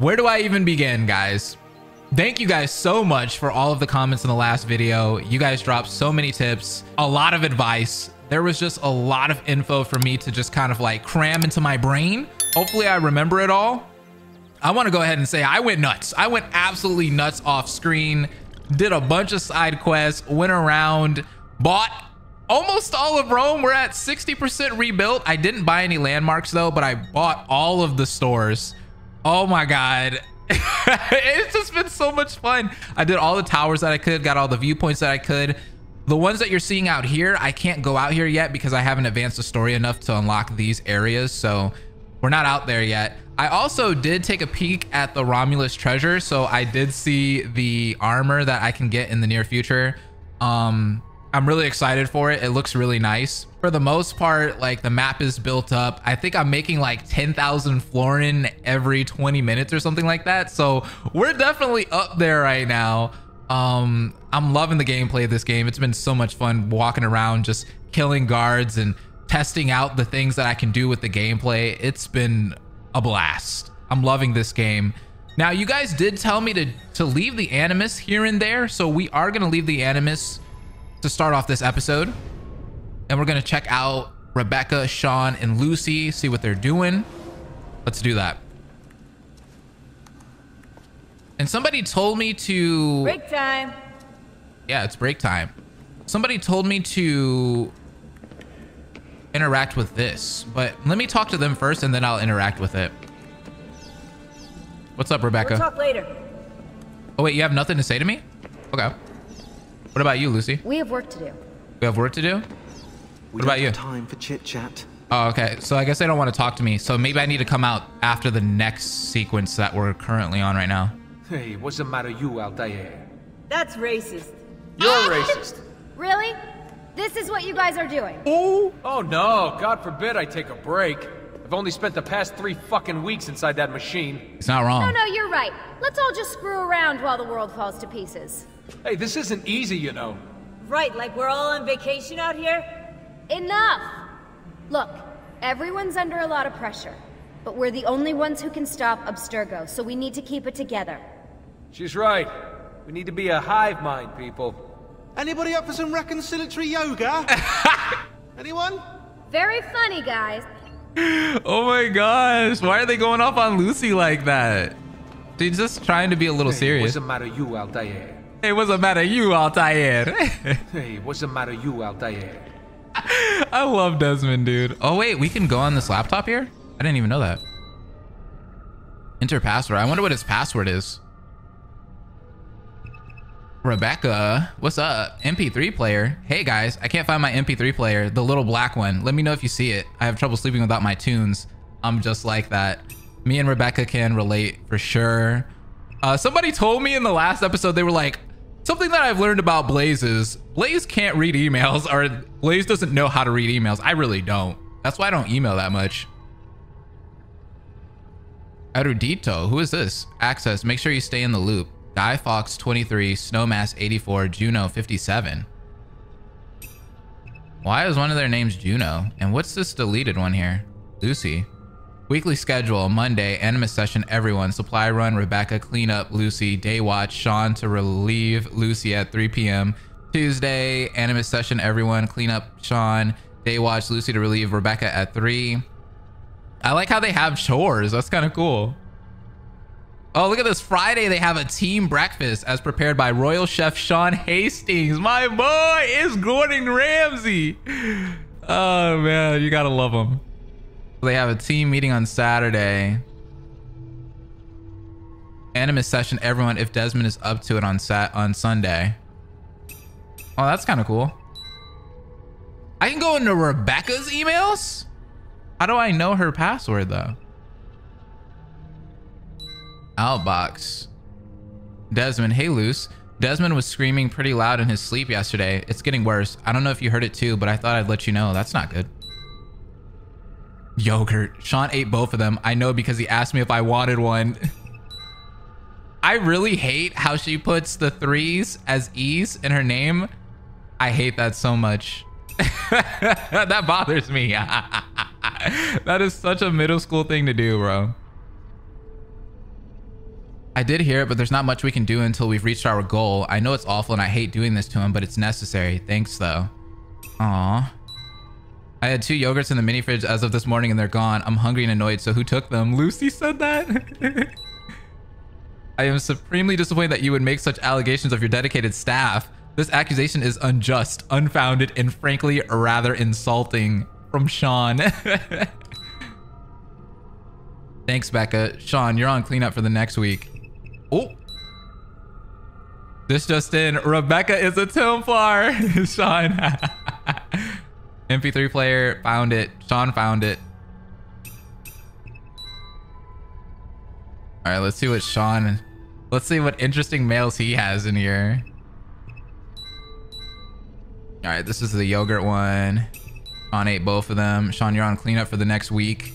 Where do I even begin, guys? Thank you guys so much for all of the comments in the last video. You guys dropped so many tips, a lot of advice. There was just a lot of info for me to just kind of like cram into my brain. Hopefully I remember it all. I want to go ahead and say I went nuts. I went absolutely nuts off screen, did a bunch of side quests, went around, bought almost all of Rome. We're at 60% rebuilt. I didn't buy any landmarks though, but I bought all of the stores. Oh my God. It's just been so much fun. I did all the towers that I could, got all the viewpoints that I could. The ones that you're seeing out here, I can't go out here yet because I haven't advanced the story enough to unlock these areas. So we're not out there yet. I also did take a peek at the Romulus treasure. So I did see the armor that I can get in the near future. I'm really excited for it. It looks really nice. For the most part, like the map is built up. I think I'm making like 10,000 florin every 20 minutes or something like that. So we're definitely up there right now. I'm loving the gameplay of this game. It's been so much fun walking around, just killing guards and testing out the things that I can do with the gameplay. It's been a blast. I'm loving this game. Now, you guys did tell me to leave the Animus here and there. So we are going to leave the Animus to start off this episode, and we're gonna check out Rebecca, Sean, and Lucy, see what they're doing. Let's do that. And somebody told me to break time. Yeah, it's break time. Somebody told me to interact with this, but let me talk to them first and then I'll interact with it. What's up, Rebecca? We'll talk later. Oh wait, you have nothing to say to me? Okay. What about you, Lucy? We have work to do. We have work to do? What about you? We don't have time for chit chat. Oh, okay. So I guess they don't want to talk to me. So maybe I need to come out after the next sequence that we're currently on right now. Hey, what's the matter you, Altair? That's racist. You're racist. Really? This is what you guys are doing. Ooh. Oh, no. God forbid I take a break. I've only spent the past 3 fucking weeks inside that machine. It's not wrong. No, you're right. Let's all just screw around while the world falls to pieces. Hey, this isn't easy, you know. Right, like we're all on vacation out here? Enough! Look, everyone's under a lot of pressure, but we're the only ones who can stop Abstergo, so we need to keep it together. She's right. We need to be a hive mind, people. Anybody up for some reconciliatory yoga? Anyone? Very funny, guys. Oh my gosh, why are they going off on Lucy like that? She's just trying to be a little serious. What's the matter you, Altair? Hey, what's the matter you, Altair? Hey, what's the matter you, Altair? I love Desmond, dude. Oh, wait, we can go on this laptop here? I didn't even know that. Enter password. I wonder what his password is. Rebecca, what's up? MP3 player. Hey, guys, I can't find my MP3 player, the little black one. Let me know if you see it. I have trouble sleeping without my tunes. I'm just like that. Me and Rebecca can relate for sure. Somebody told me in the last episode, they were like, something that I've learned about Blaze is Blaze can't read emails, or Blaze doesn't know how to read emails. I really don't. That's why I don't email that much. Erudito, who is this? Access, make sure you stay in the loop. Guy Fox 23, Snowmass 84, Juno 57. Why is one of their names Juno? And what's this deleted one here? Lucy. Weekly schedule, Monday, Animus session, everyone, supply run, Rebecca, cleanup, Lucy, day watch, Sean to relieve Lucy at 3 p.m. Tuesday, Animus session, everyone, cleanup, Sean, day watch, Lucy to relieve Rebecca at 3. I like how they have chores. That's kind of cool. Oh, look at this. Friday, they have a team breakfast as prepared by Royal Chef Sean Hastings. My boy is Gordon Ramsay. Oh, man, you got to love him. They have a team meeting on Saturday. Animus session, everyone, if Desmond is up to it on Sunday. Oh, that's kind of cool. I can go into Rebecca's emails? How do I know her password, though? Outbox. Desmond, hey, Luce. Desmond was screaming pretty loud in his sleep yesterday. It's getting worse. I don't know if you heard it, too, but I thought I'd let you know. That's not good. Yogurt. Sean ate both of them. I know because he asked me if I wanted one. I really hate how she puts the 3s as E's in her name. I hate that so much. That bothers me. That is such a middle school thing to do, bro. I did hear it, but there's not much we can do until we've reached our goal. I know it's awful and I hate doing this to him, but it's necessary. Thanks though. Aw. I had 2 yogurts in the mini fridge as of this morning and they're gone. I'm hungry and annoyed, so who took them? Lucy said that? I am supremely disappointed that you would make such allegations of your dedicated staff. This accusation is unjust, unfounded, and frankly, rather insulting. From Sean. Thanks, Becca. Sean, you're on cleanup for the next week. Oh, this just in, Rebecca is a Templar. Sean. MP3 player found it. Sean found it. All right, let's see what Sean, let's see what interesting mails he has in here. All right, this is the yogurt one. Sean ate both of them. Sean, you're on cleanup for the next week.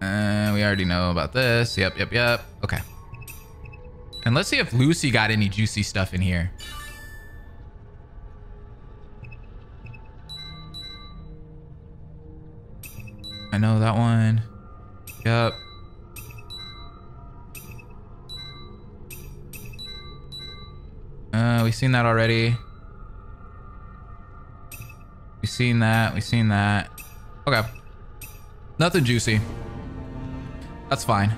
We already know about this. Yep, yep, yep. Okay. And let's see if Lucy got any juicy stuff in here. I know that one. Yep. We've seen that already. We've seen that. We've seen that. Okay. Nothing juicy. That's fine.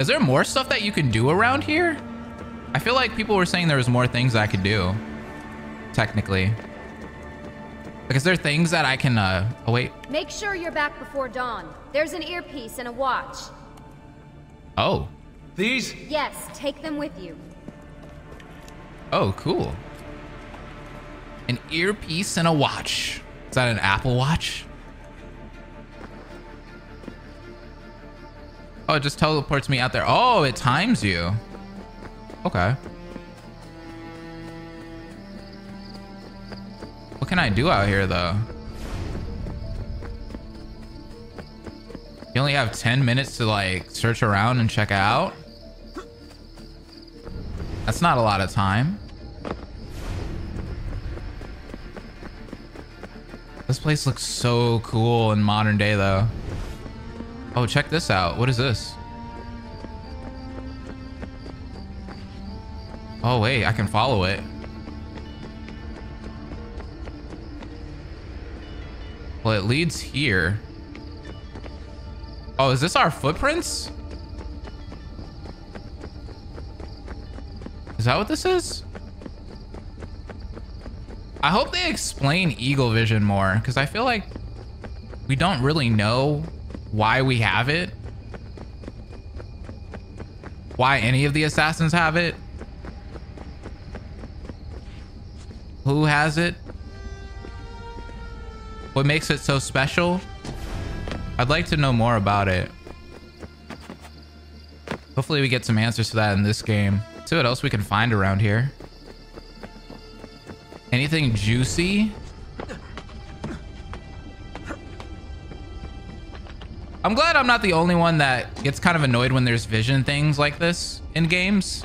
Is there more stuff that you can do around here? I feel like people were saying there was more things I could do. Technically. Like, is there things that I can, oh wait. Make sure you're back before dawn. There's an earpiece and a watch. Oh. These? Yes, take them with you. Oh, cool. An earpiece and a watch. Is that an Apple Watch? Oh, it just teleports me out there. Oh, it times you. Okay. What can I do out here, though? You only have 10 minutes to, like, search around and check out? That's not a lot of time. This place looks so cool in modern day, though. Oh, check this out. What is this? Oh, wait, I can follow it. Well, it leads here. Oh, is this our footprints? Is that what this is? I hope they explain eagle vision more, because I feel like we don't really know why we have it, why any of the assassins have it, who has it, what makes it so special. I'd like to know more about it. Hopefully we get some answers to that in this game. Let's see what else we can find around here. Anything juicy? I'm glad I'm not the only one that gets kind of annoyed when there's vision things like this in games.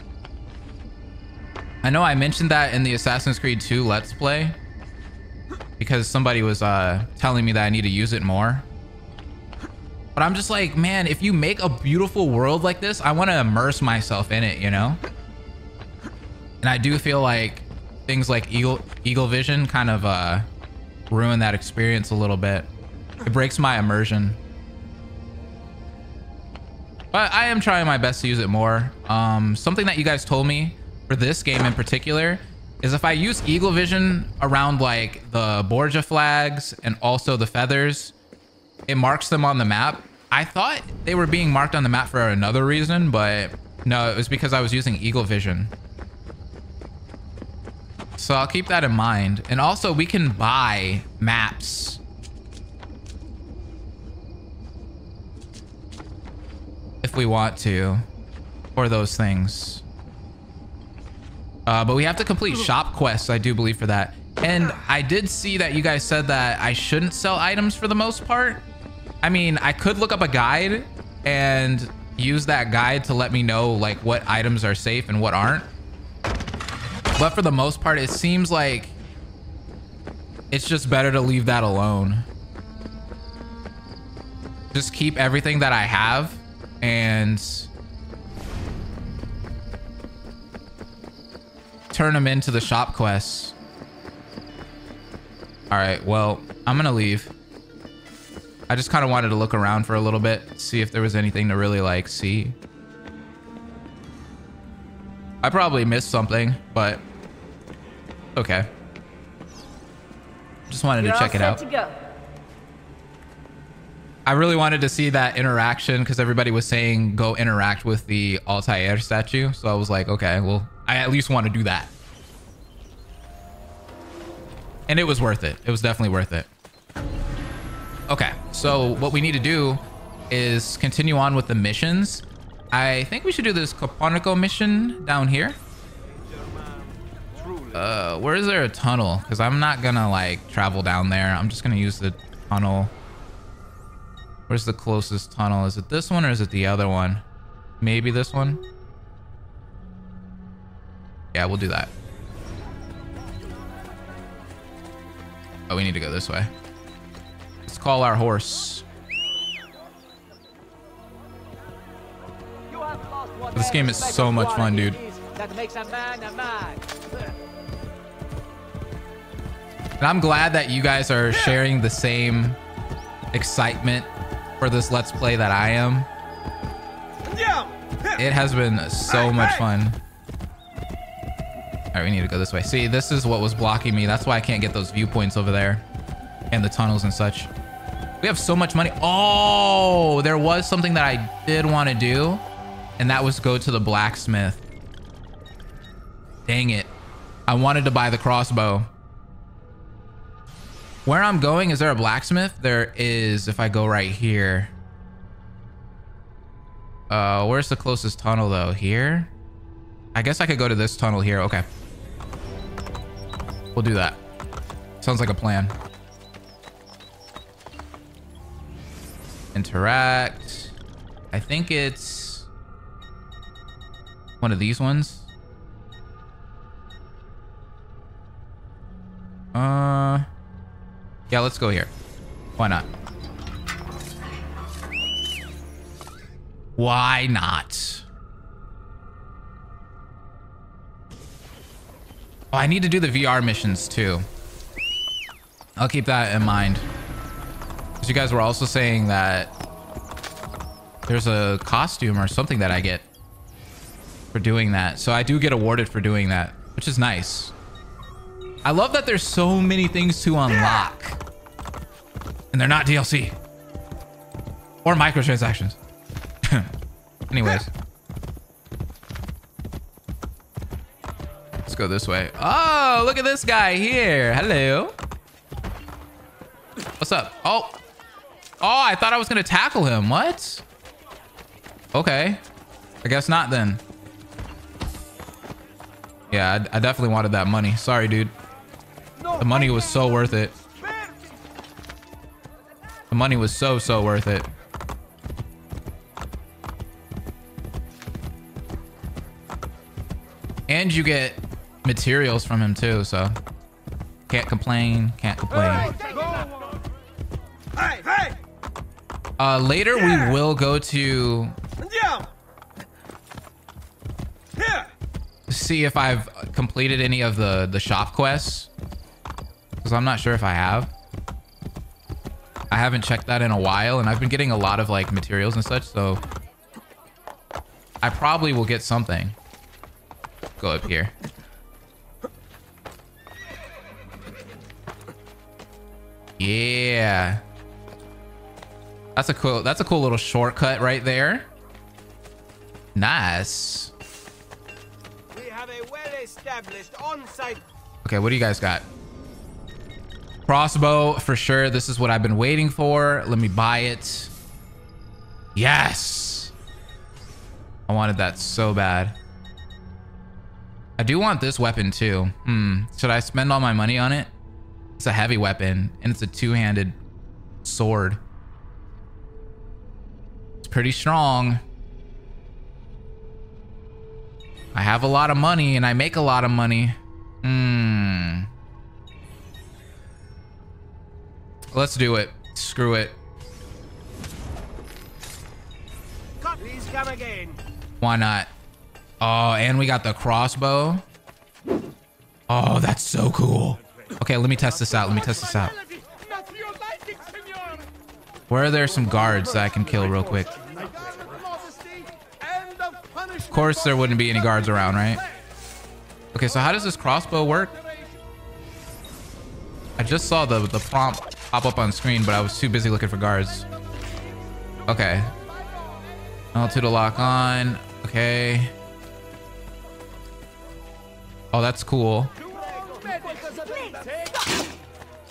I know I mentioned that in the Assassin's Creed 2 Let's Play because somebody was telling me that I need to use it more. But I'm just like, man, if you make a beautiful world like this, I want to immerse myself in it, you know? And I do feel like things like Eagle Vision kind of ruin that experience a little bit. It breaks my immersion. But I am trying my best to use it more. Something that you guys told me for this game in particular is if I use Eagle Vision around like the Borgia flags and also the feathers, it marks them on the map. I thought they were being marked on the map for another reason, but no, it was because I was using Eagle Vision. So I'll keep that in mind. And also we can buy maps. If we want to, for those things. But we have to complete shop quests, I do believe, for that. And I did see that you guys said that I shouldn't sell items for the most part. I mean, I could look up a guide and use that guide to let me know like what items are safe and what aren't. But for the most part, it seems like it's just better to leave that alone. just keep everything that I have and turn them into the shop quests. All right, well, I'm gonna leave. I just kind of wanted to look around for a little bit, see if there was anything to really like see. I probably missed something, but okay. Just wanted to check it out. I really wanted to see that interaction because everybody was saying go interact with the Altair statue. So I was like, okay, well, I at least want to do that. And it was worth it. It was definitely worth it. Okay, so what we need to do is continue on with the missions. I think we should do this Copernico mission down here. Where is there a tunnel? Because I'm not gonna like travel down there. I'm just gonna use the tunnel. Where's the closest tunnel? Is it this one or is it the other one? Maybe this one? Yeah, we'll do that. Oh, we need to go this way. Let's call our horse. This game is so much fun, dude. And I'm glad that you guys are sharing the same excitement for this Let's Play that I am. It has been so much fun. All right, we need to go this way. See, this is what was blocking me. That's why I can't get those viewpoints over there and the tunnels and such. We have so much money. Oh, there was something that I did want to do, and that was go to the blacksmith. Dang it. I wanted to buy the crossbow. Where I'm going, is there a blacksmith? There is, if I go right here. Where's the closest tunnel though? Here? I guess I could go to this tunnel here. Okay. We'll do that. Sounds like a plan. Interact. I think it's one of these ones. Yeah, let's go here. Why not? Why not? Oh, I need to do the VR missions too. I'll keep that in mind. You guys were also saying that there's a costume or something that I get for doing that. So I do get awarded for doing that, which is nice. I love that there's so many things to unlock and they're not DLC or microtransactions. Anyways, let's go this way. Oh, look at this guy here. Hello. What's up? Oh. Oh, I thought I was gonna tackle him. What? Okay. I guess not then. Yeah, I definitely wanted that money. Sorry, dude. The money was so worth it. The money was so, so worth it. And you get materials from him too, so can't complain, can't complain. Later we will go to see if I've completed any of the shop quests, because I'm not sure if I have. I haven't checked that in a while, and I've been getting a lot of like materials and such, so I probably will get something. Go up here. Yeah. That's a cool little shortcut right there. Nice. We have a well-established on-site. Okay, what do you guys got? Crossbow for sure. This is what I've been waiting for. Let me buy it. Yes. I wanted that so bad. I do want this weapon too. Should I spend all my money on it? It's a heavy weapon and it's a two-handed sword. Pretty strong. I have a lot of money and I make a lot of money. Let's do it. Screw it. Please come again. Why not? Oh, and we got the crossbow. Oh, that's so cool. Okay, let me test this out. Let me test this out. Where are there some guards that I can kill real quick? Of course there wouldn't be any guards around, right? Okay, so how does this crossbow work? I just saw the prompt pop up on screen, but I was too busy looking for guards. Okay. L2 to lock on. Okay. Oh, that's cool.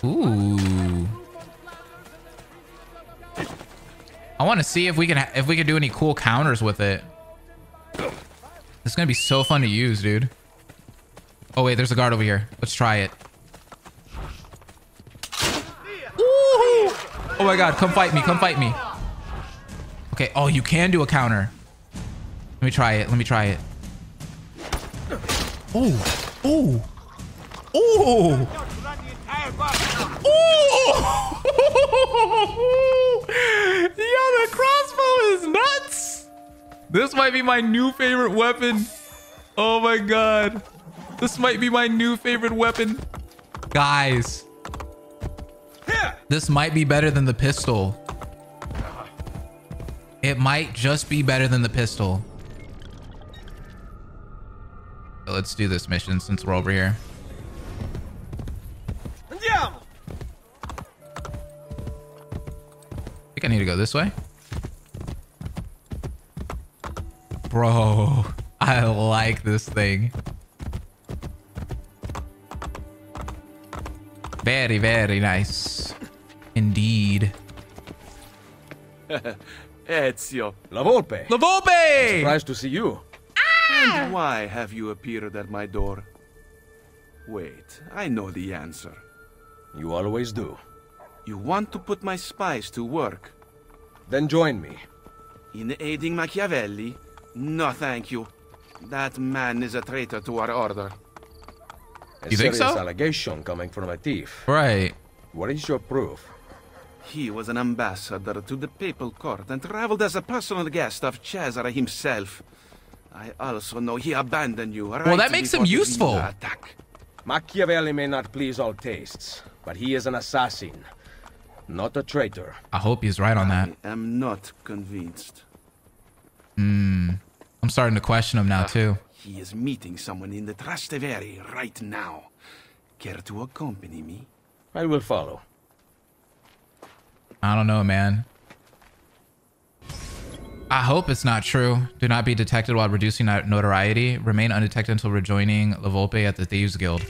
Ooh. I want to see if we can do any cool counters with it. It's gonna be so fun to use, dude. Oh wait, there's a guard over here. Let's try it. Ooh! Oh my God! Come fight me! Come fight me! Okay. Oh, you can do a counter. Let me try it. Let me try it. Oh! Oh! Oh! Oh! Yeah, the crossbow is nuts. This might be my new favorite weapon. Oh my God. This might be my new favorite weapon. Guys. This might be better than the pistol. It might just be better than the pistol. Let's do this mission since we're over here. I think I need to go this way. Bro, I like this thing. Very, very nice. Indeed. Ezio. La Volpe. La Volpe! Surprised to see you. Ah! And why have you appeared at my door? Wait, I know the answer. You always do. You want to put my spies to work? Then join me. In aiding Machiavelli? No, thank you. That man is a traitor to our order. You think so? A serious allegation coming from a thief. Right. What is your proof? He was an ambassador to the papal court and traveled as a personal guest of Cesare himself. I also know he abandoned you. Right, well, that makes him useful. Machiavelli may not please all tastes, but he is an assassin. Not a traitor. I hope he's right on that. I am not convinced. I'm starting to question him now, too. He is meeting someone in the Trastevere right now. Care to accompany me? I will follow. I don't know, man. I hope it's not true. Do not be detected while reducing notoriety. Remain undetected until rejoining La Volpe at the Thieves Guild.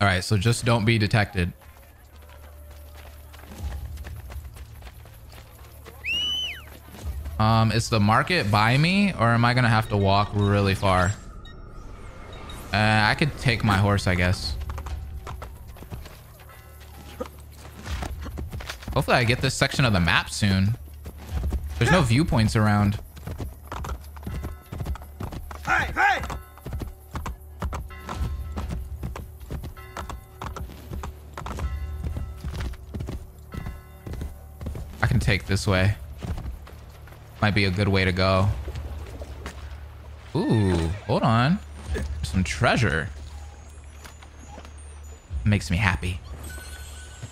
All right, so just don't be detected. Is the market by me or am I gonna have to walk really far? I could take my horse, I guess. Hopefully I get this section of the map soon. There's no viewpoints around. Hey, hey! I can take this way. Might be a good way to go. Ooh, hold on. There's some treasure. Makes me happy.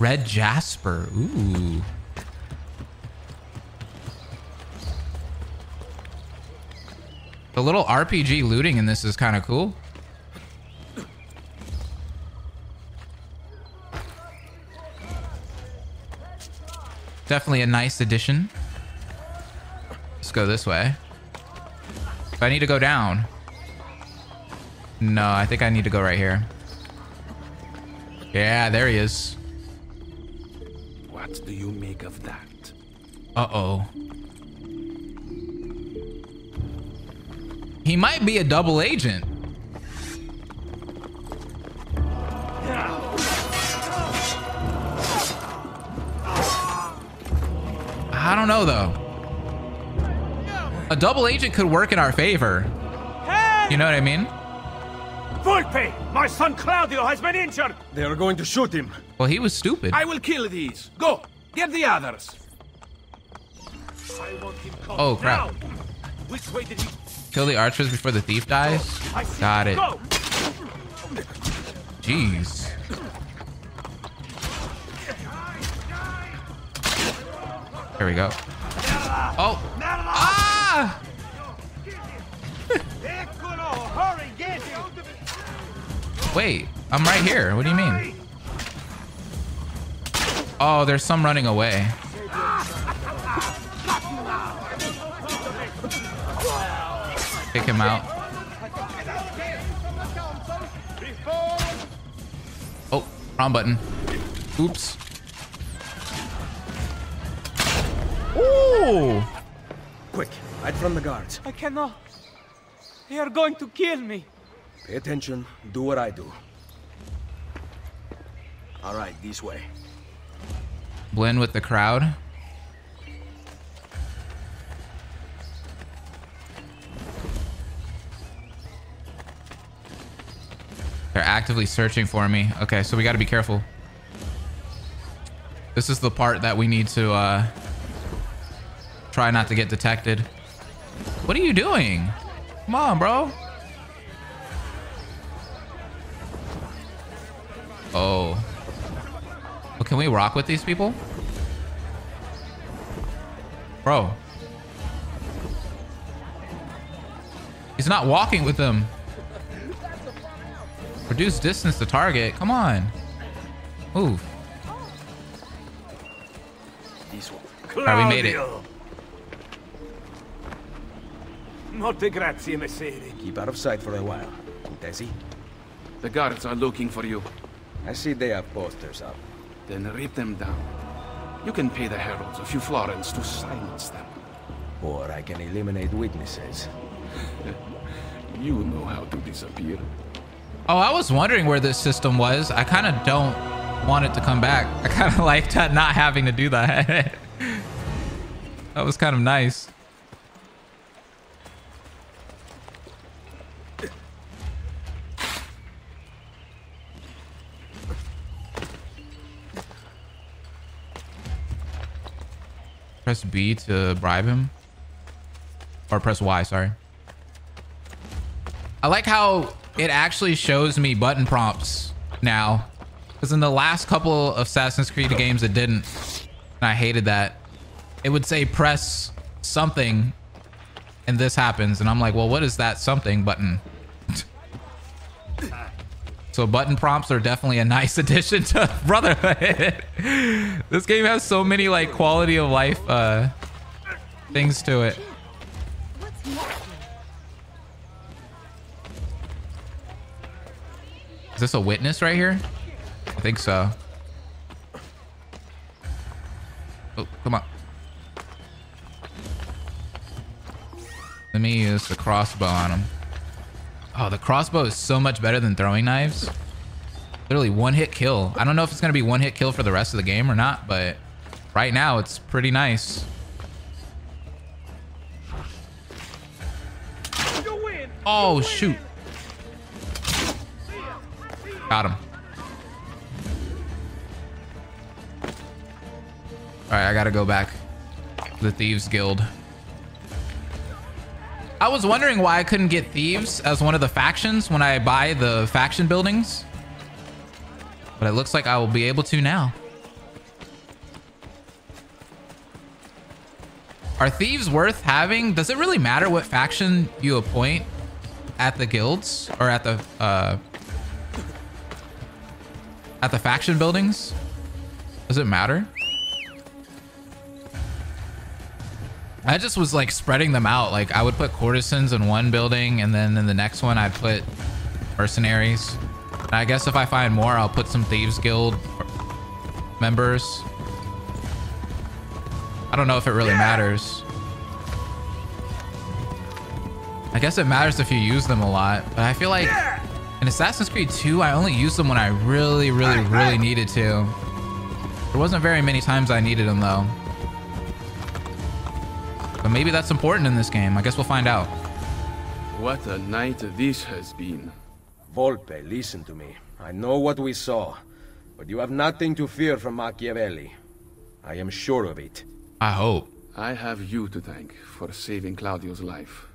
Red jasper. Ooh. The little RPG looting in this is kind of cool. Definitely a nice addition. Let's go this way. Do I need to go down? No, I think I need to go right here. Yeah, there he is. What do you make of that? Uh-oh. He might be a double agent. I don't know, though. A double agent could work in our favor. Hey! You know what I mean? Volpe! My son Claudio has been injured! They are going to shoot him. Well, he was stupid. I will kill these. Go! Get the others. Oh crap. Which way did he... Kill the archers before the thief dies? Got it. Jeez. Here we go. Oh! Ah! Wait, I'm right here. What do you mean? Oh, there's some running away. Kick him out. Oh, wrong button. Oops. Ooh! Quick, hide from the guards. I cannot. They are going to kill me. Pay attention. Do what I do. All right, this way. Blend with the crowd. They're actively searching for me. Okay, so we got to be careful. This is the part that we need to try not to get detected. What are you doing? Come on, bro. Oh. Well, can we rock with these people? Bro. He's not walking with them. Reduce distance to target. Come on. Move. Alright, we made it. Molte grazie, Messere. Keep out of sight for a while. Tesi? The guards are looking for you. I see they have posters up. Then rip them down. You can pay the heralds a few florins to silence them. Or I can eliminate witnesses. You know how to disappear. Oh, I was wondering where this system was. I kind of don't want it to come back. I kind of liked not having to do that. That was kind of nice. Press B to bribe him. Or press Y, sorry. I like how... it actually shows me button prompts now, because in the last couple of Assassin's Creed games it didn't, and I hated that. It would say press something and this happens, and I'm like, well, what is that something button? So button prompts are definitely a nice addition to Brotherhood. This game has so many like quality of life things to it. Is this a witness right here? I think so. Oh, come on. Let me use the crossbow on him. Oh, the crossbow is so much better than throwing knives. Literally one hit kill. I don't know if it's going to be one hit kill for the rest of the game or not, but right now it's pretty nice. Oh, shoot. Got him. Alright, I gotta go back to the Thieves Guild. I was wondering why I couldn't get Thieves as one of the factions when I buy the faction buildings. But it looks like I will be able to now. Are Thieves worth having? Does it really matter what faction you appoint at the guilds? Or at the... at the faction buildings? Does it matter? I just was like spreading them out. Like I would put courtesans in one building and then in the next one I'd put mercenaries. And I guess if I find more, I'll put some Thieves Guild members. I don't know if it really matters. I guess it matters if you use them a lot, but I feel like in Assassin's Creed 2, I only used them when I really needed to. There wasn't very many times I needed them, though. But maybe that's important in this game. I guess we'll find out. What a night this has been. Volpe, listen to me. I know what we saw, but you have nothing to fear from Machiavelli. I am sure of it. I hope. I have you to thank for saving Claudio's life.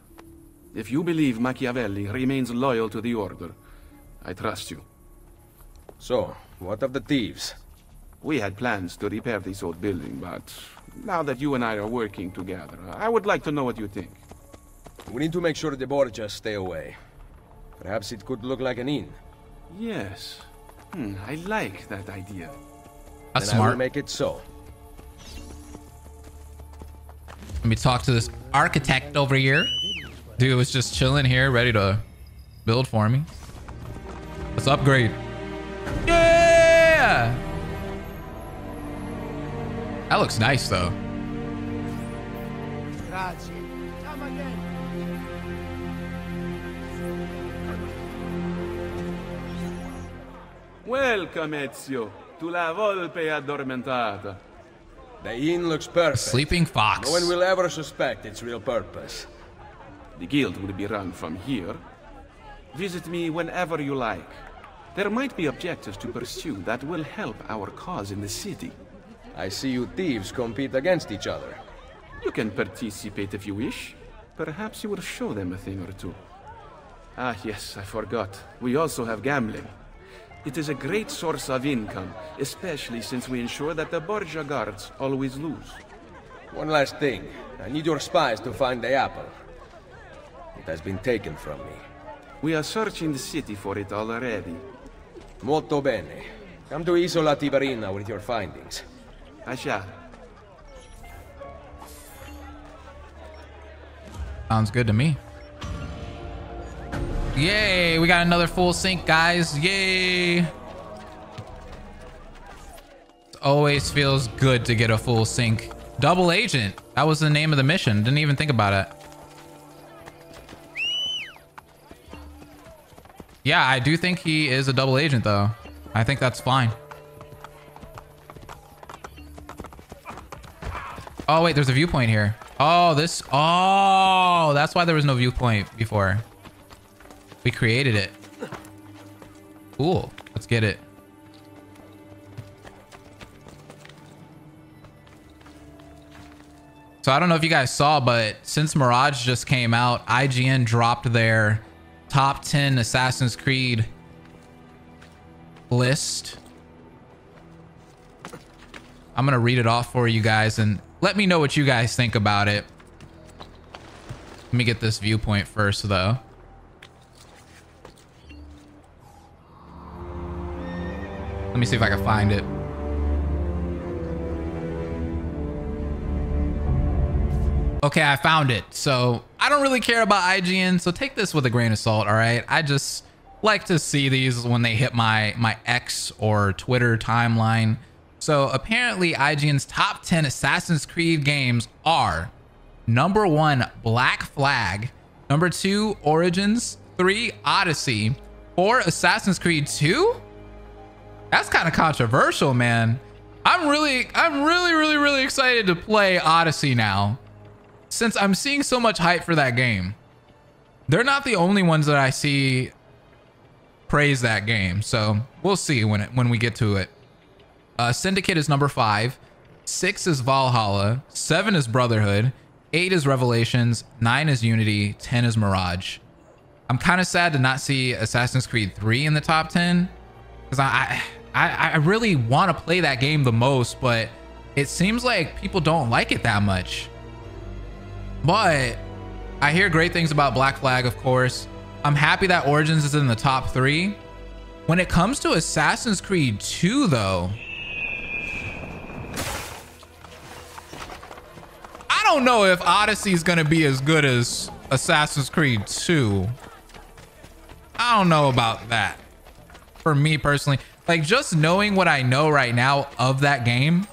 If you believe Machiavelli remains loyal to the Order, I trust you. So, what of the thieves? We had plans to repair this old building, but now that you and I are working together, I would like to know what you think. We need to make sure the Borgias stay away. Perhaps it could look like an inn. Yes. I like that idea. That's smart. I will make it so. Let me talk to this architect over here. Dude was just chilling here, ready to build for me. Let's upgrade. Yeah! That looks nice, though. Welcome, Ezio, to La Volpe Addormentata. The inn looks perfect. A sleeping fox. No one will ever suspect its real purpose. The guild will be run from here. Visit me whenever you like. There might be objectives to pursue that will help our cause in the city. I see you thieves compete against each other. You can participate if you wish. Perhaps you will show them a thing or two. Ah, yes, I forgot. We also have gambling. It is a great source of income, especially since we ensure that the Borgia guards always lose. One last thing. I need your spies to find the apple. It has been taken from me. We are searching the city for it already. Molto bene. Come to Isola Tiberina with your findings. I shall. Sounds good to me. Yay, we got another full sync, guys. Yay. It always feels good to get a full sync. Double agent. That was the name of the mission. Didn't even think about it. Yeah, I do think he is a double agent, though. I think that's fine. Oh, wait, there's a viewpoint here. Oh, this. Oh, that's why there was no viewpoint before. We created it. Cool. Let's get it. So I don't know if you guys saw, but since Mirage just came out, IGN dropped their Top 10 Assassin's Creed list. I'm gonna read it off for you guys and let me know what you guys think about it. Let me get this viewpoint first, though. Let me see if I can find it. Okay, I found it. So I don't really care about IGN, so take this with a grain of salt, all right? I just like to see these when they hit my X or Twitter timeline. So apparently IGN's top 10 Assassin's Creed games are: number 1, Black Flag; number 2, Origins; 3, Odyssey; 4, Assassin's Creed 2? That's kind of controversial, man. I'm really excited to play Odyssey now, since I'm seeing so much hype for that game. They're not the only ones that I see praise that game, so we'll see when we get to it. Syndicate is number 5, 6 is Valhalla, 7 is Brotherhood, 8 is Revelations, 9 is Unity, 10 is Mirage. I'm kind of sad to not see Assassin's Creed 3 in the top 10, because I really want to play that game the most, but it seems like people don't like it that much. But I hear great things about Black Flag, of course. I'm happy that Origins is in the top 3. When it comes to Assassin's Creed 2, though, I don't know if Odyssey is going to be as good as Assassin's Creed 2. I don't know about that. For me personally, like, just knowing what I know right now of that game,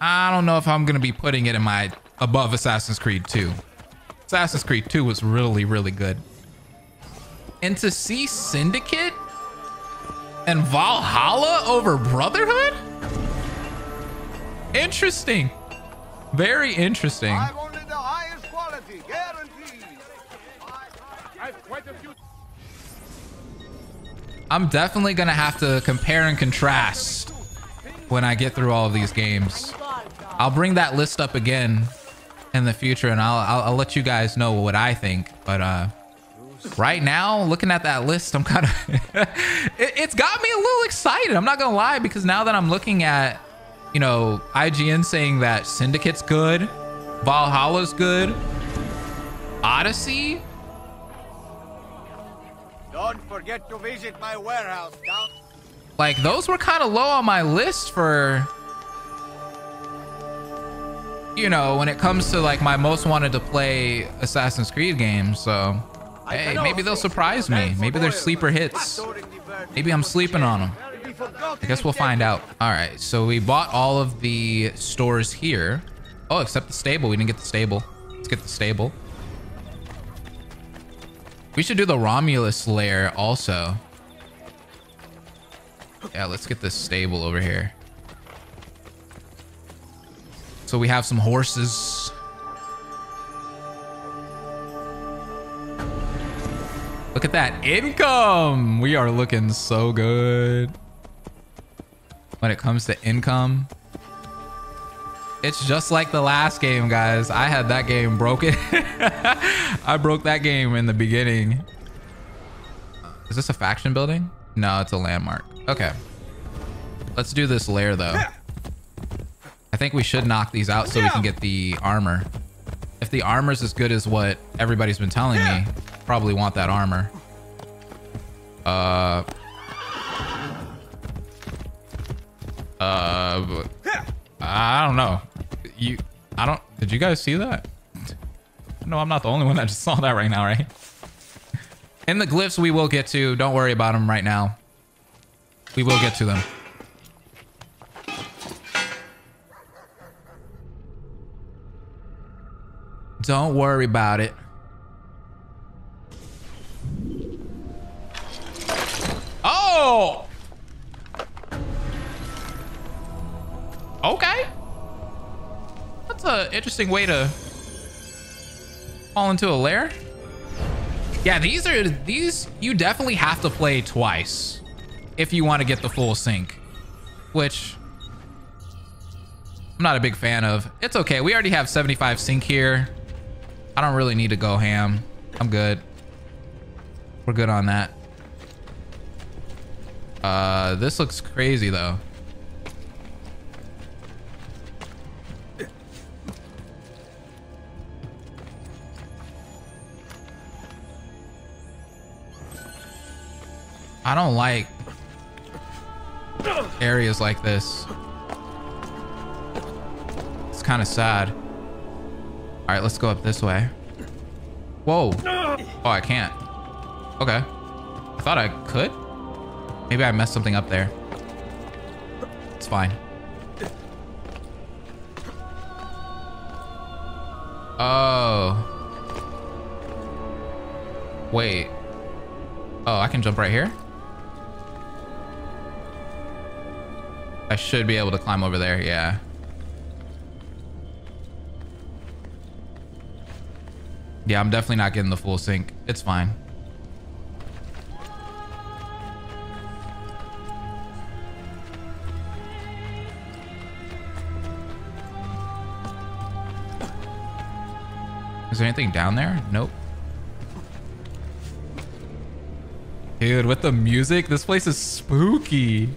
I don't know if I'm going to be putting it in my above Assassin's Creed 2. Assassin's Creed 2 was really, really good. And to see Syndicate and Valhalla over Brotherhood? Interesting. Very interesting. I wanted the highest quality, guaranteed. I've quite a few. I'm definitely going to have to compare and contrast when I get through all of these games. I'll bring that list up again in the future, and I'll let you guys know what I think. But right now, looking at that list, I'm kind of it's got me a little excited. I'm not gonna lie, because now that I'm looking at, you know, IGN saying that Syndicate's good, Valhalla's good, Odyssey. Don't forget to visit my warehouse. Down. Like, those were kind of low on my list for, you know, when it comes to like my most wanted to play Assassin's Creed games. So, hey, maybe they'll surprise me. Maybe they're sleeper hits. Maybe I'm sleeping on them. I guess we'll find out. All right, so we bought all of the stores here. Oh, except the stable. We didn't get the stable. Let's get the stable. We should do the Romulus lair also. Yeah, let's get this stable over here. So we have some horses. Look at that income. We are looking so good when it comes to income. It's just like the last game, guys. I had that game broken. I broke that game in the beginning. Is this a faction building? No, it's a landmark. Okay. Let's do this lair, though. I think we should knock these out so we can get the armor. If the armor's as good as what everybody's been telling me, probably want that armor. I don't know. Did you guys see that? No, I'm not the only one that just saw that right now, right? In the glyphs we will get to. Don't worry about them right now. We will get to them. Don't worry about it. Oh! Okay. That's an interesting way to fall into a lair. Yeah, these you definitely have to play twice if you want to get the full sync, which I'm not a big fan of. It's okay. We already have 75 sync here. I don't really need to go ham. I'm good. We're good on that. This looks crazy though. I don't like areas like this. It's kind of sad. All right, let's go up this way. Whoa. Oh, I can't. Okay. I thought I could. Maybe I messed something up there. It's fine. Oh. Wait. Oh, I can jump right here? I should be able to climb over there, yeah. Yeah, I'm definitely not getting the full sync. It's fine. Is there anything down there? Nope. Dude, with the music, this place is spooky.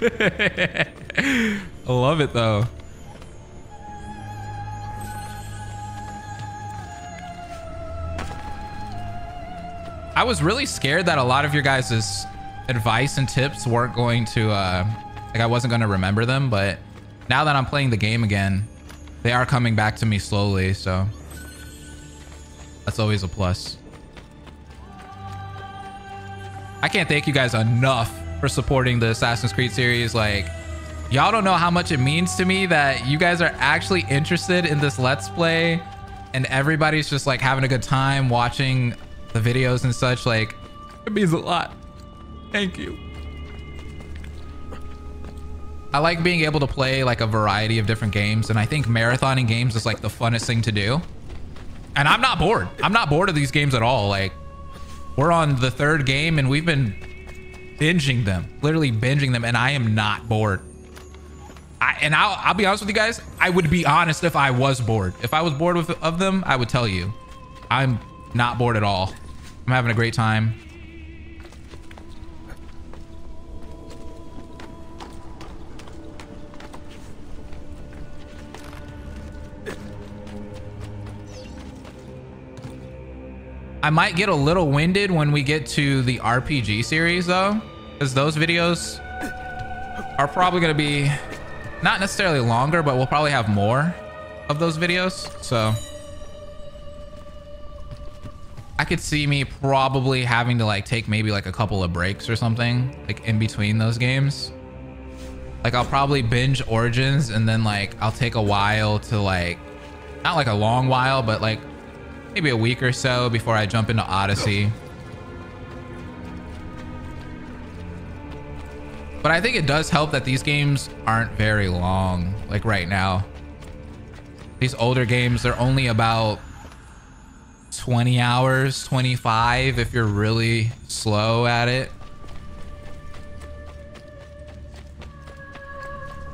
I love it though. I was really scared that a lot of your guys' advice and tips weren't going to, like I wasn't going to remember them, but now that I'm playing the game again, they are coming back to me slowly, so that's always a plus. I can't thank you guys enough for supporting the Assassin's Creed series. Like, y'all don't know how much it means to me that you guys are actually interested in this Let's Play and everybody's just like having a good time watching the videos and such. Like, it means a lot. Thank you. I like being able to play like a variety of different games, and I think marathoning games is like the funnest thing to do. And I'm not bored. I'm not bored of these games at all. Like, we're on the third game and we've been binging them, literally binging them, and I am not bored. I'll be honest with you guys, I would be honest if I was bored. If I was bored of them, I would tell you. I'm not bored at all. I'm having a great time. I might get a little winded when we get to the RPG series though, because those videos are probably going to be not necessarily longer, but we'll probably have more of those videos. So I could see me probably having to like take maybe like a couple of breaks or something like in between those games. Like I'll probably binge Origins and then like I'll take a while to like, not like a long while, but like maybe a week or so before I jump into Odyssey. But I think it does help that these games aren't very long. Like right now, these older games, they're only about 20 hours, 25 if you're really slow at it.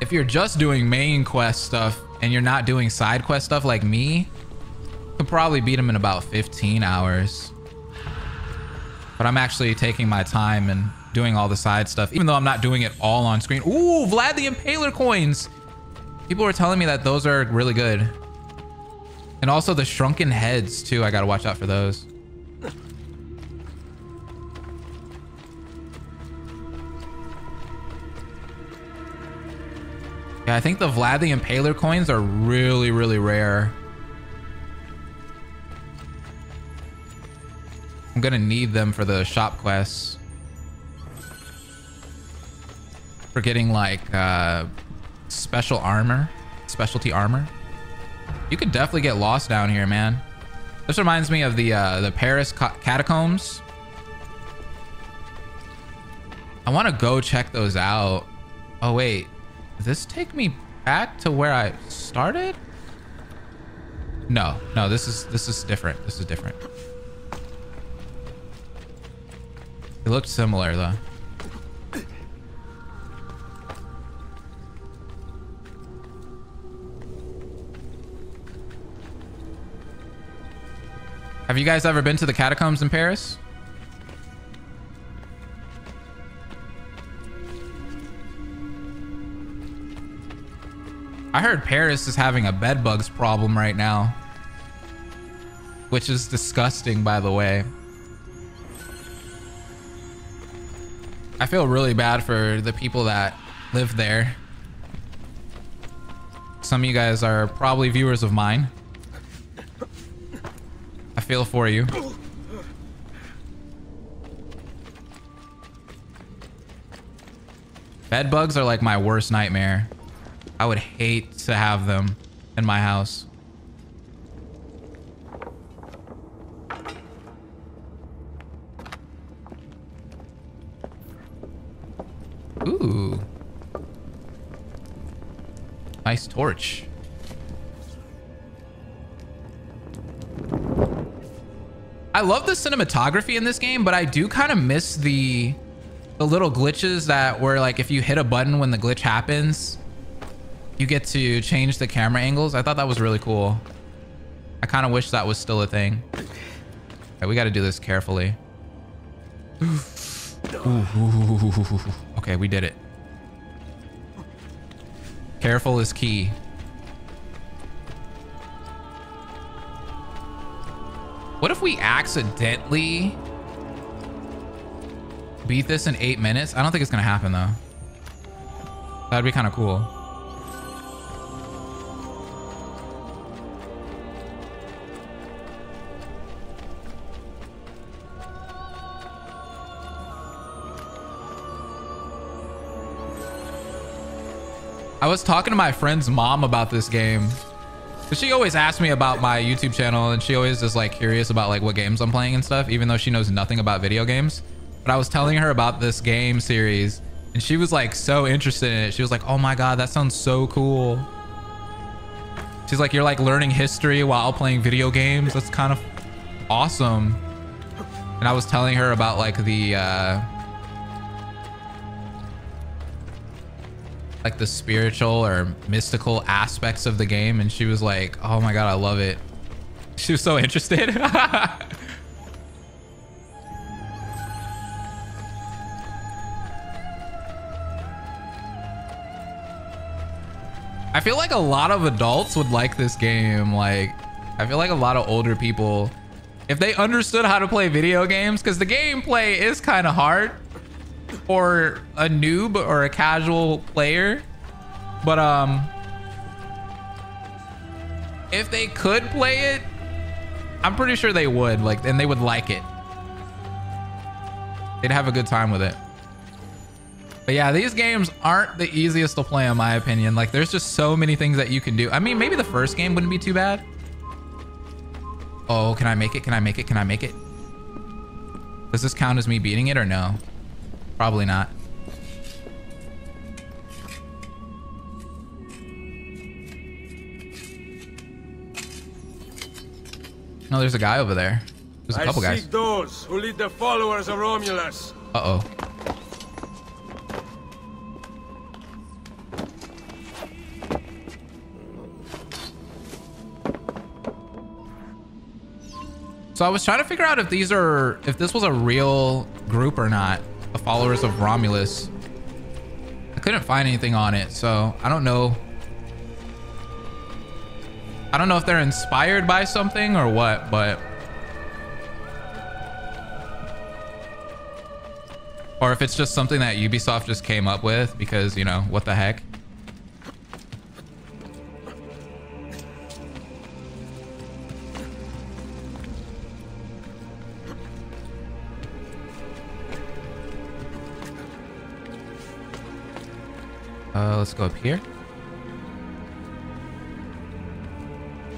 If you're just doing main quest stuff and you're not doing side quest stuff like me, you could probably beat them in about 15 hours. But I'm actually taking my time and doing all the side stuff, even though I'm not doing it all on screen. Ooh, Vlad the Impaler coins. People were telling me that those are really good. And also the shrunken heads too. I gotta watch out for those. Yeah, I think the Vlad the Impaler coins are really, really rare. I'm gonna need them for the shop quests. For getting like special armor, specialty armor. You could definitely get lost down here, man. This reminds me of the Paris catacombs. I want to go check those out. Oh wait, does this take me back to where I started? No, no, this is different. This is different. It looked similar though. Have you guys ever been to the catacombs in Paris? I heard Paris is having a bedbugs problem right now, which is disgusting, by the way. I feel really bad for the people that live there. Some of you guys are probably viewers of mine. I feel for you. Bed bugs are like my worst nightmare. I would hate to have them in my house. Ooh. Nice torch. I love the cinematography in this game, but I do kind of miss the little glitches that were like, if you hit a button when the glitch happens, you get to change the camera angles. I thought that was really cool. I kind of wish that was still a thing. All right, we got to do this carefully. Ooh. Okay, we did it. Careful is key. What if we accidentally beat this in 8 minutes? I don't think it's gonna happen though. That'd be kind of cool. I was talking to my friend's mom about this game. She always asks me about my YouTube channel, and she always is like curious about like what games I'm playing and stuff, even though she knows nothing about video games. But I was telling her about this game series, and she was like so interested in it. She was like, oh my God, that sounds so cool. She's like, you're like learning history while playing video games. That's kind of awesome. And I was telling her about like like the spiritual or mystical aspects of the game, and she was like, oh my god, I love it. She was so interested. I feel like a lot of adults would like this game. Like, I feel like a lot of older people, if they understood how to play video games, because the gameplay is kind of hard for a noob or a casual player. But if they could play it, I'm pretty sure they would, like, and they would like it. They'd have a good time with it. But yeah, these games aren't the easiest to play, in my opinion. Like, there's just so many things that you can do. I mean, maybe the first game wouldn't be too bad. Oh, can I make it? Can I make it? Can I make it? Does this count as me beating it or no? Probably not. No, there's a guy over there. There's a couple guys. I seek those who lead the followers of Romulus. Uh-oh. So I was trying to figure out if these are, if this was a real group or not, the followers of Romulus. I couldn't find anything on it, so I don't know. I don't know if they're inspired by something or what, but. Or if it's just something that Ubisoft just came up with because, you know, what the heck? Let's go up here.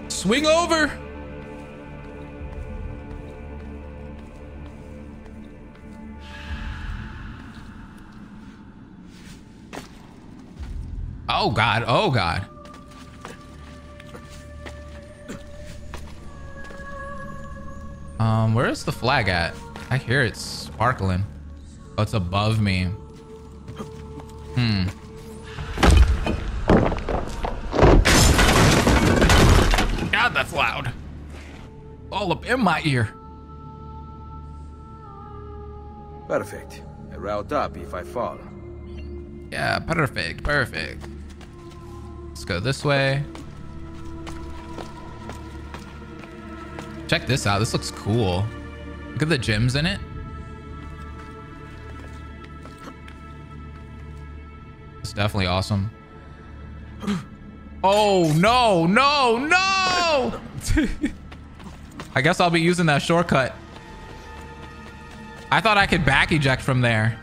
Swing over. Oh god, oh god. Where is the flag at? I hear it's sparkling. Oh, it's above me. Hmm. God, that's loud. All up in my ear. Perfect. I route up if I fall. Yeah, perfect, perfect. Let's go this way. Check this out. This looks cool. Look at the gems in it. It's definitely awesome. Oh, no, no, no. I guess I'll be using that shortcut. I thought I could back eject from there.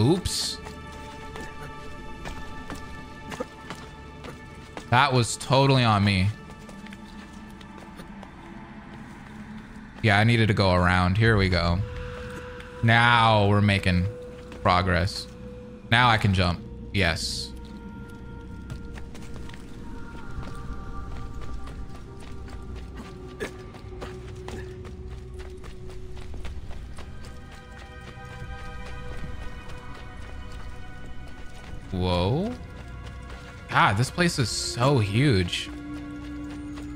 Oops. That was totally on me. Yeah, I needed to go around. Here we go. Now we're making progress. Now I can jump. Yes. Whoa. God, this place is so huge.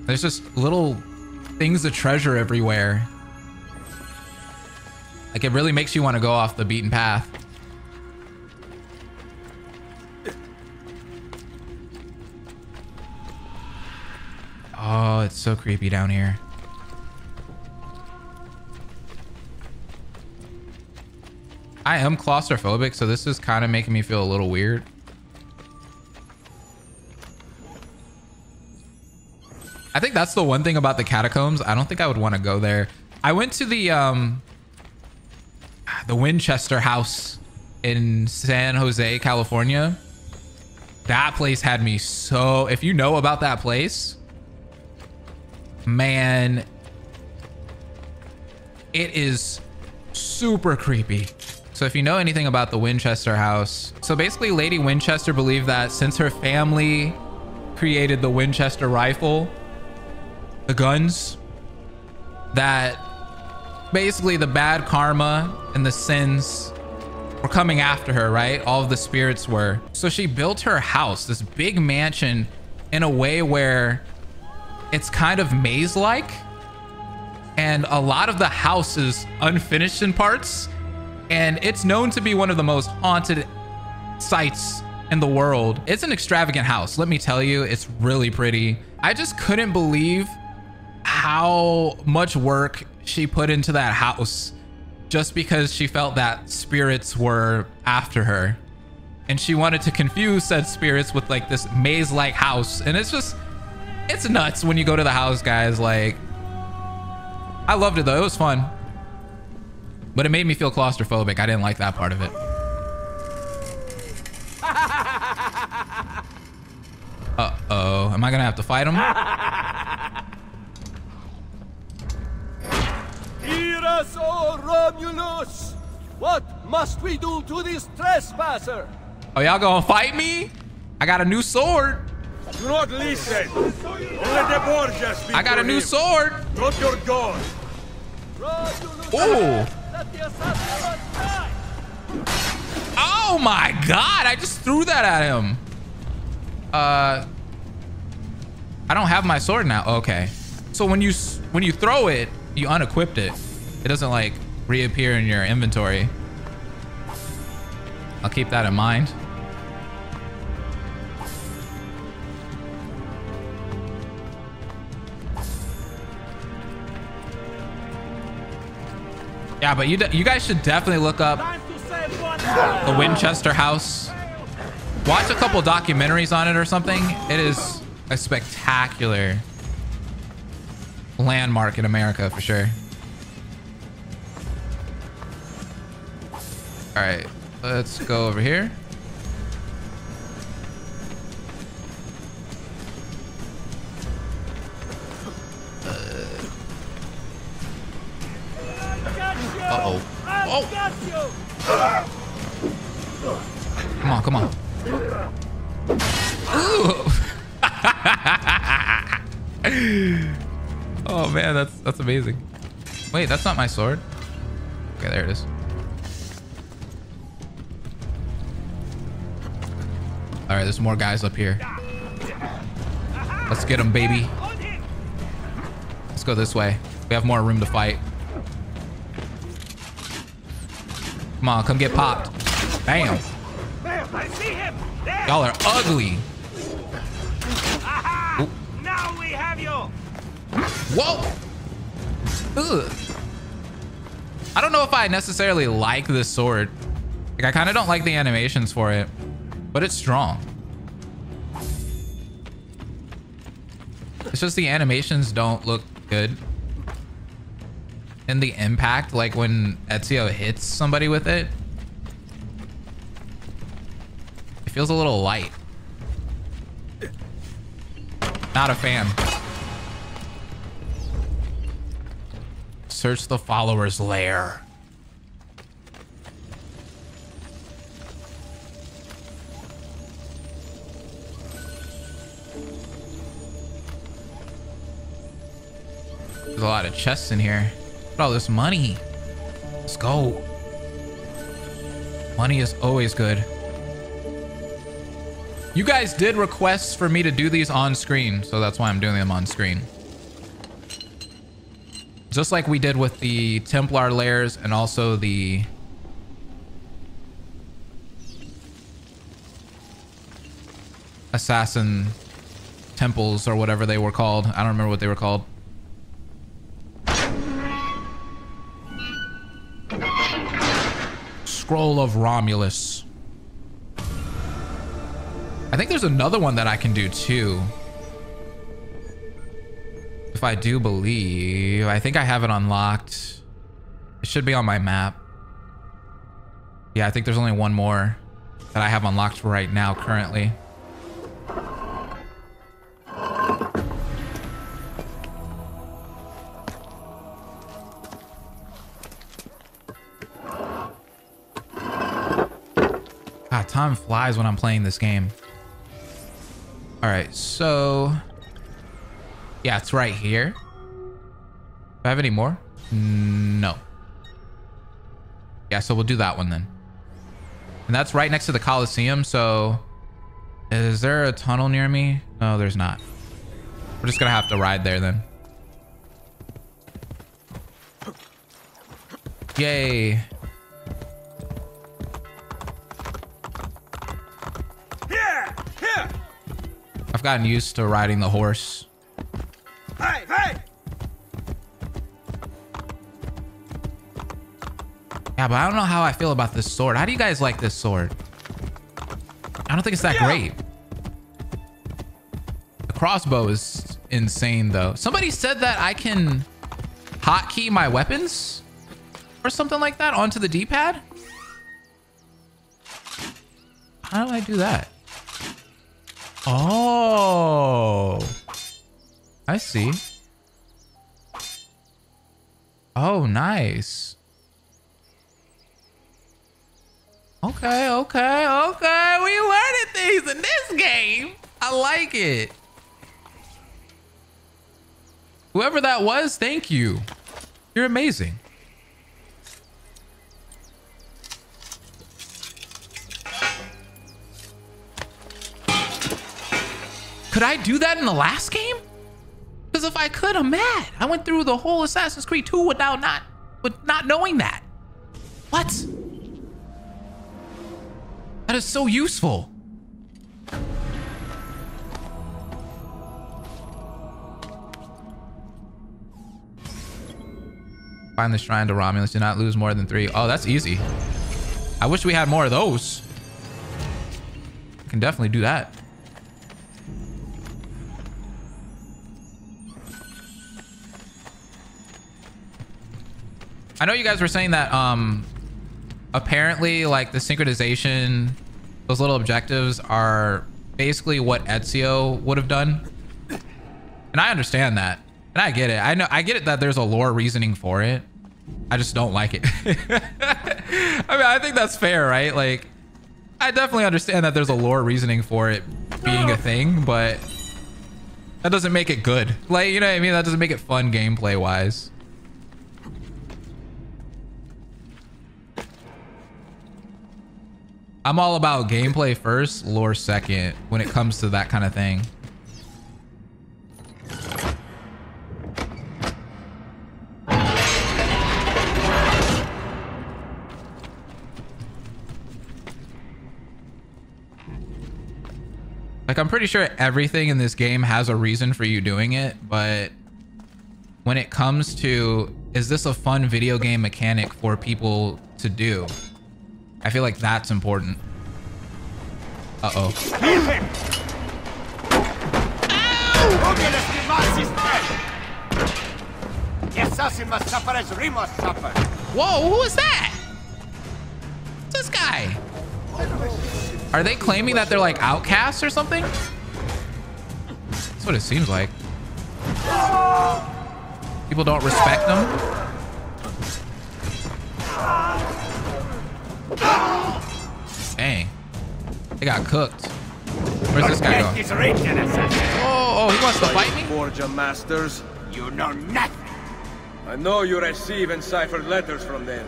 There's just little things of treasure everywhere. Like, it really makes you want to go off the beaten path. Oh, it's so creepy down here. I am claustrophobic, so this is kind of making me feel a little weird. I think that's the one thing about the catacombs. I don't think I would want to go there. I went to the Winchester House in San Jose, California. That place had me so... If you know about that place... Man, it is super creepy. So if you know anything about the Winchester House, so basically Lady Winchester believed that since her family created the Winchester rifle, the guns, that basically the bad karma and the sins were coming after her, right? All of the spirits were. So she built her house, this big mansion, in a way where it's kind of maze-like. And a lot of the house is unfinished in parts. And it's known to be one of the most haunted sites in the world. It's an extravagant house. Let me tell you, it's really pretty. I just couldn't believe how much work she put into that house just because she felt that spirits were after her. And she wanted to confuse said spirits with like this maze-like house. And it's just, it's nuts when you go to the house, guys. Like, I loved it though, it was fun. But it made me feel claustrophobic. I didn't like that part of it. Uh-oh, am I gonna have to fight him? Hear us, O Romulus! What must we do to this trespasser? Oh, y'all gonna fight me? I got a new sword. Do not listen. Only the Borgia speak. I got a new sword. Drop your guard. Oh! Oh my God! I just threw that at him. I don't have my sword now. Okay. So when you throw it, you unequipped it. It doesn't like reappear in your inventory. I'll keep that in mind. Yeah, but you guys should definitely look up the Winchester House. Watch a couple documentaries on it or something. It is a spectacular landmark in America for sure. All right, let's go over here. Uh-oh. Oh. Come on, come on. Ooh. Oh man, that's amazing. Wait, that's not my sword. Okay, there it is. All right, there's more guys up here. Let's get them, baby. Let's go this way. We have more room to fight. Come on, come get popped. Bam. Y'all are ugly. Ooh. Whoa. Ugh. I don't know if I necessarily like this sword. Like, I kind of don't like the animations for it, but it's strong. It's just the animations don't look good. And the impact, like when Ezio hits somebody with it, it feels a little light. Not a fan. Search the follower's lair. There's a lot of chests in here. All this money. Let's go. Money is always good. You guys did requests for me to do these on screen, so that's why I'm doing them on screen. Just like we did with the Templar lairs and also the assassin temples or whatever they were called. I don't remember what they were called. Scroll of Romulus. I think there's another one that I can do too. If I do believe, I think I have it unlocked. It should be on my map. Yeah, I think there's only one more that I have unlocked for right now currently. Time flies when I'm playing this game. All right, so yeah, it's right here. Do I have any more? No. Yeah, so we'll do that one then. And that's right next to the Colosseum, so... Is there a tunnel near me? No, there's not. We're just gonna have to ride there then. Yay. I've gotten used to riding the horse. Hey! Yeah, but I don't know how I feel about this sword. How do you guys like this sword? I don't think it's that great. The crossbow is insane, though. Somebody said that I can hotkey my weapons or something like that onto the D-pad. How do I do that? Oh, I see. Oh, nice. Okay. We learning things in this game. I like it. Whoever that was, thank you. You're amazing. Could I do that in the last game? Because if I could, I'm mad. I went through the whole Assassin's Creed 2 without not knowing that. What? That is so useful. Find the shrine to Romulus. Do not lose more than 3. Oh, that's easy. I wish we had more of those. Can definitely do that. I know you guys were saying that, apparently, like, the synchronization, those little objectives are basically what Ezio would have done. And I understand that. And I get it. I know, I get it that there's a lore reasoning for it. I just don't like it. I mean, I think that's fair, right? Like, I definitely understand that there's a lore reasoning for it being a thing, but that doesn't make it good. Like, you know what I mean? That doesn't make it fun gameplay-wise. I'm all about gameplay first, lore second, when it comes to that kind of thing. Like, I'm pretty sure everything in this game has a reason for you doing it, but when it comes to, is this a fun video game mechanic for people to do? I feel like that's important. Uh-oh. The assassin must suffer as we must suffer. Whoa, who is that? Who's this guy? Are they claiming that they're like outcasts or something? That's what it seems like. People don't respect them. Dang. They got cooked. Where's this guy going? Oh, he wants to fight me? Borgia masters, you know nothing. I know you receive and ciphered letters from them.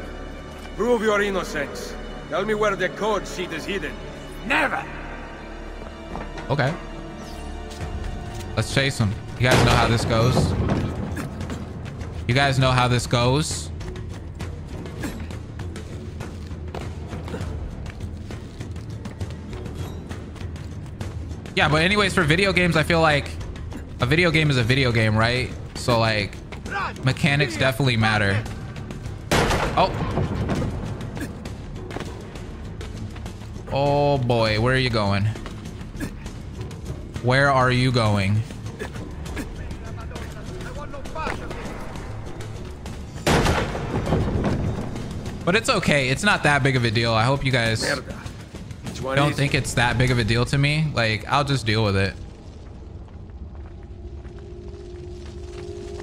Prove your innocence. Tell me where the code sheet is hidden. Never! Okay. Let's chase him. You guys know how this goes. You guys know how this goes. Yeah, but anyways, for video games, I feel like a video game is a video game, right? So, like, mechanics definitely matter. Oh. Oh, boy. Where are you going? Where are you going? But it's okay. It's not that big of a deal. I hope you guys... I don't think it's that big of a deal to me. Like, I'll just deal with it.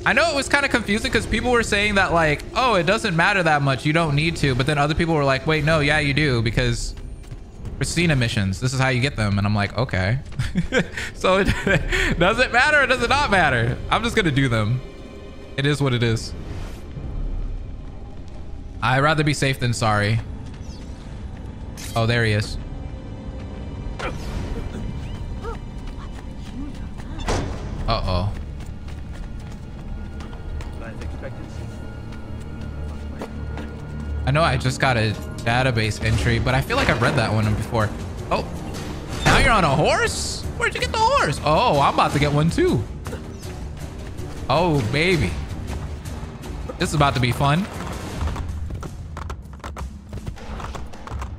I know it was kind of confusing because people were saying that, like, oh, it doesn't matter that much. You don't need to. But then other people were like, wait, no, yeah, you do. Because Christina missions, this is how you get them. And I'm like, okay. So it does it matter or does it not matter? I'm just going to do them. It is what it is. I'd rather be safe than sorry. Oh, there he is. Uh-oh. I know I just got a database entry, but I feel like I've read that one before. Oh, now you're on a horse? Where'd you get the horse? Oh, I'm about to get one too. Oh, baby. This is about to be fun.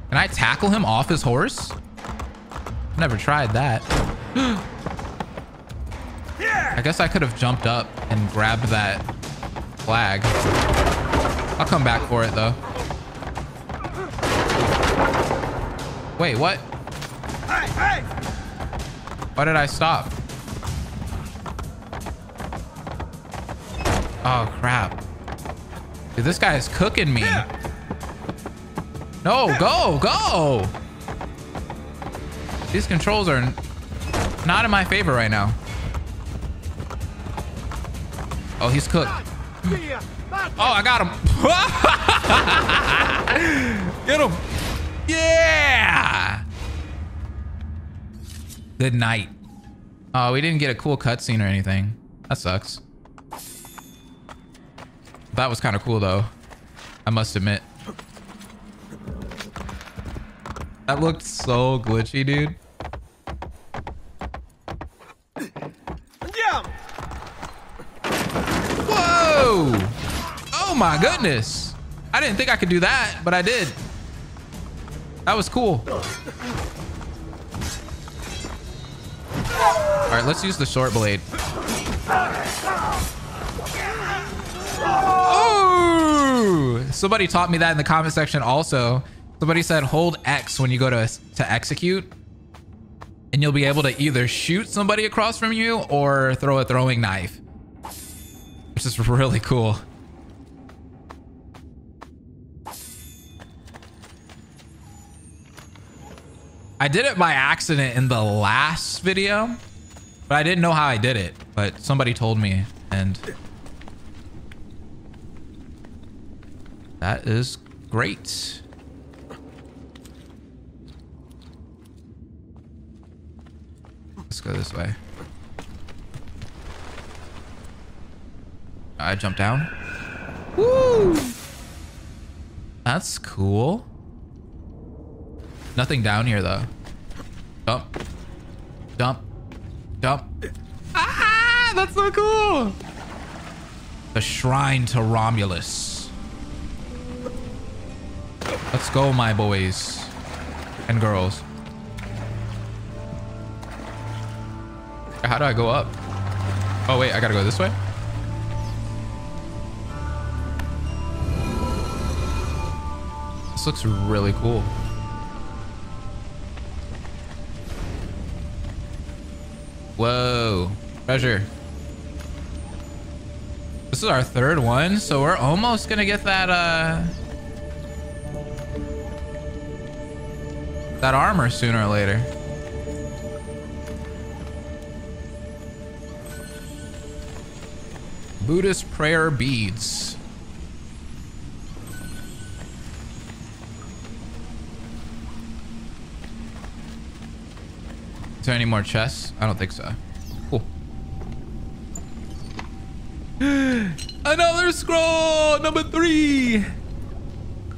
Can I tackle him off his horse? Never tried that. I guess I could have jumped up and grabbed that flag. I'll come back for it though. Wait, what? Hey, hey! Why did I stop? Oh crap. Dude, this guy is cooking me. No, go, go! These controls are not in my favor right now. Oh, he's cooked. Oh, I got him. Get him. Yeah. Good night. Oh, we didn't get a cool cutscene or anything. That sucks. That was kind of cool though, I must admit. That looked so glitchy, dude. Whoa! Oh my goodness. I didn't think I could do that, but I did. That was cool. All right, let's use the short blade. Oh! Somebody taught me that in the comment section also. Somebody said hold X when you go to execute, and you'll be able to either shoot somebody across from you or throw a throwing knife, which is really cool. I did it by accident in the last video, but I didn't know how I did it, but somebody told me, and that is great. Let's go this way. I jump down. Woo! That's cool. Nothing down here though. Jump. Jump. Jump. Ah! That's so cool! The shrine to Romulus. Let's go, my boys and girls. How do I go up? Oh wait, I gotta go this way? This looks really cool. Whoa, treasure. This is our third one, so we're almost gonna get that armor sooner or later. Buddhist prayer beads. Is there any more chests? I don't think so. Cool. Another scroll, number 3.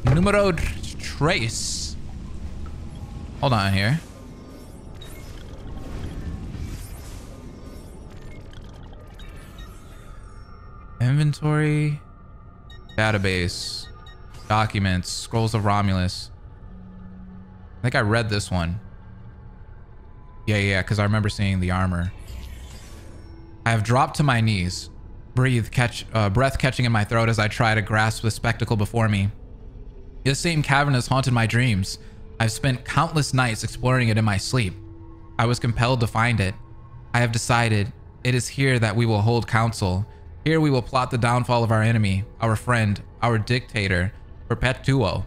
Numero tres. Hold on here. Inventory, database, documents, scrolls of Romulus. I think I read this one. Yeah, because I remember seeing the armor. I have dropped to my knees, breath catching in my throat as I try to grasp the spectacle before me. This same cavern has haunted my dreams. I've spent countless nights exploring it in my sleep. I was compelled to find it. I have decided it is here that we will hold counsel. Here we will plot the downfall of our enemy, our friend, our dictator, Perpetuo.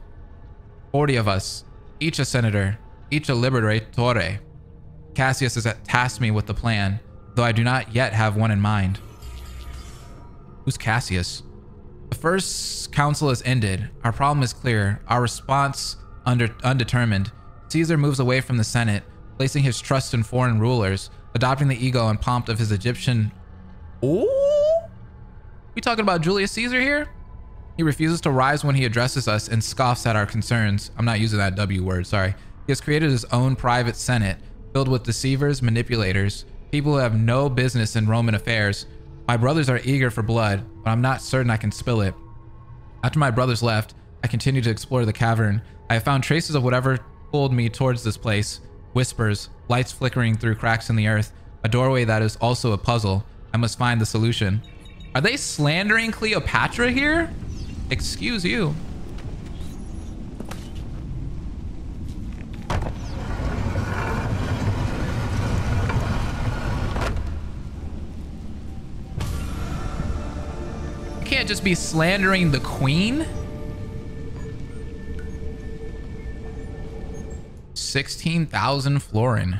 40 of us, each a senator, each a liberatore. Cassius has tasked me with the plan, though I do not yet have one in mind. Who's Cassius? The first council is ended. Our problem is clear. Our response undetermined. Caesar moves away from the Senate, placing his trust in foreign rulers, adopting the ego and pomp of his Egyptian. Ooh, we talking about Julius Caesar here? He refuses to rise when he addresses us and scoffs at our concerns. I'm not using that W word, sorry. He has created his own private Senate, filled with deceivers, manipulators, people who have no business in Roman affairs. My brothers are eager for blood, but I'm not certain I can spill it. After my brothers left, I continued to explore the cavern. I have found traces of whatever pulled me towards this place. Whispers, lights flickering through cracks in the earth, a doorway that is also a puzzle. I must find the solution. Are they slandering Cleopatra here? Excuse you. You can't just be slandering the queen. 16,000 florin.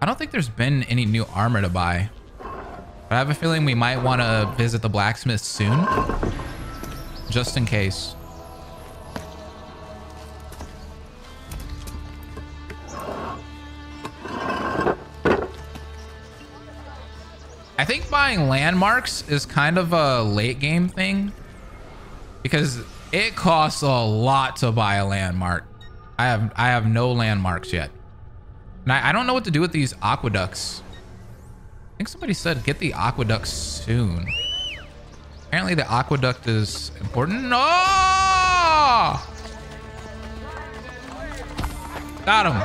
I don't think there's been any new armor to buy, but I have a feeling we might want to visit the blacksmith soon, just in case. I think buying landmarks is kind of a late game thing, because it costs a lot to buy a landmark. I have no landmarks yet. And I don't know what to do with these aqueducts. I think somebody said get the aqueducts soon. Apparently the aqueduct is important. No! Oh! Got him.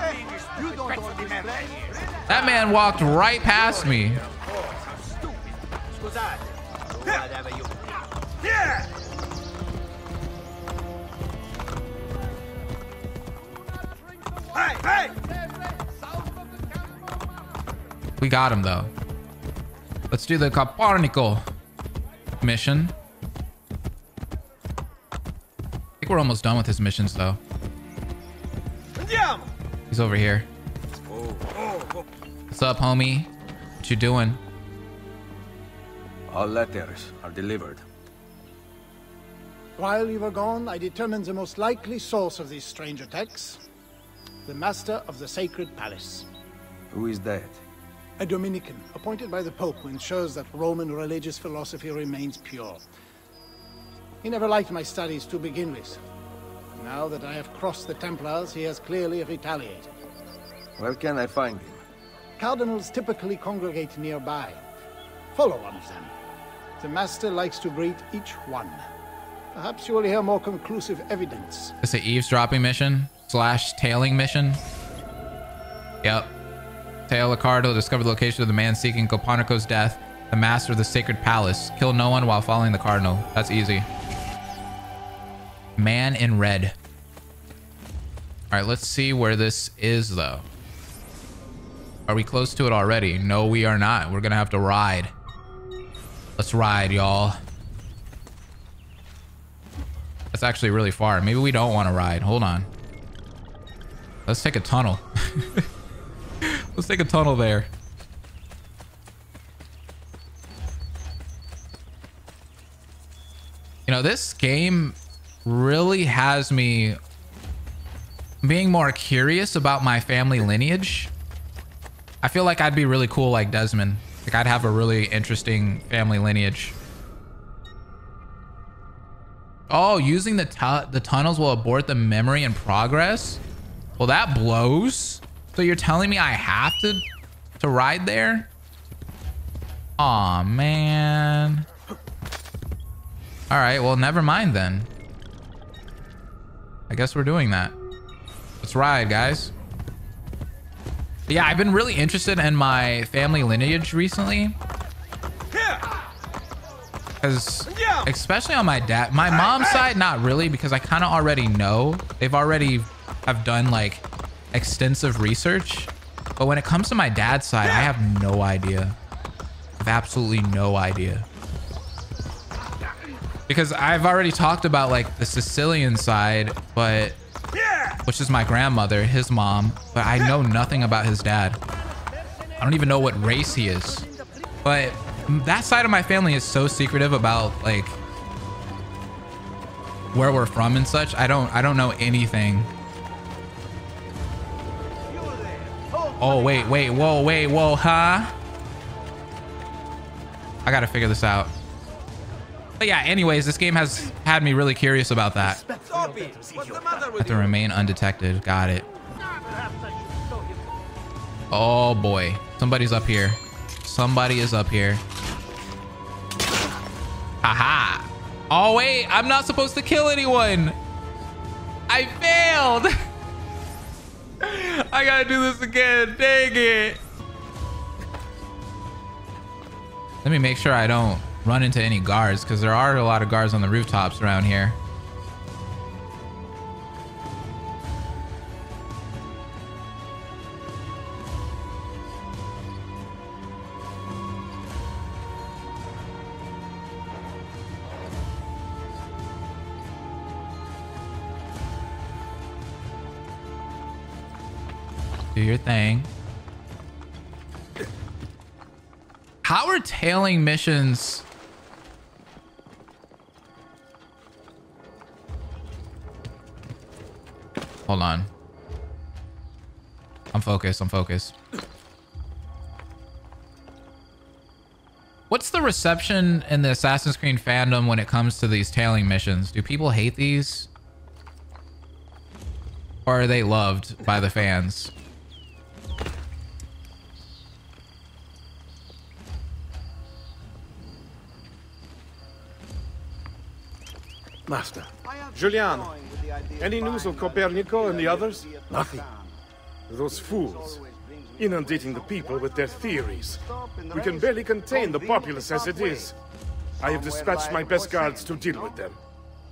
That man walked right past me. Hey! We got him though. Let's do the Copernico mission. I think we're almost done with his missions though. He's over here. What's up, homie? What you doing? All letters are delivered. While you were gone, I determined the most likely source of these strange attacks. The master of the sacred palace. Who is that? A Dominican, appointed by the Pope, who ensures that Roman religious philosophy remains pure. He never liked my studies to begin with. Now that I have crossed the Templars, he has clearly retaliated. Where can I find him? Cardinals typically congregate nearby. Follow one of them. The master likes to greet each one. Perhaps you will hear more conclusive evidence. It's an eavesdropping mission? Slash tailing mission. Yep. Tail Accardo, discover the location of the man seeking Copernico's death, the master of the sacred palace. Kill no one while following the cardinal. That's easy. Man in red. All right, let's see where this is though. Are we close to it already? No, we are not. We're gonna have to ride. Let's ride, y'all. That's actually really far. Maybe we don't want to ride. Hold on. Let's take a tunnel. Let's take a tunnel there. You know, this game really has me being more curious about my family lineage. I feel like I'd be really cool like Desmond. Like I'd have a really interesting family lineage. Oh, using the tunnels will abort the memory in progress. Well, that blows. So you're telling me I have to ride there? Aw, man. All right, well, never mind then. I guess we're doing that. Let's ride, guys. But yeah, I've been really interested in my family lineage recently. Because especially on my dad, my mom's side, not really, because I kind of already know. They've already have done like extensive research, but when it comes to my dad's side, I have no idea. I have absolutely no idea, because I've already talked about like the Sicilian side, but which is my grandmother, his mom, but I know nothing about his dad. I don't even know what race he is, but that side of my family is so secretive about like where we're from and such. I don't know anything. Oh, wait, wait, whoa, wait, whoa, huh? I gotta figure this out. But yeah, anyways, this game has had me really curious about that. I have to remain undetected. Got it. Oh boy, somebody's up here. Somebody is up here. Haha. Oh wait, I'm not supposed to kill anyone. I failed. I gotta do this again. Dang it. Let me make sure I don't run into any guards, because there are a lot of guards on the rooftops around here. Do your thing. How are tailing missions? Hold on. I'm focused. I'm focused. What's the reception in the Assassin's Creed fandom when it comes to these tailing missions? Do people hate these? Or are they loved by the fans? Master. Julian, any news of Copernico and the others? Nothing. Those fools, inundating the people with their theories. We can barely contain the populace as it is. I have dispatched my best guards to deal with them.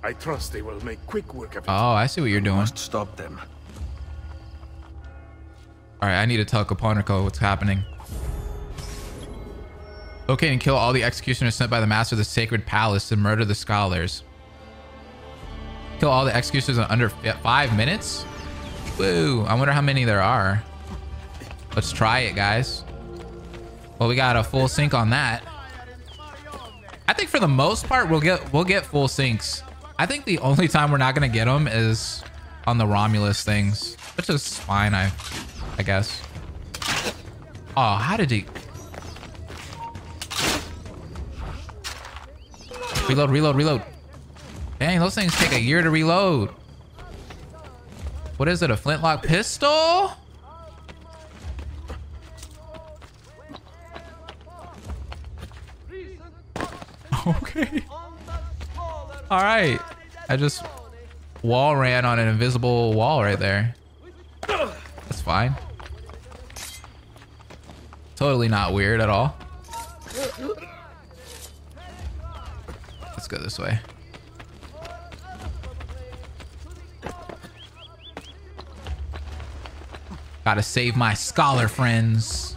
I trust they will make quick work of it. Oh, I see what you're doing. Must stop them. All right, I need to tell Copernico what's happening. Okay, and kill all the executioners sent by the master of the sacred palace and murder the scholars. Kill all the executioners in under 5 minutes? Woo, I wonder how many there are. Let's try it, guys. Well, we got a full sync on that. I think for the most part, we'll get full syncs. I think the only time we're not gonna get them is on the Romulus things, which is fine, I guess. Oh, how did he? Reload, reload, reload. Dang, those things take a year to reload. What is it, a flintlock pistol? Okay. All right. I just wall ran on an invisible wall right there. That's fine. Totally not weird at all. Let's go this way. Gotta save my scholar friends.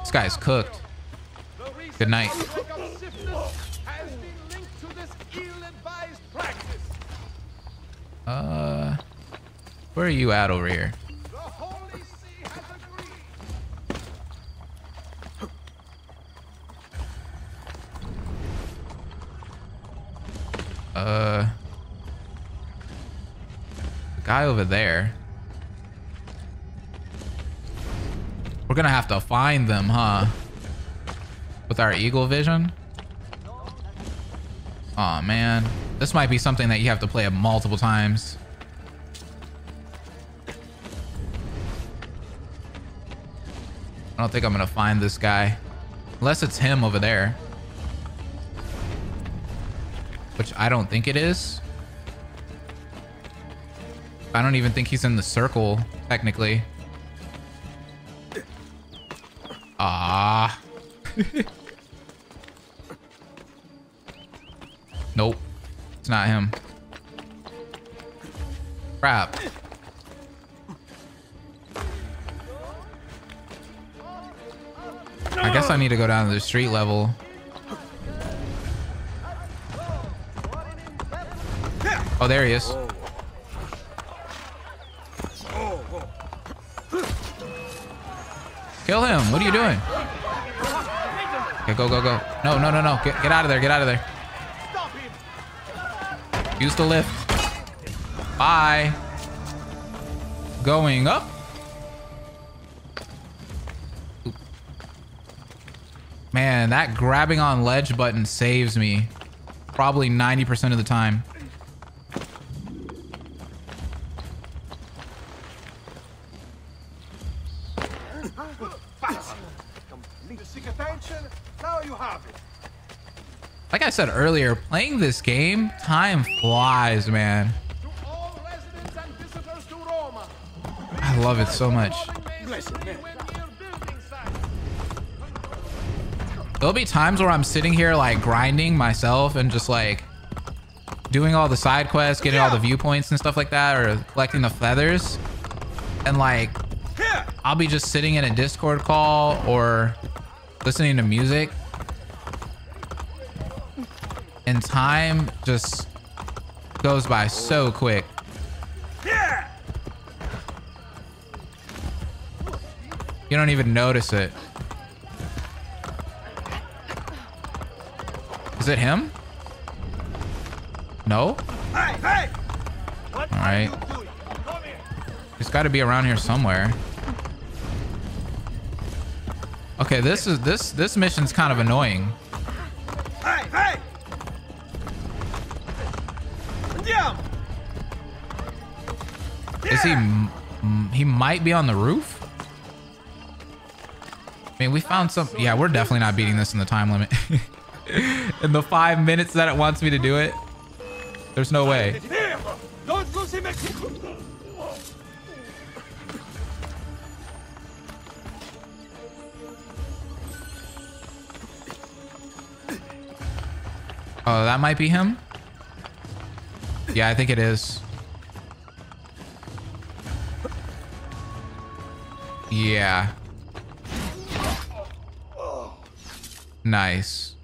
This guy's cooked. Good night. Where are you at over here? Guy over there. We're gonna have to find them, huh? With our eagle vision? Aw, man. This might be something that you have to play multiple times. I don't think I'm gonna find this guy. Unless it's him over there. Which I don't think it is. I don't even think he's in the circle, technically. Ah. Nope. It's not him. Crap. I guess I need to go down to the street level. Oh, there he is. Kill him. What are you doing? Okay, go, go, go. No, no, no, no. Get out of there. Get out of there. Use the lift. Bye. Going up. Oop. Man, that grabbing on ledge button saves me probably 90% of the time. Like I said earlier, playing this game, time flies, man. I love it so much. There'll be times where I'm sitting here like grinding myself and just like doing all the side quests, getting all the viewpoints and stuff like that, or collecting the feathers. And like, I'll be just sitting in a Discord call or listening to music. And time just goes by so quick. Yeah. You don't even notice it. Is it him? No? Hey, hey. All right. It's got to be around here somewhere. Okay, this mission's kind of annoying. Hey, hey. Is he might be on the roof? I mean, we found some. Yeah, we're definitely not beating this in the time limit. In the 5 minutes that it wants me to do it, there's no way. Oh, that might be him. Yeah, I think it is. Yeah. Nice.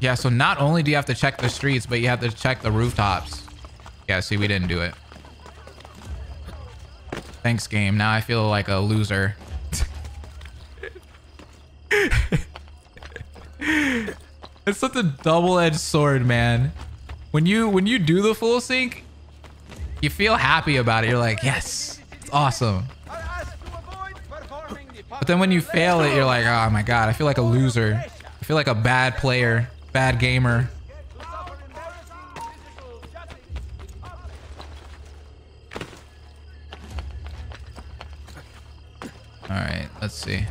Yeah, so not only do you have to check the streets, but you have to check the rooftops. Yeah, see, we didn't do it. Thanks, game. Now I feel like a loser. It's such a double-edged sword, man. When you do the full sync, you feel happy about it. You're like, yes, it's awesome. But then when you fail it, you're like, oh my God, I feel like a loser. I feel like a bad player, bad gamer. All right, let's see.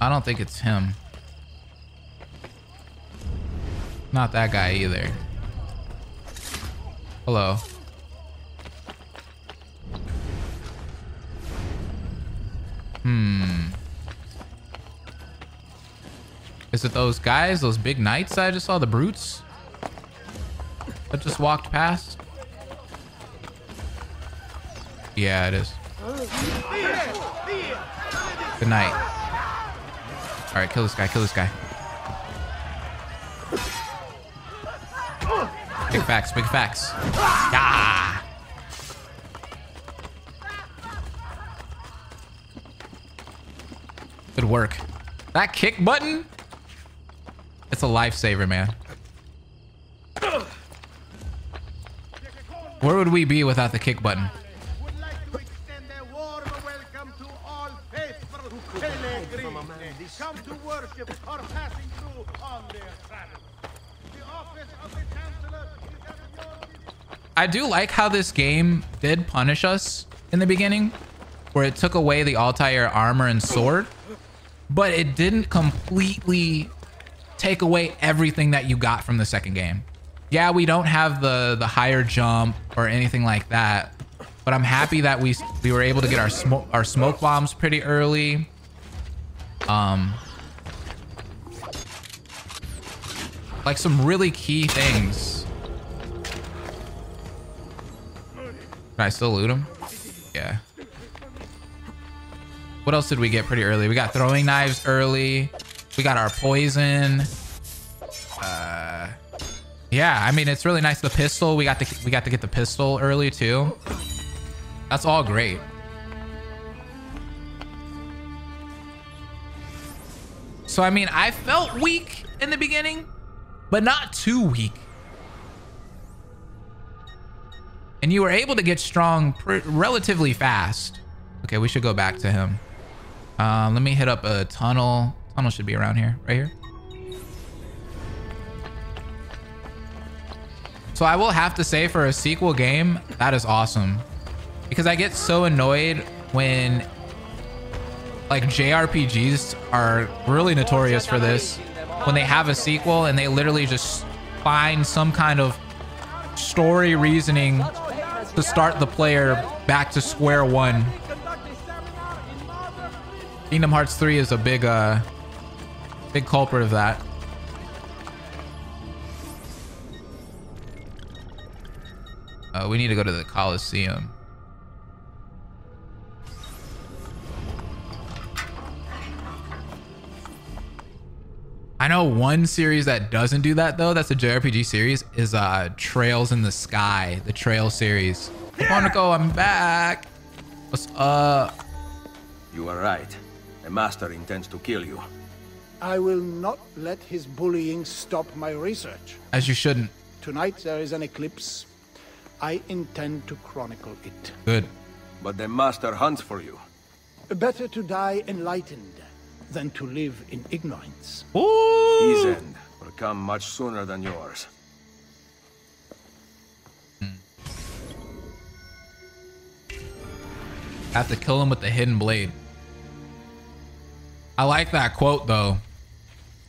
I don't think it's him. Not that guy either. Hello. Hmm. Is it those guys, those big knights I just saw, the brutes that just walked past? Yeah, it is. Good night. All right, kill this guy, kill this guy. Big facts, big facts. Yeah. Good work. That kick button? It's a lifesaver, man. Where would we be without the kick button? I do like how this game did punish us in the beginning, where it took away the Altair armor and sword, but it didn't completely take away everything that you got from the second game. Yeah, we don't have the higher jump or anything like that, but I'm happy that we were able to get our smoke bombs pretty early. Like some really key things. Can I still loot him? Yeah. What else did we get pretty early? We got throwing knives early. We got our poison. Yeah, I mean, it's really nice. The pistol, we got to get the pistol early too. That's all great. So, I mean, I felt weak in the beginning, but not too weak. And you were able to get strong relatively fast. Okay, we should go back to him. Let me hit up a tunnel. Tunnel should be around here, right here. So I will have to say, for a sequel game, that is awesome. Because I get so annoyed when like JRPGs are really notorious for this, when they have a sequel and they literally just find some kind of story reasoning to start the player back to square one. Kingdom Hearts 3 is a big, big culprit of that. We need to go to the Colosseum. I know one series that doesn't do that though, that's a JRPG series, is Trails in the Sky, the Trail series. Yeah. Copernico, I'm back. What's up? You are right. The master intends to kill you. I will not let his bullying stop my research. As you shouldn't. Tonight there is an eclipse. I intend to chronicle it. Good. But the master hunts for you. Better to die enlightened than to live in ignorance. Ooh. His end will come much sooner than yours. I have to kill him with the hidden blade. I like that quote though.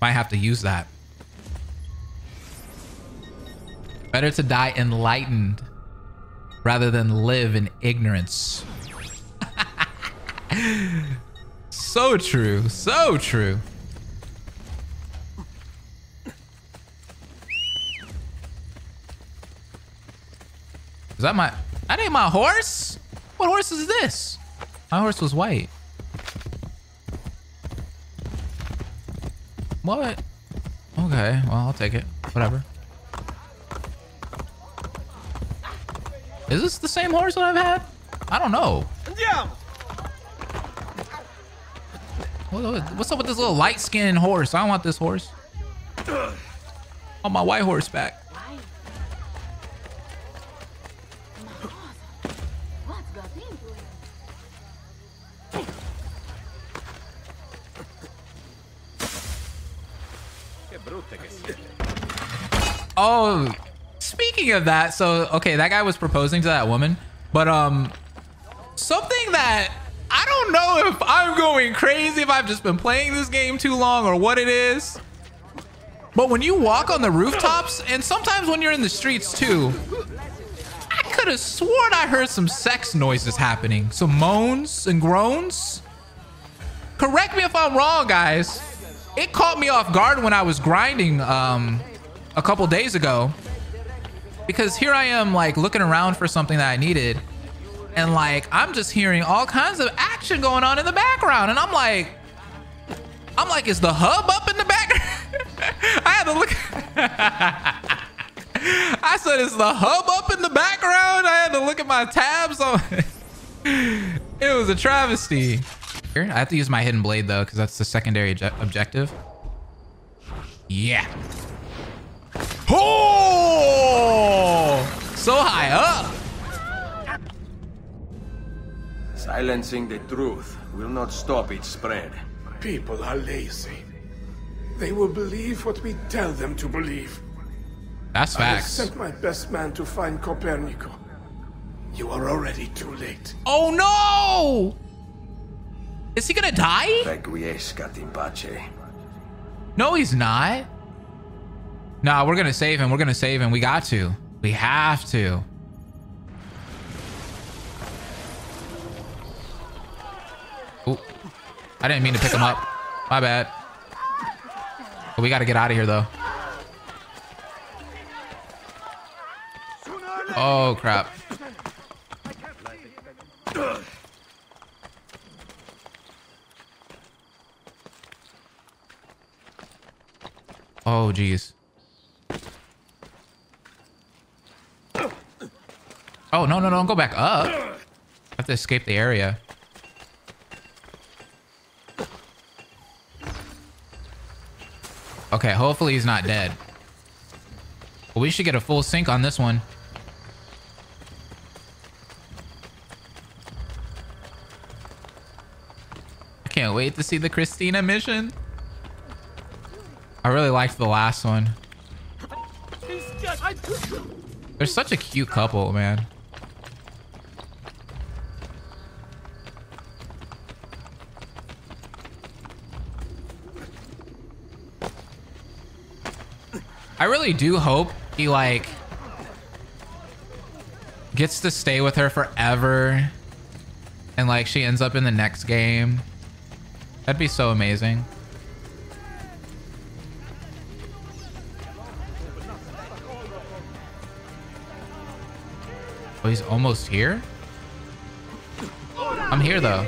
Might have to use that. Better to die enlightened rather than live in ignorance. So true, so true. Is that my, that ain't my horse? What horse is this? My horse was white. What? Okay, well, I'll take it, whatever. Is this the same horse that I've had? I don't know. Yeah. What's up with this little light-skinned horse? I don't want this horse. I want my white horse back. Oh, speaking of that, so okay, that guy was proposing to that woman, but something that I don't know if I'm going crazy, if I've just been playing this game too long or what it is, but when you walk on the rooftops and sometimes when you're in the streets too, I could have sworn I heard some sex noises happening, some moans and groans. Correct me if I'm wrong, guys. It caught me off guard when I was grinding a couple days ago. Because here I am like looking around for something that I needed and like I'm just hearing all kinds of action going on in the background and I'm like is the hub up in the background? I had to look. I said, is the hub up in the background? I had to look at my tabs on. It was a travesty. Here, I have to use my hidden blade though because that's the secondary objective. Yeah. Oh! So high up. Silencing the truth will not stop its spread. People are lazy. They will believe what we tell them to believe. That's facts. I sent my best man to find Copernico. You are already too late. Oh no! Is he gonna die? No, he's not. Nah, we're gonna save him. We're gonna save him. We got to. We have to. Ooh. I didn't mean to pick him up. My bad. But we gotta get out of here though. Oh crap. Oh geez. Oh, no, no, no, don't go back up. I have to escape the area. Okay, hopefully he's not dead. But we should get a full sync on this one. I can't wait to see the Christina mission. I really liked the last one. They're such a cute couple, man. I really do hope he like gets to stay with her forever and like she ends up in the next game. That'd be so amazing. Oh, he's almost here? I'm here though.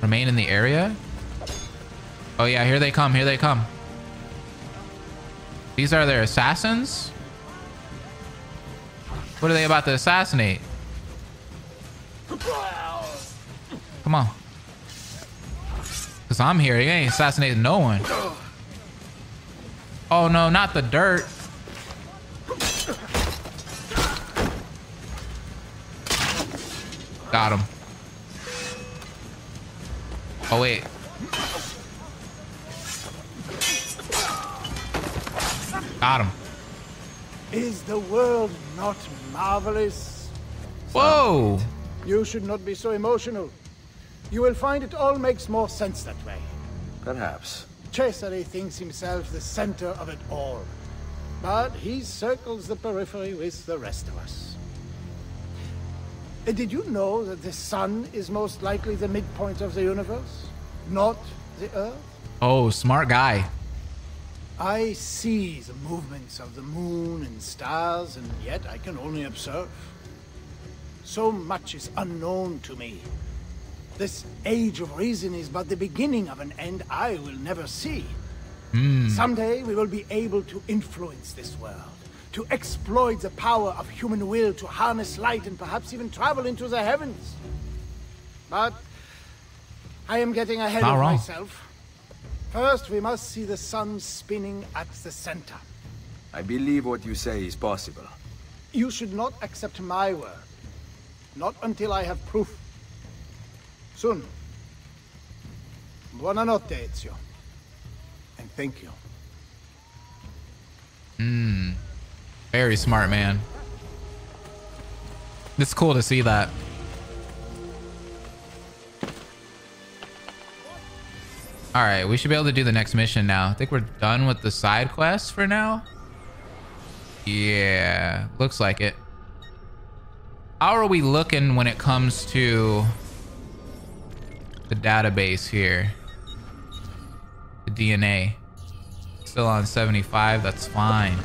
Remain in the area. Oh yeah, here they come, here they come. These are their assassins? What are they about to assassinate? Come on. Cause I'm here, you ain't assassinating no one. Oh no, not the dirt. Got him. Oh wait. Got him. Is the world not marvelous? Whoa! You should not be so emotional. You will find it all makes more sense that way. Perhaps. Cesare thinks himself the center of it all, but he circles the periphery with the rest of us. Did you know that the sun is most likely the midpoint of the universe, not the earth? Oh, smart guy. I see the movements of the moon and stars, and yet I can only observe. So much is unknown to me. This age of reason is but the beginning of an end I will never see. Someday we will be able to influence this world, to exploit the power of human will, to harness light and perhaps even travel into the heavens. But I am getting ahead of myself. First, we must see the sun spinning at the center. I believe what you say is possible. You should not accept my word. Not until I have proof. Soon. Buonanotte, Ezio. And thank you. Very smart, man. It's cool to see that. All right, we should be able to do the next mission now. I think we're done with the side quests for now. Yeah, looks like it. How are we looking when it comes to the database here? The DNA. Still on 75, that's fine.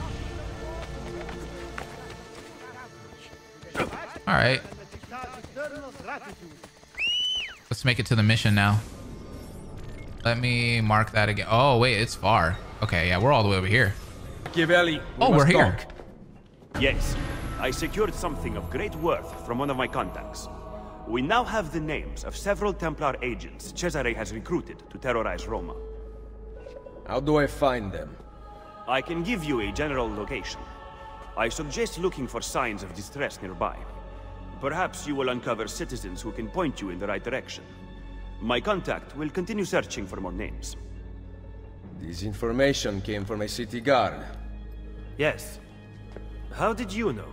All right. Let's make it to the mission now. Let me mark that again. Oh, wait, it's far. Okay, yeah, we're all the way over here. Machiavelli, oh, we're here. Talk. Yes, I secured something of great worth from one of my contacts. We now have the names of several Templar agents Cesare has recruited to terrorize Roma. How do I find them? I can give you a general location. I suggest looking for signs of distress nearby. Perhaps you will uncover citizens who can point you in the right direction. My contact will continue searching for more names. This information came from a city guard. Yes. How did you know?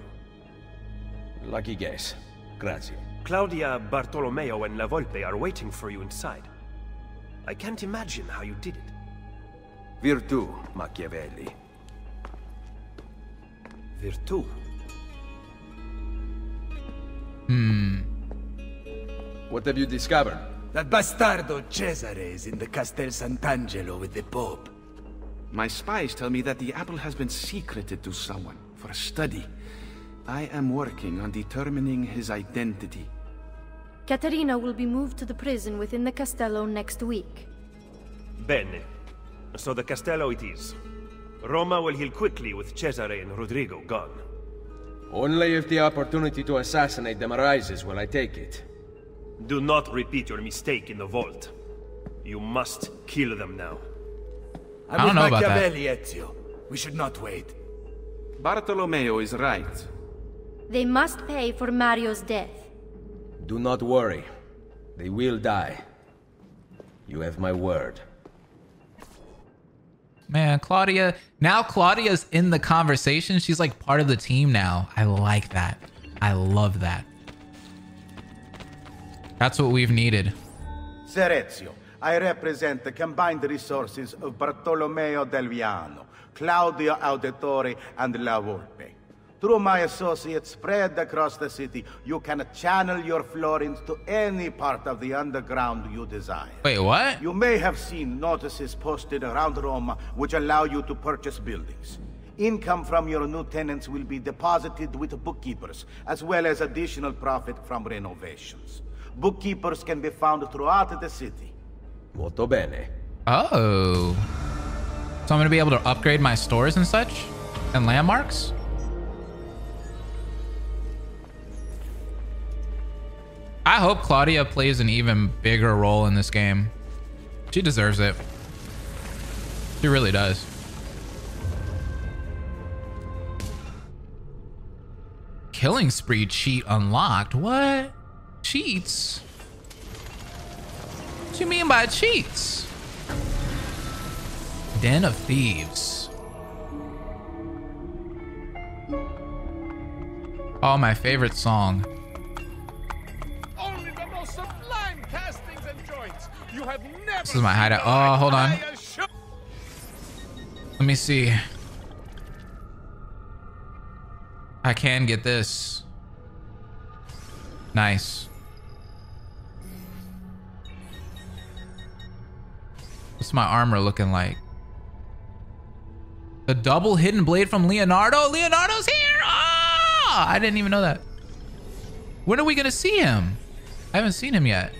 Lucky guess. Grazie. Claudia, Bartolomeo, and La Volpe are waiting for you inside. I can't imagine how you did it. Virtù, Machiavelli. Virtù? What have you discovered? That bastardo Cesare is in the Castel Sant'Angelo with the Pope. My spies tell me that the apple has been secreted to someone for a study. I am working on determining his identity. Caterina will be moved to the prison within the Castello next week. Bene. So the Castello it is. Roma will heal quickly with Cesare and Rodrigo gone. Only if the opportunity to assassinate them arises will I take it. Do not repeat your mistake in the vault. You must kill them now. I don't know about that. Ezio. We should not wait. Bartolomeo is right. They must pay for Mario's death. Do not worry. They will die. You have my word. Man, Claudia. Now Claudia's in the conversation. She's like part of the team now. I like that. I love that. That's what we've needed. Serezio, I represent the combined resources of Bartolomeo del Viano, Claudia Auditore, and La Volpe. Through my associates spread across the city, you can channel your florins to any part of the underground you desire. Wait, what? You may have seen notices posted around Rome which allow you to purchase buildings. Income from your new tenants will be deposited with bookkeepers, as well as additional profit from renovations. Bookkeepers can be found throughout the city. Molto bene. Oh. So I'm going to be able to upgrade my stores and such? And landmarks? I hope Claudia plays an even bigger role in this game. She deserves it. She really does. Killing spree cheat unlocked. What? Cheats? What do you mean by cheats? Den of Thieves. Oh, my favorite song. Only the most sublime castings and joints you have never. This is my hideout. Oh, hold on. Let me see. I can get this. Nice. What's my armor looking like? The double hidden blade from Leonardo? Leonardo's here! Ah! I didn't even know that. When are we gonna see him? I haven't seen him yet.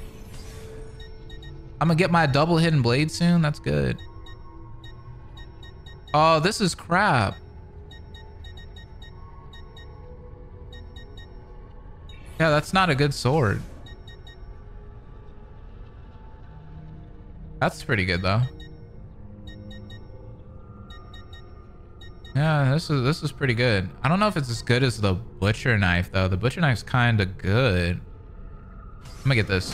I'm gonna get my double hidden blade soon. That's good. Oh, this is crap. Yeah, that's not a good sword. That's pretty good though. Yeah, this is pretty good. I don't know if it's as good as the butcher knife though. The butcher knife's kind of good. I'm gonna get this.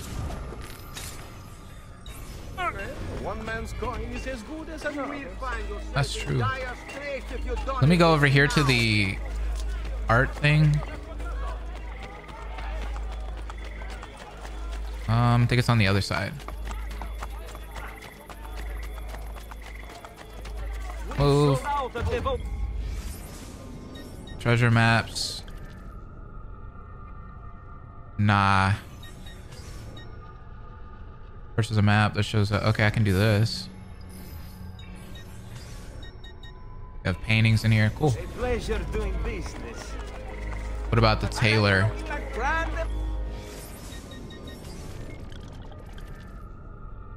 One man's coin is as good as another. That's true. Let me go over here to the art thing. I think it's on the other side. Move. Treasure maps. Nah. First is a map that shows that. Okay, I can do this. We have paintings in here. Cool. What about the tailor?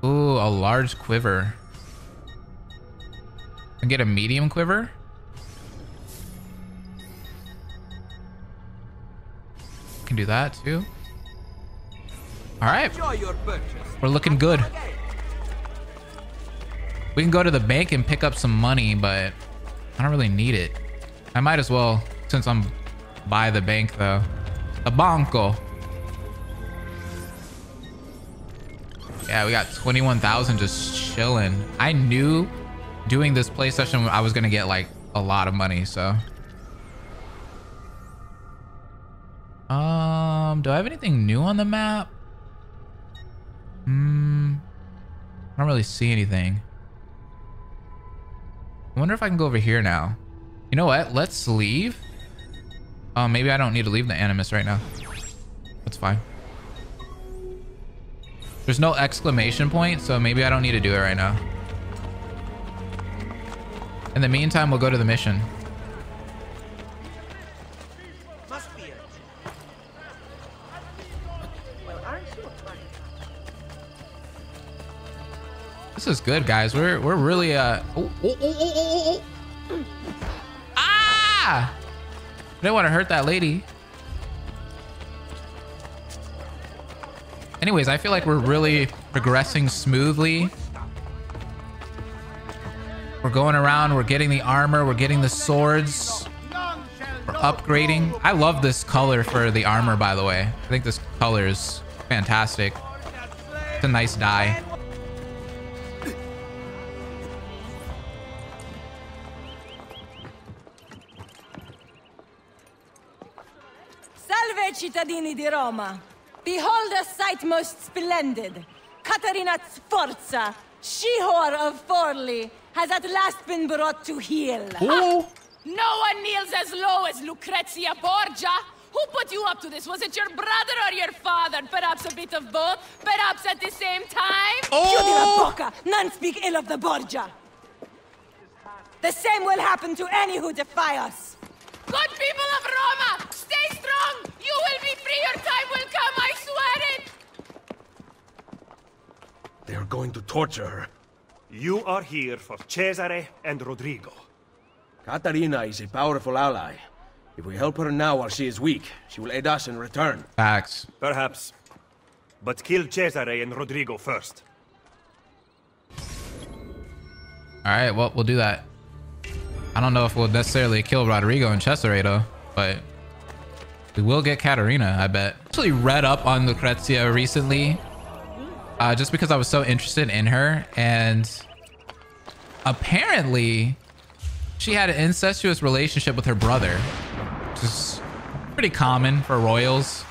Ooh, a large quiver. And get a medium quiver? Can do that too. All right. We're looking good. We can go to the bank and pick up some money, but I don't really need it. I might as well, since I'm by the bank though. The banco. Yeah, we got 21,000 just chilling. I knew doing this play session, I was going to get like a lot of money. So, do I have anything new on the map? I don't really see anything. I wonder if I can go over here now. You know what? Let's leave. Maybe I don't need to leave the Animus right now. That's fine. There's no exclamation point, so maybe I don't need to do it right now. In the meantime, we'll go to the mission. Must be it. Well, aren't you funny? This is good, guys. We're really Ah! I didn't want to hurt that lady. Anyways, I feel like we're really progressing smoothly. We're going around, we're getting the armor, we're getting the swords, we're upgrading. I love this color for the armor, by the way. I think this color is fantastic. It's a nice dye. Salve, cittadini di Roma. Behold a sight most splendid. Caterina Sforza, she-whore of Forli, has at last been brought to heel. Oh. No one kneels as low as Lucrezia Borgia. Who put you up to this? Was it your brother or your father? Perhaps a bit of both? Perhaps at the same time? Oh. You did a boca. None speak ill of the Borgia. The same will happen to any who defy us. Good people of Roma, stay strong! You will be free, your time will come, I swear it! They are going to torture her. You are here for Cesare and Rodrigo. Caterina is a powerful ally. If we help her now while she is weak, she will aid us in return. Facts. Perhaps. But kill Cesare and Rodrigo first. Alright, well, we'll do that. I don't know if we'll necessarily kill Rodrigo and Cesare though, but we will get Caterina, I bet. I actually read up on Lucrezia recently. Just because I was so interested in her, and apparently she had an incestuous relationship with her brother, which is pretty common for royals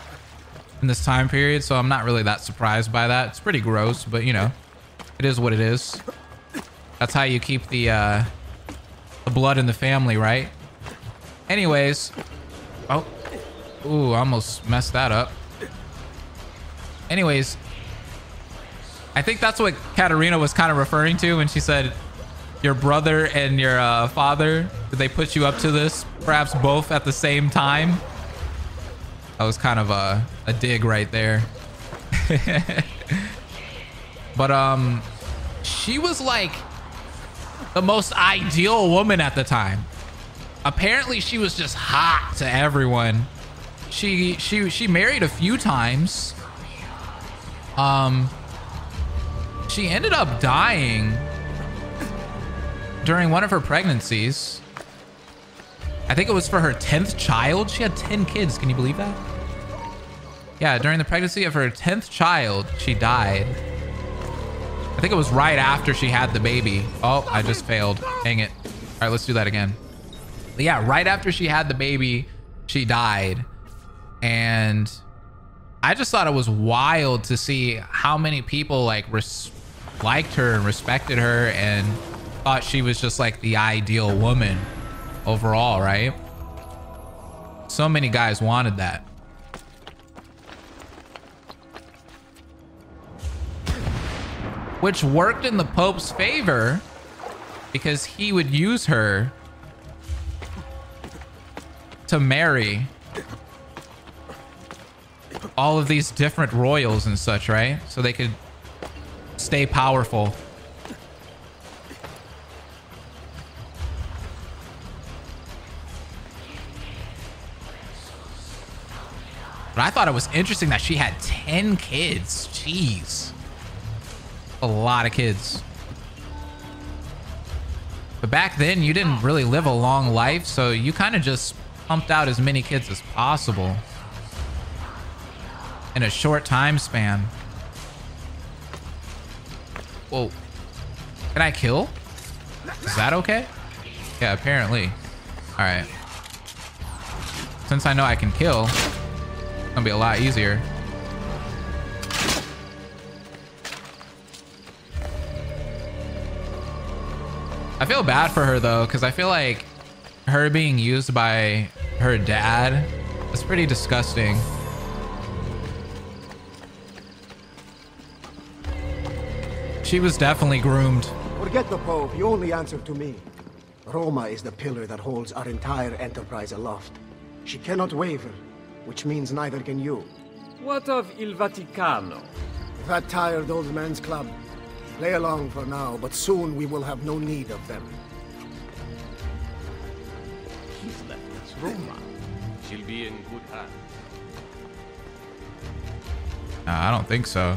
in this time period, so I'm not really that surprised by that. It's pretty gross, but you know, it is what it is. That's how you keep the blood in the family, right? Anyways, oh, ooh, I almost messed that up. Anyways, I think that's what Caterina was kind of referring to when she said, your brother and your father, did they put you up to this? Perhaps both at the same time? That was kind of a dig right there. But she was like the most ideal woman at the time. Apparently she was just hot to everyone. She married a few times. She ended up dying during one of her pregnancies. I think it was for her 10th child. She had 10 kids. Can you believe that? Yeah, during the pregnancy of her 10th child, she died. I think it was right after she had the baby. Oh, I just failed. Dang it. All right, let's do that again. But yeah, right after she had the baby, she died. And I just thought it was wild to see how many people like liked her and respected her and thought she was just like the ideal woman overall, right? So many guys wanted that. Which worked in the Pope's favor because he would use her to marry all of these different royals and such, right? So they could stay powerful. But I thought it was interesting that she had 10 kids. Jeez. A lot of kids. But back then, you didn't really live a long life, so you kind of just pumped out as many kids as possible in a short time span. Whoa. Can I kill? Is that okay? Yeah, apparently. All right. Since I know I can kill, it's gonna be a lot easier. I feel bad for her though, because I feel like her being used by her dad is pretty disgusting. She was definitely groomed. Forget the Pope, you only answer to me. Roma is the pillar that holds our entire enterprise aloft. She cannot waver, which means neither can you. What of Il Vaticano? That tired old man's club. Play along for now, but soon we will have no need of them. He's left us Roma. She'll be in good hands. I don't think so.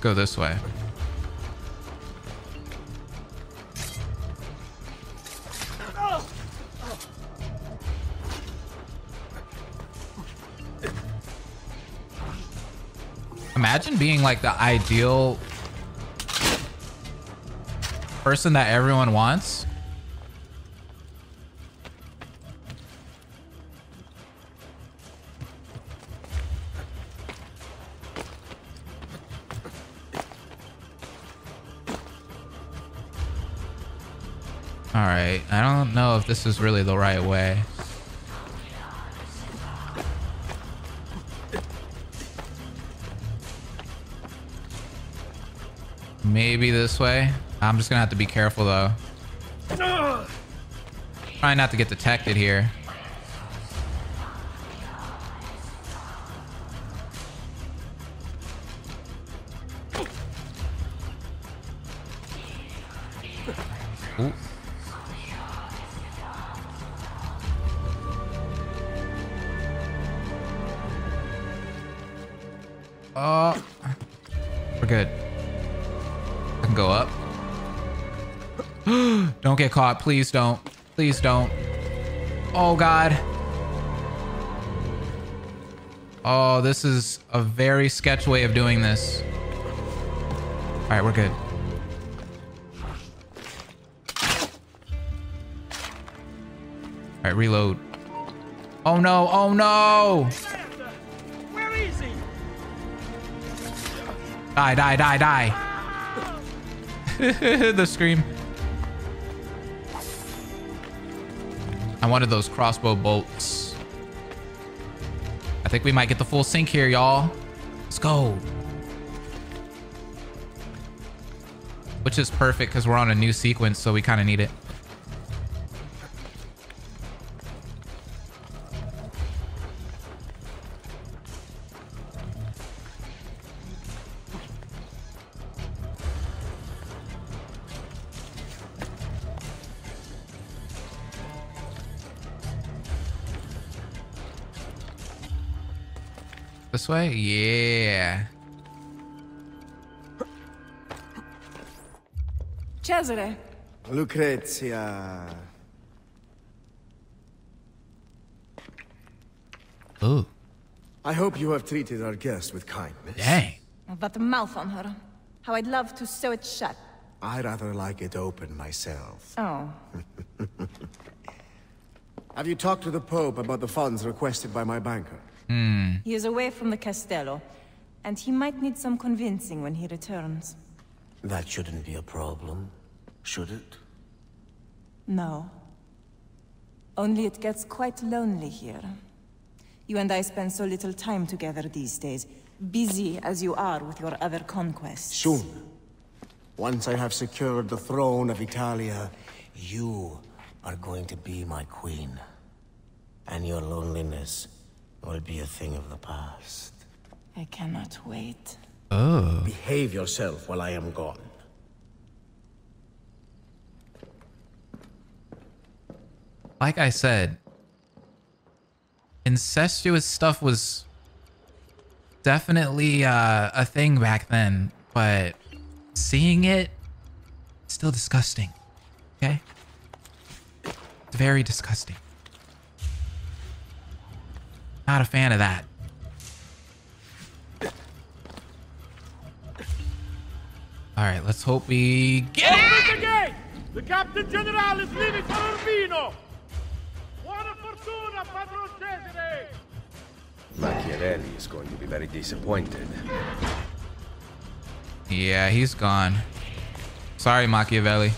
Go this way. Imagine being like the ideal person that everyone wants. All right, I don't know if this is really the right way. Maybe this way. I'm just gonna have to be careful though. Try not to get detected here. Ooh. Oh, we're good. I can go up. Don't get caught. Please don't. Please don't. Oh, God. Oh, this is a very sketch way of doing this. All right, we're good. All right, reload. Oh, no. Oh, no. Where is he? Die, die, die, die. The scream. I wanted those crossbow bolts. I think we might get the full sync here, y'all. Let's go. Which is perfect because we're on a new sequence, so we kind of need it. This way? Yeah. Cesare. Lucrezia. Ooh. I hope you have treated our guest with kindness. Dang. I've got a mouth on her. How I'd love to sew it shut. I rather like it open myself. Oh. Have you talked to the Pope about the funds requested by my banker? He is away from the Castello, and he might need some convincing when he returns. That shouldn't be a problem, should it? No. Only it gets quite lonely here. You and I spend so little time together these days, busy as you are with your other conquests. Soon. Once I have secured the throne of Italia, you are going to be my queen. And your loneliness will be a thing of the past. I cannot wait. Oh. Behave yourself while I am gone. Like I said, incestuous stuff was definitely a thing back then, but seeing it, it's still disgusting, okay? It's very disgusting. Not a fan of that. All right, let's hope we get it again. The Captain General is leaving for Urbino. Buona fortuna, Padron Cesare. Machiavelli is going to be very disappointed. Yeah, he's gone. Sorry, Machiavelli.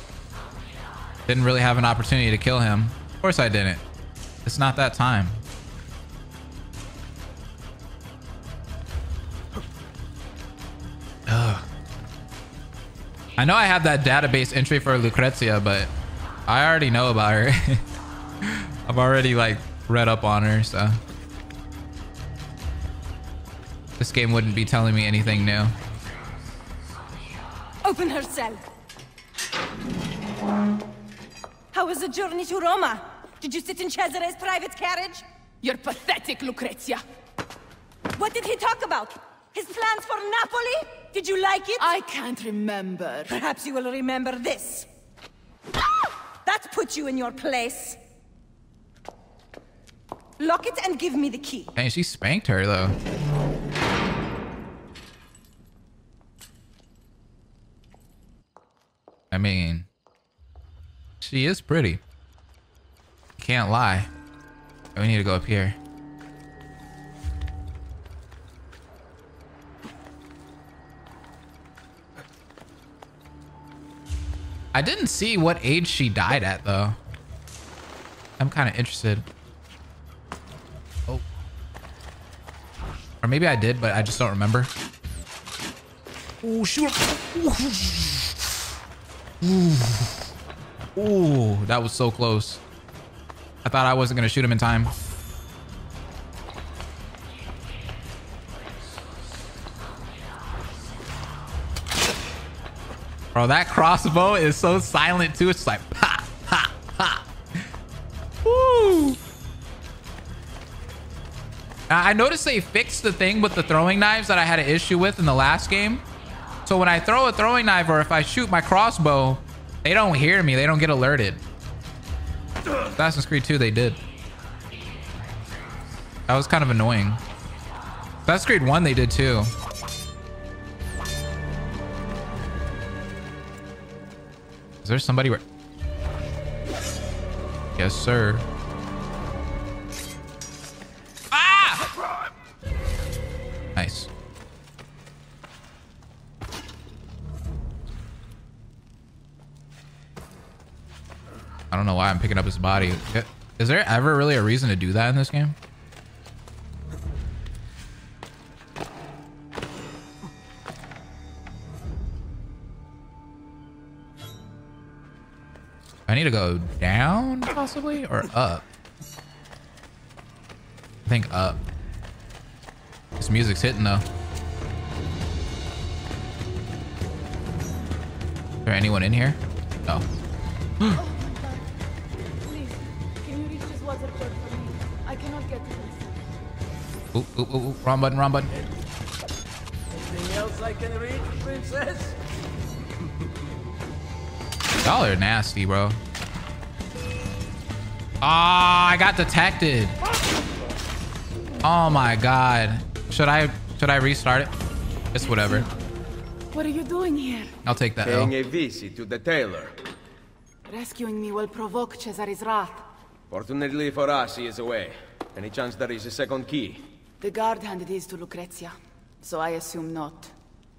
Didn't really have an opportunity to kill him. Of course I didn't. It's not that time. I know I have that database entry for Lucrezia, but I already know about her. I've already like read up on her, so this game wouldn't be telling me anything new. Open her cell. How was the journey to Roma? Did you sit in Cesare's private carriage? You're pathetic, Lucrezia. What did he talk about? His plans for Napoli? Did you like it? I can't remember. Perhaps you will remember this. Ah! That put you in your place. Lock it and give me the key. Dang, she spanked her, though. I mean, she is pretty. Can't lie. We need to go up here. I didn't see what age she died at, though. I'm kind of interested. Oh. Or maybe I did, but I just don't remember. Oh, shoot. Ooh. Ooh, that was so close. I thought I wasn't going to shoot him in time. Bro, that crossbow is so silent too. It's just like pop, pop, pop. Woo! I noticed they fixed the thing with the throwing knives that I had an issue with in the last game. So when I throw a throwing knife or if I shoot my crossbow, they don't hear me. They don't get alerted. Assassin's Creed 2, they did. That was kind of annoying. Assassin's Creed 1, they did too. Is there somebody where? Yes, sir. Ah! Nice. I don't know why I'm picking up his body. Is there ever really a reason to do that in this game? I need to go down possibly or up. I think up. This music's hitting though. Is there anyone in here? No. Oh my God. Please, can you reach this water jug for me? I cannot get to this. Ooh, ooh, ooh, ooh. Wrong button, wrong button. Anything else I can reach, princess? Y'all are nasty, bro. Ah, I got detected. Oh my God. Should I restart it? It's whatever. What are you doing here? I'll take that L. Paying a visit to the tailor. Rescuing me will provoke Cesare's wrath. Fortunately for us, he is away. Any chance there is a second key? The guard handed these to Lucrezia, so I assume not.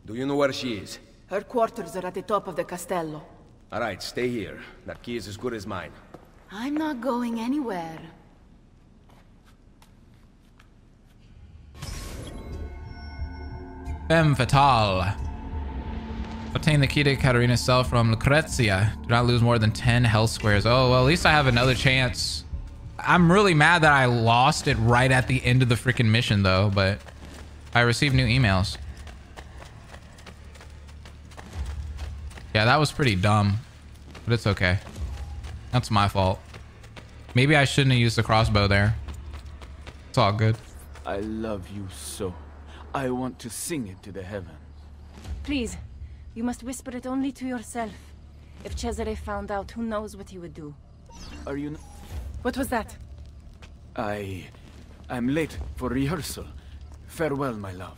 Do you know where she is? Her quarters are at the top of the Castello. All right, stay here. That key is as good as mine. I'm not going anywhere. Femme fatale. Obtain the key to Caterina's cell from Lucrezia. Do not lose more than 10 health squares. Oh, well, at least I have another chance. I'm really mad that I lost it right at the end of the freaking mission, though, but I received new emails. Yeah, that was pretty dumb, but it's okay. That's my fault. Maybe I shouldn't have used the crossbow there. It's all good. I love you so. I want to sing it to the heavens. Please, you must whisper it only to yourself. If Cesare found out, who knows what he would do. Are you... What was that? I'm late for rehearsal. Farewell, my love.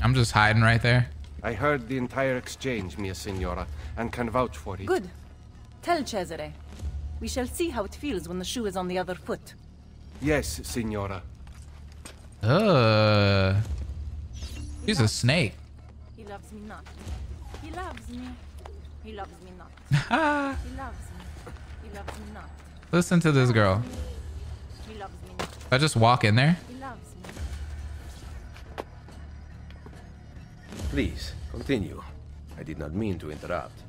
I'm just hiding right there. I heard the entire exchange, mia signora, and can vouch for it. Good. Tell Cesare. We shall see how it feels when the shoe is on the other foot. Yes, signora. He's a snake. He loves me not. He loves me. He loves me not. He loves me. He loves me not. Listen to this girl. He loves me not. I just walk in there. Please, continue. I did not mean to interrupt.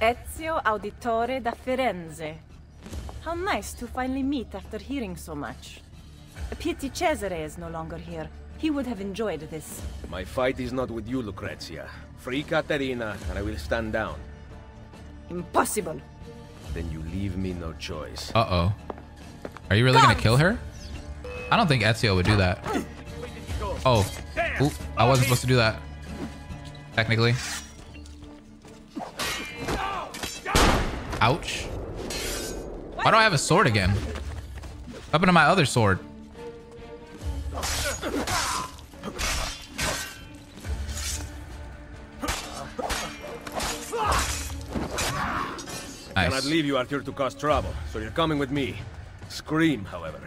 Ezio Auditore da Firenze. How nice to finally meet after hearing so much. A pity Cesare is no longer here. He would have enjoyed this. My fight is not with you, Lucrezia. Free Caterina, and I will stand down. Impossible. Then you leave me no choice. Uh-oh. Are you really going to kill her? I don't think Ezio would do that. Oh. Ooh, I wasn't supposed to do that. Technically. Ouch. Why do I have a sword again? What happened to my other sword? Nice. Cannot leave you out here to cause trouble, so you're coming with me. Scream, however,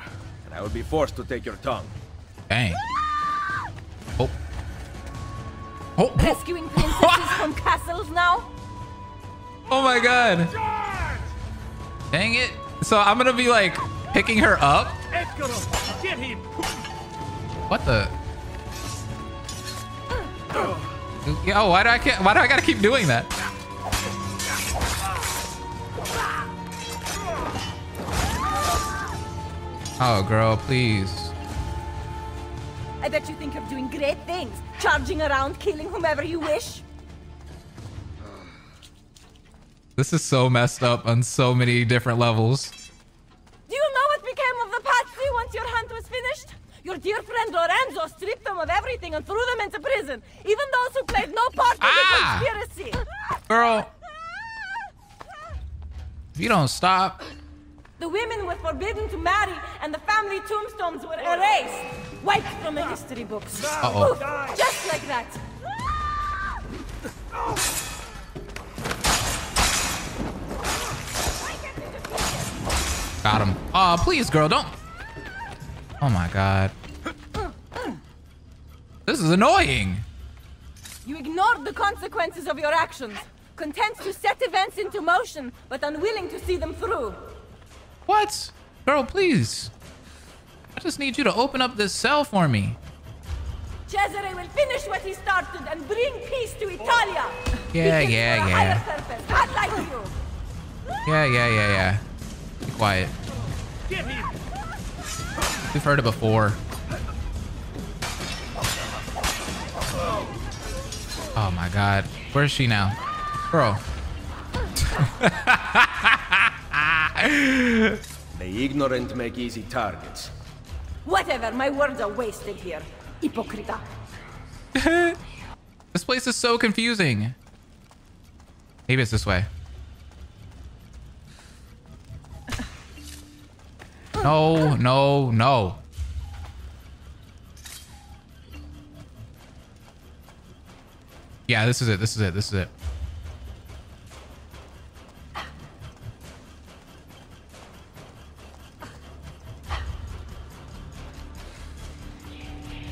and I will be forced to take your tongue. Dang. Oh. Oh. Rescuing princesses from castles now? Oh my god. Dang it. So I'm gonna be like picking her up. Get him. What the? Yo, why do I gotta keep doing that? Oh girl, please. I bet you think of doing great things, charging around, killing whomever you wish. This is so messed up on so many different levels. Do you know what became of the patsy once your hunt was finished? Your dear friend Lorenzo stripped them of everything and threw them into prison. Even those who played no part in the conspiracy. Girl. If you don't stop. The women were forbidden to marry and the family tombstones were erased. Wiped from the history books. Uh-oh. Oof, just like that. Got him. Oh, please, girl, don't. Oh my god. This is annoying. You ignored the consequences of your actions. Content to set events into motion, but unwilling to see them through. What? Girl, please. I just need you to open up this cell for me. Cesare will finish what he started and bring peace to Italia. Yeah. Be quiet. We've heard it before. Oh my god. Where is she now? Bro. The ignorant make easy targets. Whatever, my words are wasted here. Hypocrita. This place is so confusing. Maybe it's this way. No, no, no. Yeah, this is it. This is it. This is it.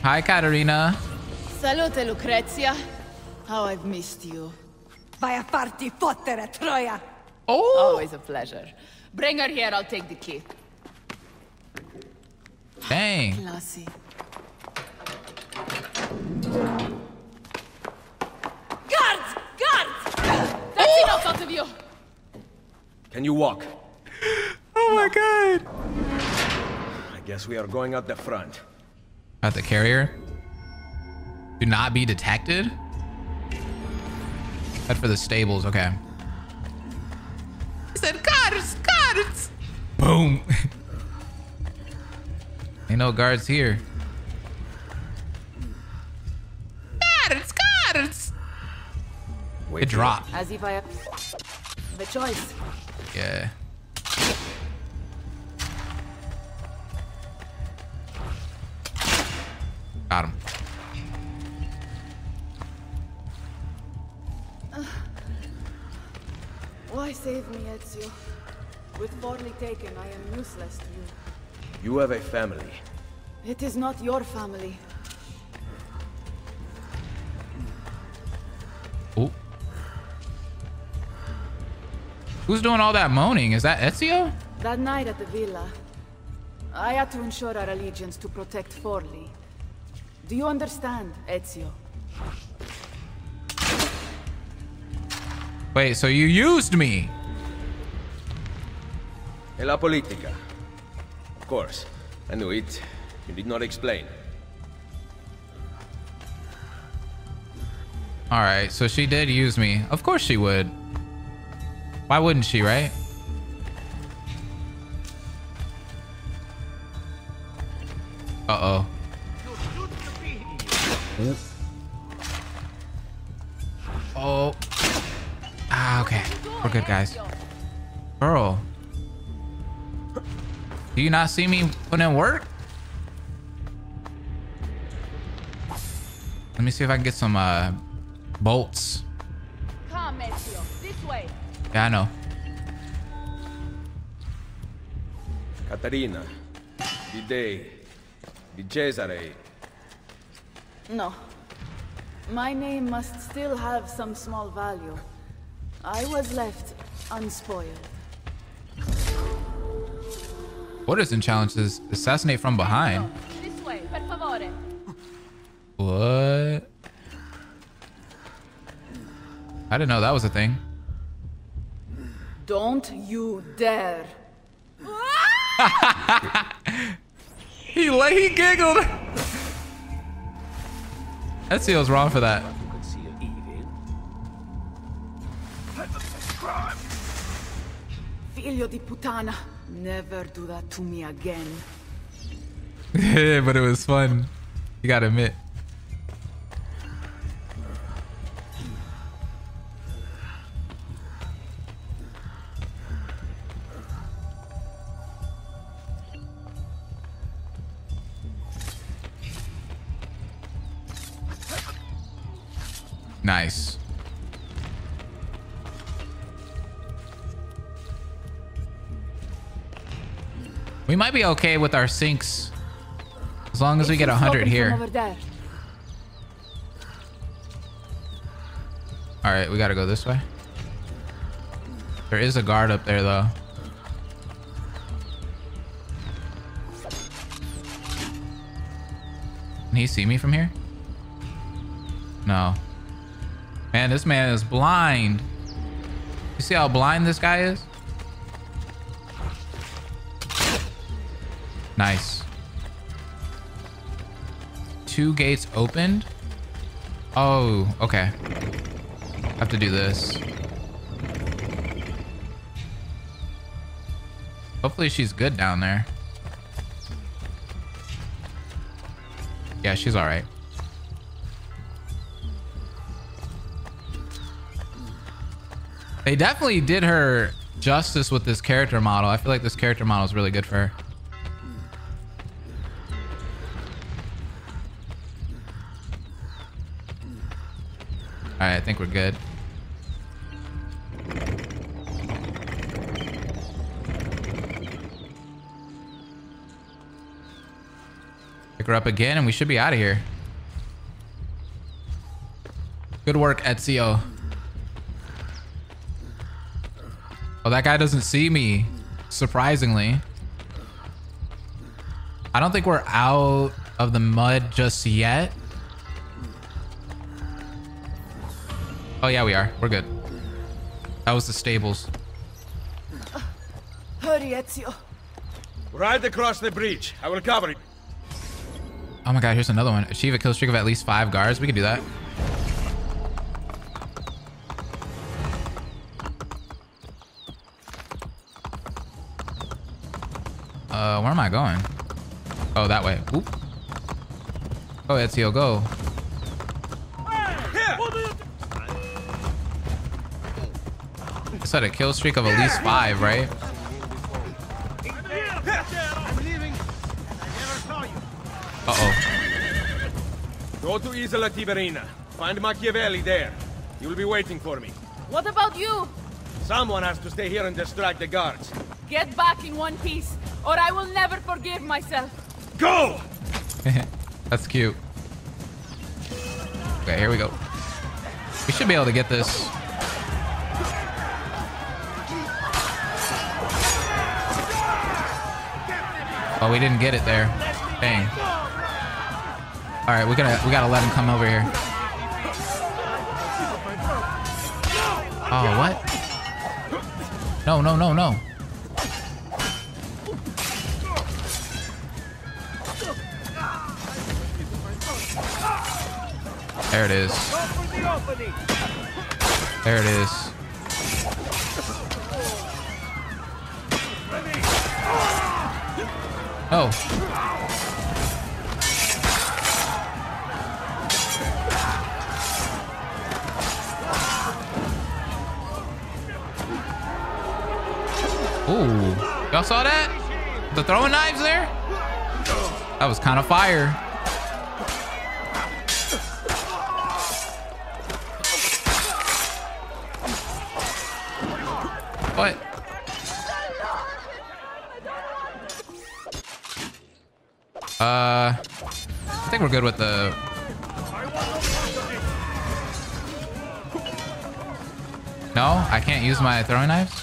Hi, Caterina. Salute, Lucrezia. How I've missed you. Via farti fottere, Troia. Oh. Always a pleasure. Bring her here. I'll take the key. Dang. Classy. Guards! Guards! That's enough out of you. Can you walk? Oh my god. I guess we are going out the front. Out the carrier? Do not be detected? Head for the stables, okay. He said guards! Guards! Boom. Ain't no guards here. Guards, guards! It dropped. As if I have the choice. Yeah. Got him. Why save me, Ezio? With Borgia taken, I am useless to you. You have a family. It is not your family. Oh. Who's doing all that moaning? Is that Ezio? That night at the villa, I had to ensure our allegiance to protect Forli. Do you understand, Ezio? Wait, so you used me? E la politica. Of course, I knew it. You did not explain. All right, so she did use me. Of course she would. Why wouldn't she, right? Uh-oh. Oh. Ah, okay. We're good, guys. Girl. Do you not see me putting in work? Let me see if I can get some bolts. Come, Ezio. This way. Yeah, I know. Caterina, di Dei, di Cesare. No. My name must still have some small value. I was left unspoiled. Origins challenges assassinate from behind. This way, per favore. What? I didn't know that was a thing. Don't you dare. he giggled. That feels wrong for that. Figlio di puttana. Never do that to me again. Yeah, but it was fun. You gotta admit. Nice. We might be okay with our sinks as long as we get 100 here. All right, we got to go this way. There is a guard up there though. Can he see me from here? No. Man, this man is blind. You see how blind this guy is? Nice. 2 gates opened. Oh, okay. I have to do this. Hopefully she's good down there. Yeah, she's all right. They definitely did her justice with this character model. I feel like this character model is really good for her. All right, I think we're good. Pick her up again and we should be out of here. Good work, Ezio. Oh, that guy doesn't see me, surprisingly. I don't think we're out of the mud just yet. Oh yeah, we are. We're good. That was the stables. Hurry, Ezio. Right across the bridge. I will cover it. Oh my god, here's another one. Achieve a kill streak of at least 5 guards. We can do that. Where am I going? Oh, that way. Oop. Go, Ezio, go. It's at a kill streak of at least 5, right? Uh-oh. Go to Isola Tiberina. Find Machiavelli there. You'll be waiting for me. What about you? Someone has to stay here and distract the guards. Get back in one piece, or I will never forgive myself. Go! That's cute. Okay, here we go. We should be able to get this. Oh, we didn't get it there. Dang. All right, we gotta let him come over here. Oh, what? No, no, no, no. There it is. There it is. Oh. Ooh. Y'all saw that? The throwing knives there? That was kind of fire. What? I think we're good with the... No, I can't use my throwing knives.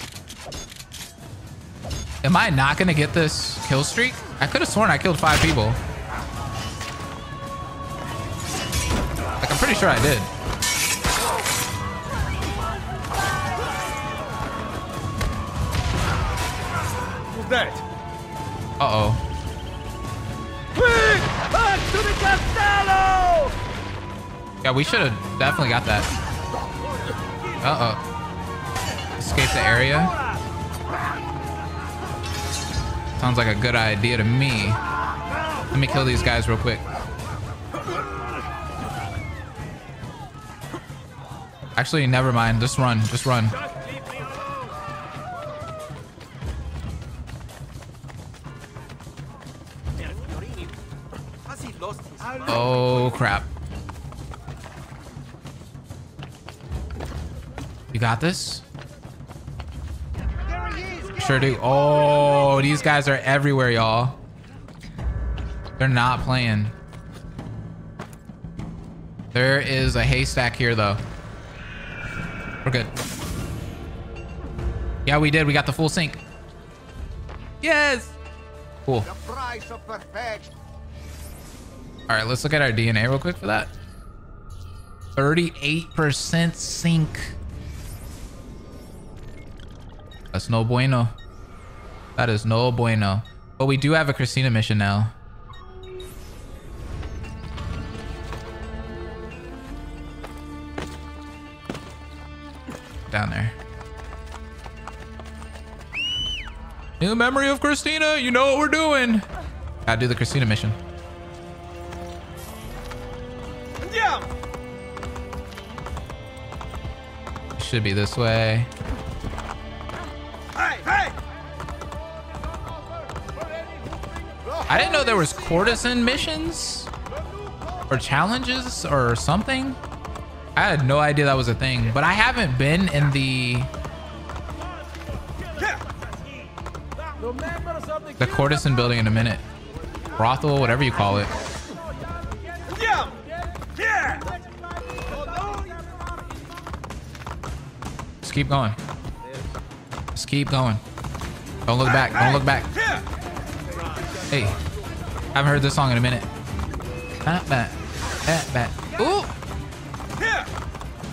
Am I not gonna get this kill streak? I could have sworn I killed 5 people. Like, I'm pretty sure I did. Who's that? Uh-oh. Quick! Back to the Castello! Yeah, we should have definitely got that. Uh-oh. Escape the area. Sounds like a good idea to me. Let me kill these guys real quick. Actually, never mind. Just run. Just run. Oh, crap. You got this? Sure do. Oh, these guys are everywhere, y'all. They're not playing. There is a haystack here, though. We're good. Yeah, we did. We got the full sync. Yes! Cool. Alright, let's look at our DNA real quick for that. 38% sync. That's no bueno. That is no bueno. But we do have a Christina mission now. Down there. New memory of Christina. You know what we're doing. Gotta do the Christina mission. Yeah. Should be this way. I didn't know there was courtesan missions or challenges or something. I had no idea that was a thing, but I haven't been in the courtesan building in a minute. Brothel, whatever you call it. Just keep going. Just keep going. Don't look back. Don't look back. Hey, I haven't heard this song in a minute. Ooh!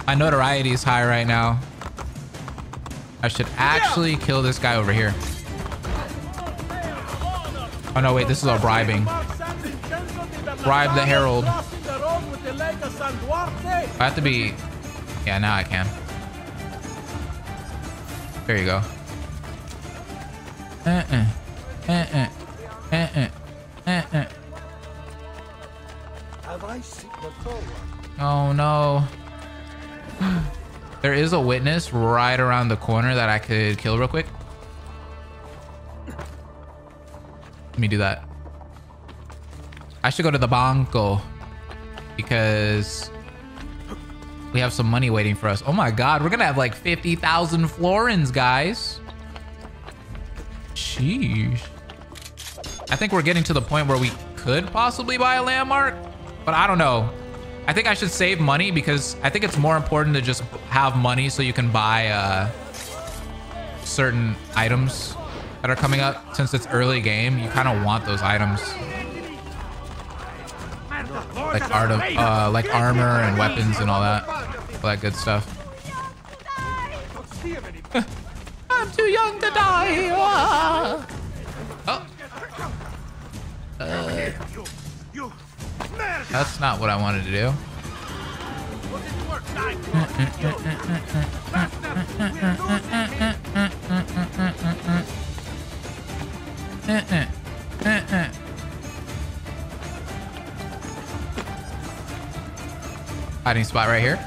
My notoriety is high right now. I should actually kill this guy over here. Oh no, wait, this is all bribing. Bribe the herald. I have to be... Yeah, now I can. There you go. Oh no. There is a witness right around the corner that I could kill real quick. Let me do that. I should go to the banco because we have some money waiting for us. Oh my God, we're gonna have like 50,000 florins, guys. Jeez. I think we're getting to the point where we could possibly buy a landmark, but I don't know. I think I should save money because I think it's more important to just have money so you can buy certain items that are coming up. Since it's early game, you kind of want those items. Like art of, like armor and weapons and all that. All that good stuff. I'm too young to die. Oh. That's not what I wanted to do. Hiding spot right here.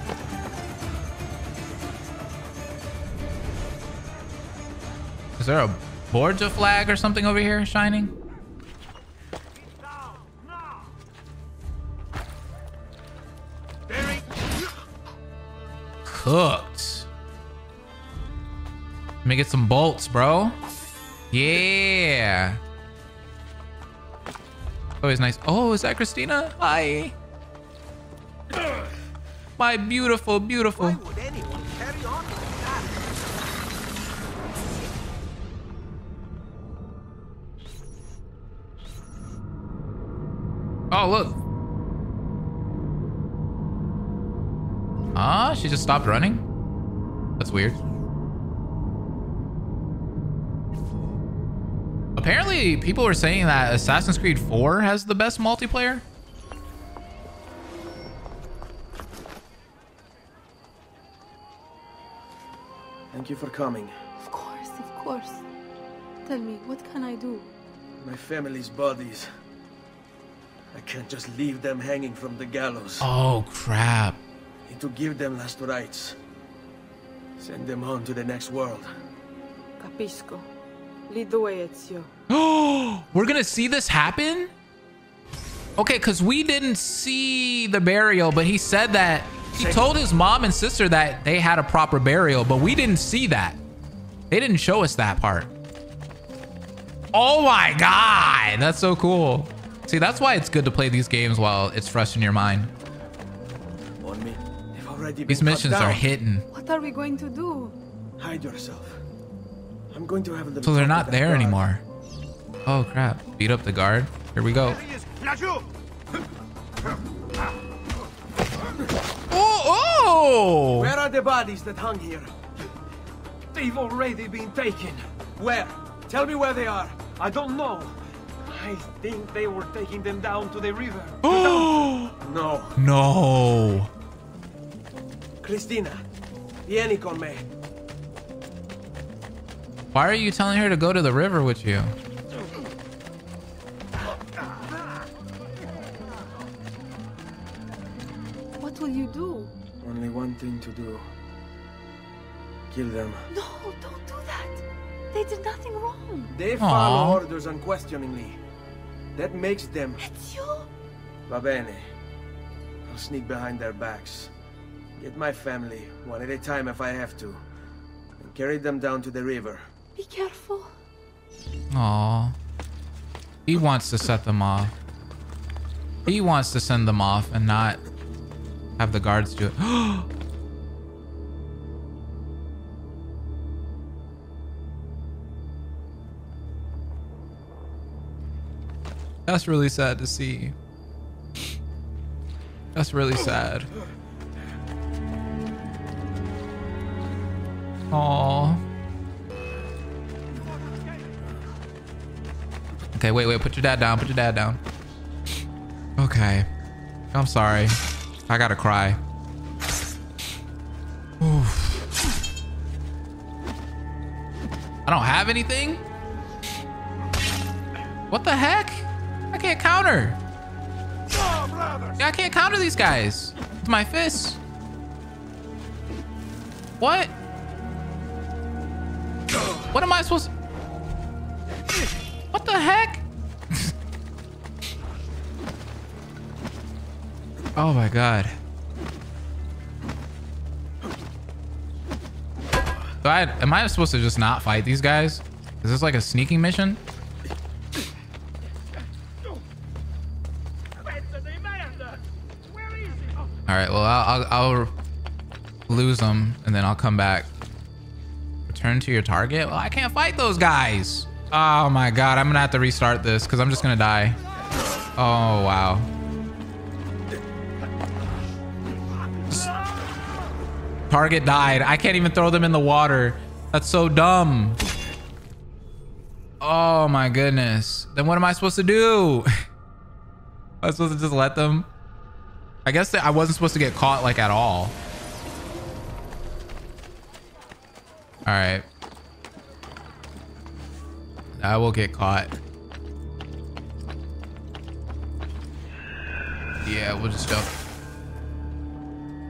Is there a Borgia flag or something over here shining? Cooked. Let me get some bolts, bro. Yeah. Always nice. Oh, is that Christina? Hi. My beautiful, beautiful. Why would anyone carry on like that? Oh, look. Ah, she just stopped running? That's weird. Apparently, people were saying that Assassin's Creed 4 has the best multiplayer. Thank you for coming. Of course, of course. Tell me, what can I do? My family's bodies. I can't just leave them hanging from the gallows. Oh, crap. I need to give them last rites. Send them on to the next world. Capisco. Lead the way, Ezio. Oh, we're gonna see this happen? Okay, because we didn't see the burial, but he said that he told his mom and sister that they had a proper burial, but we didn't see that. They didn't show us that part. Oh my God, that's so cool. See, that's why it's good to play these games while it's fresh in your mind. These missions are hidden. What are we going to do? Hide yourself. I'm going to have a little. So they're not there anymore. Oh crap! Beat up the guard. Here we go. Oh! Where are the bodies that hung here? They've already been taken. Where? Tell me where they are. I don't know. I think they were taking them down to the river. Oh! No. No. Christina, vieni con me. Why are you telling her to go to the river with you? What will you do? Only one thing to do. Kill them. No, don't do that. They did nothing wrong. They follow orders unquestioningly. That makes them... It's you. Va bene. I'll sneak behind their backs. Get my family, one at a time if I have to, and carry them down to the river. Be careful. Aww. He wants to set them off. He wants to send them off and not have the guards do it. That's really sad to see. That's really sad. Aww. Okay, wait, wait. Put your dad down. Put your dad down. Okay. I'm sorry. I gotta cry. Oof. I don't have anything? What the heck? I can't counter. Yeah, I can't counter these guys with my fists. What? What am I supposed to... What the heck? Oh my God. So am I supposed to just not fight these guys? Is this like a sneaking mission? All right, well, I'll lose them and then I'll come back. Turn to your target. Well, I can't fight those guys. Oh my God, I'm gonna have to restart this because I'm just gonna die. Oh wow. Target died. I can't even throw them in the water. That's so dumb. Oh my goodness. Then what am I supposed to do? Am I supposed to just let them? I guess I wasn't supposed to get caught like at all. All right. I will get caught. Yeah, we'll just go.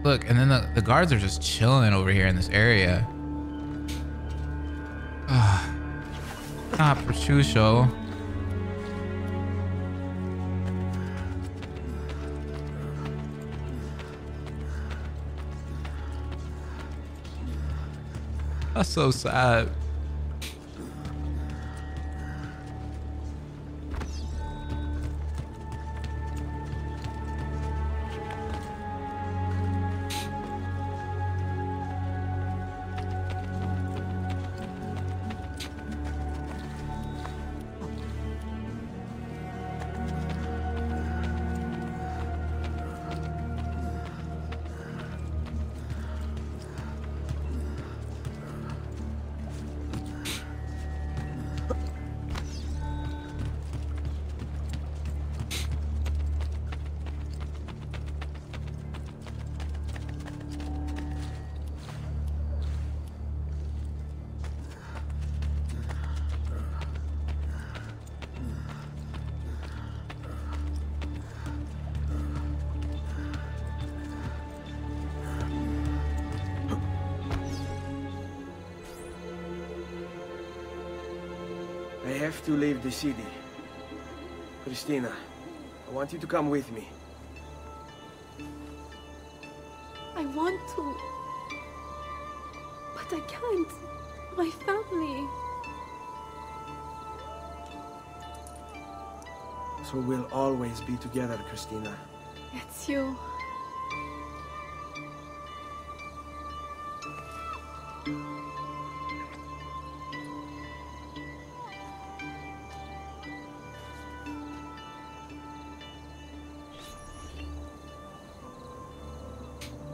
Look, and then the guards are just chilling over here in this area. Ah, Prosciutto. That's so sad. I have to leave the city. Christina, I want you to come with me. I want to... but I can't. My family... So we'll always be together, Christina. That's you.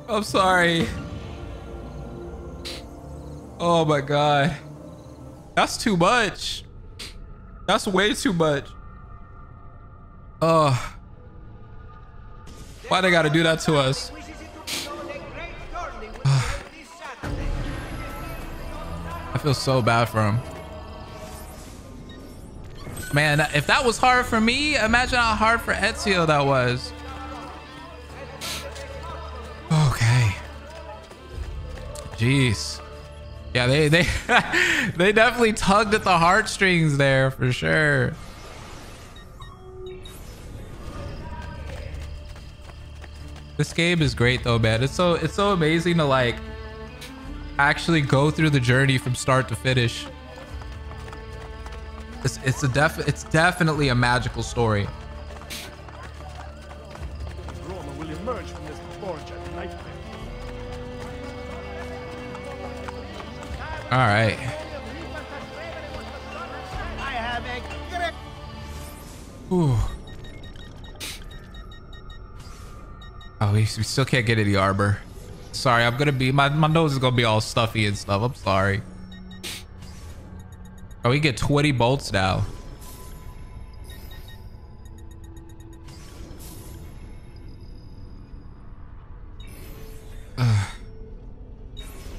I'm sorry. Oh my God. That's too much. That's way too much. Oh. Why they gotta do that to us? I feel so bad for him. Man, if that was hard for me, imagine how hard for Ezio that was. Okay. Jeez. Yeah, they they definitely tugged at the heartstrings there for sure. This game is great though, man. It's so amazing to like actually go through the journey from start to finish. It's definitely a magical story. Roma will emerge from this Borgia nightmare. All right. I have a grip. Ooh. Oh, we still can't get in the arbor. Sorry, I'm gonna be my nose is gonna be all stuffy and stuff. I'm sorry. Oh, we get 20 bolts now.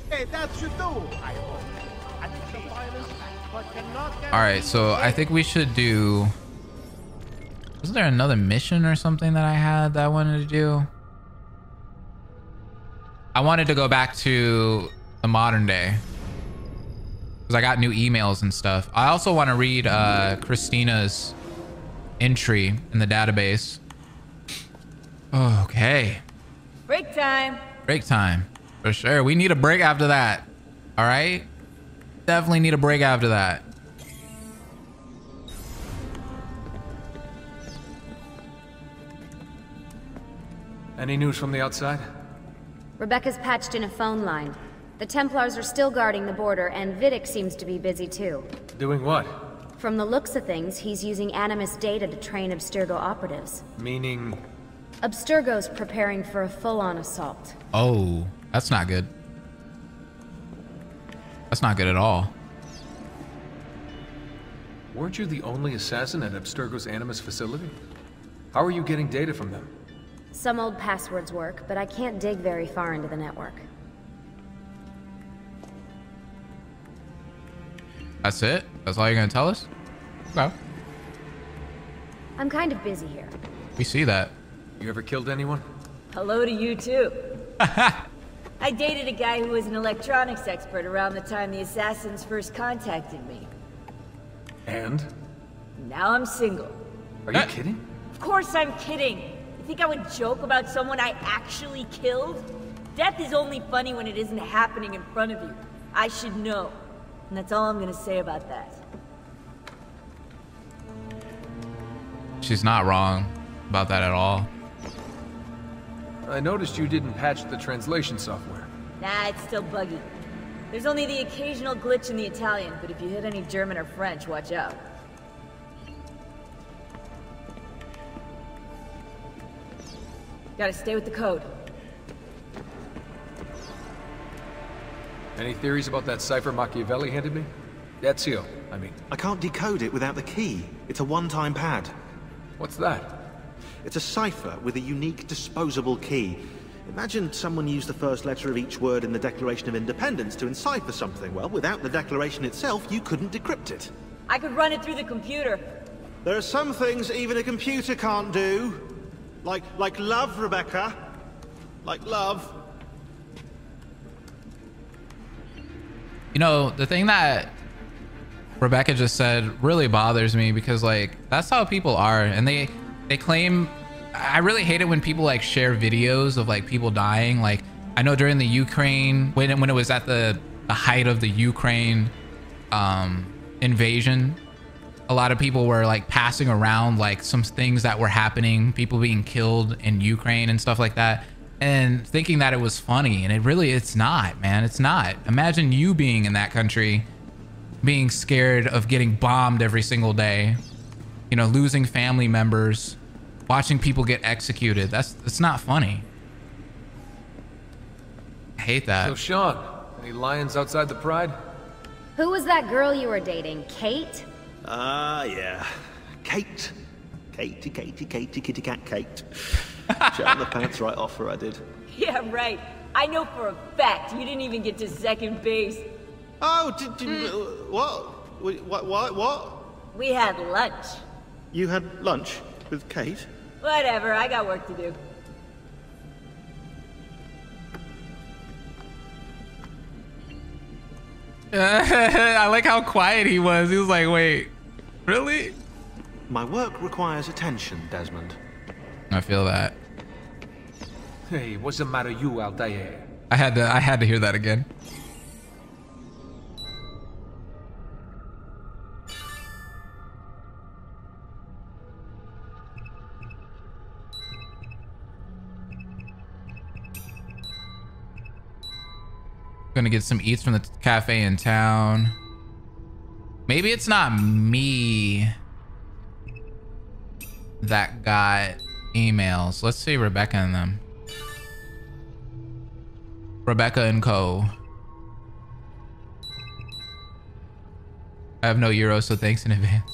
Hey, that should do. All right, so I think we should do. Wasn't there another mission or something that I had that I wanted to do? I wanted to go back to the modern day because I got new emails and stuff. I also want to read Christina's entry in the database. Okay. Break time. Break time. For sure. We need a break after that. All right. Definitely need a break after that. Any news from the outside? Rebecca's patched in a phone line. The Templars are still guarding the border, and Vidic seems to be busy too. Doing what? From the looks of things, he's using Animus data to train Abstergo operatives. Meaning? Abstergo's preparing for a full-on assault. Oh, that's not good. That's not good at all. Weren't you the only assassin at Abstergo's Animus facility? How are you getting data from them? Some old passwords work, but I can't dig very far into the network. That's it? That's all you're gonna tell us? No. I'm kind of busy here. We see that. You ever killed anyone? Hello to you too. I dated a guy who was an electronics expert around the time the assassins first contacted me. And? Now I'm single. Are you kidding? Of course I'm kidding. You think I would joke about someone I actually killed? Death is only funny when it isn't happening in front of you. I should know. And that's all I'm gonna say about that. She's not wrong about that at all. I noticed you didn't patch the translation software. Nah, it's still buggy. There's only the occasional glitch in the Italian, but if you hit any German or French, watch out. Gotta stay with the code. Any theories about that cipher Machiavelli handed me? Ezio, I mean. I can't decode it without the key. It's a one-time pad. What's that? It's a cipher with a unique disposable key. Imagine someone used the first letter of each word in the Declaration of Independence to encipher something. Well, without the Declaration itself, you couldn't decrypt it. I could run it through the computer. There are some things even a computer can't do. Like love, Rebecca. Like love. You know, the thing that Rebecca just said really bothers me, because like that's how people are, and they claim. I really hate it when people like share videos of like people dying. Like I know during the Ukraine, when it was at the height of the Ukraine invasion, a lot of people were like passing around like some things that were happening, people being killed in Ukraine and stuff like that, and thinking that it was funny, and it's not, man. It's not. Imagine you being in that country, being scared of getting bombed every single day, you know, losing family members, watching people get executed. That's not funny. I hate that. So Sean, any lions outside the pride? Who was that girl you were dating, Kate? Yeah. Kate. Katie Cat Kate. Shutting the pants right off her, I did. Yeah, right. I know for a fact you didn't even get to second base. Oh, What? We had lunch. You had lunch? With Kate? Whatever, I got work to do. I like how quiet he was. He was like, wait, really? My work requires attention, Desmond. I feel that. Hey, what's the matter you, Altair? I had to hear that again. Gonna get some eats from the cafe in town. Maybe it's not me that got emails. Let's see Rebecca and them. Rebecca and Co. I have no euro, so thanks in advance.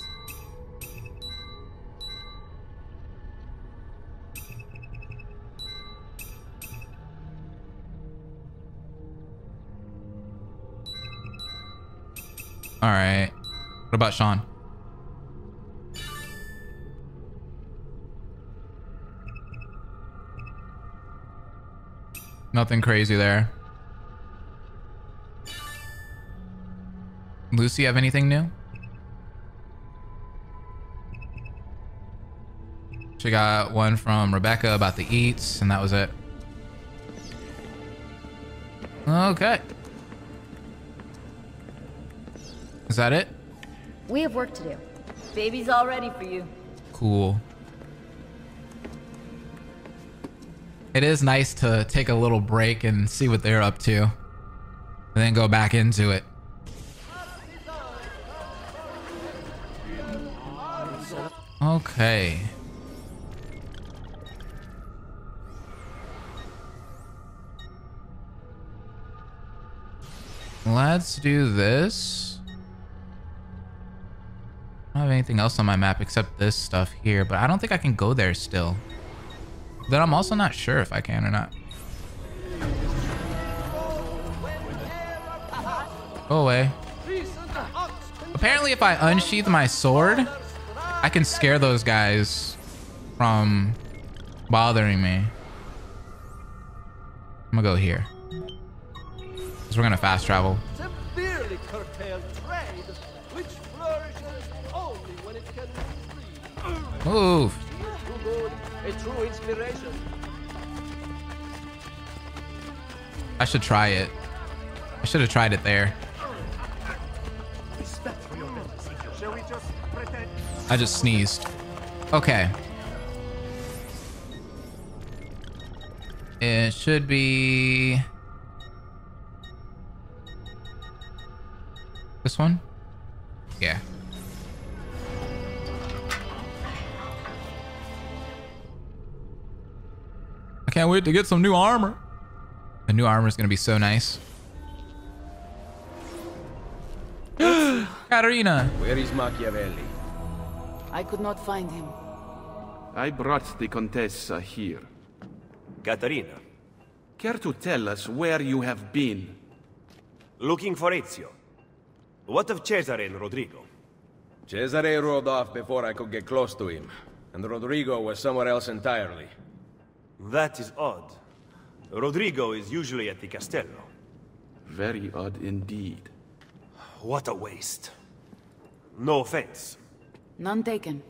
All right. What about Sean? Nothing crazy there. Lucy, have anything new? She got one from Rebecca about the eats, and that was it. Okay. Is that it? We have work to do. Baby's all ready for you. Cool. It is nice to take a little break and see what they're up to, and then go back into it. Okay. Let's do this. I don't have anything else on my map except this stuff here, but I don't think I can go there still. Then I'm also not sure if I can or not. Go away. Apparently if I unsheath my sword, I can scare those guys from bothering me. I'm gonna go here, because we're gonna fast travel. Move. I should try it. I should have tried it there. I just sneezed. Okay. It should be this one? Yeah. I can't wait to get some new armor. The new armor is going to be so nice. Caterina. Where is Machiavelli? I could not find him. I brought the Contessa here. Caterina. Care to tell us where you have been? Looking for Ezio. What of Cesare and Rodrigo? Cesare rode off before I could get close to him, and Rodrigo was somewhere else entirely. That is odd. Rodrigo is usually at the Castello. Very odd indeed. What a waste. No offense. None taken.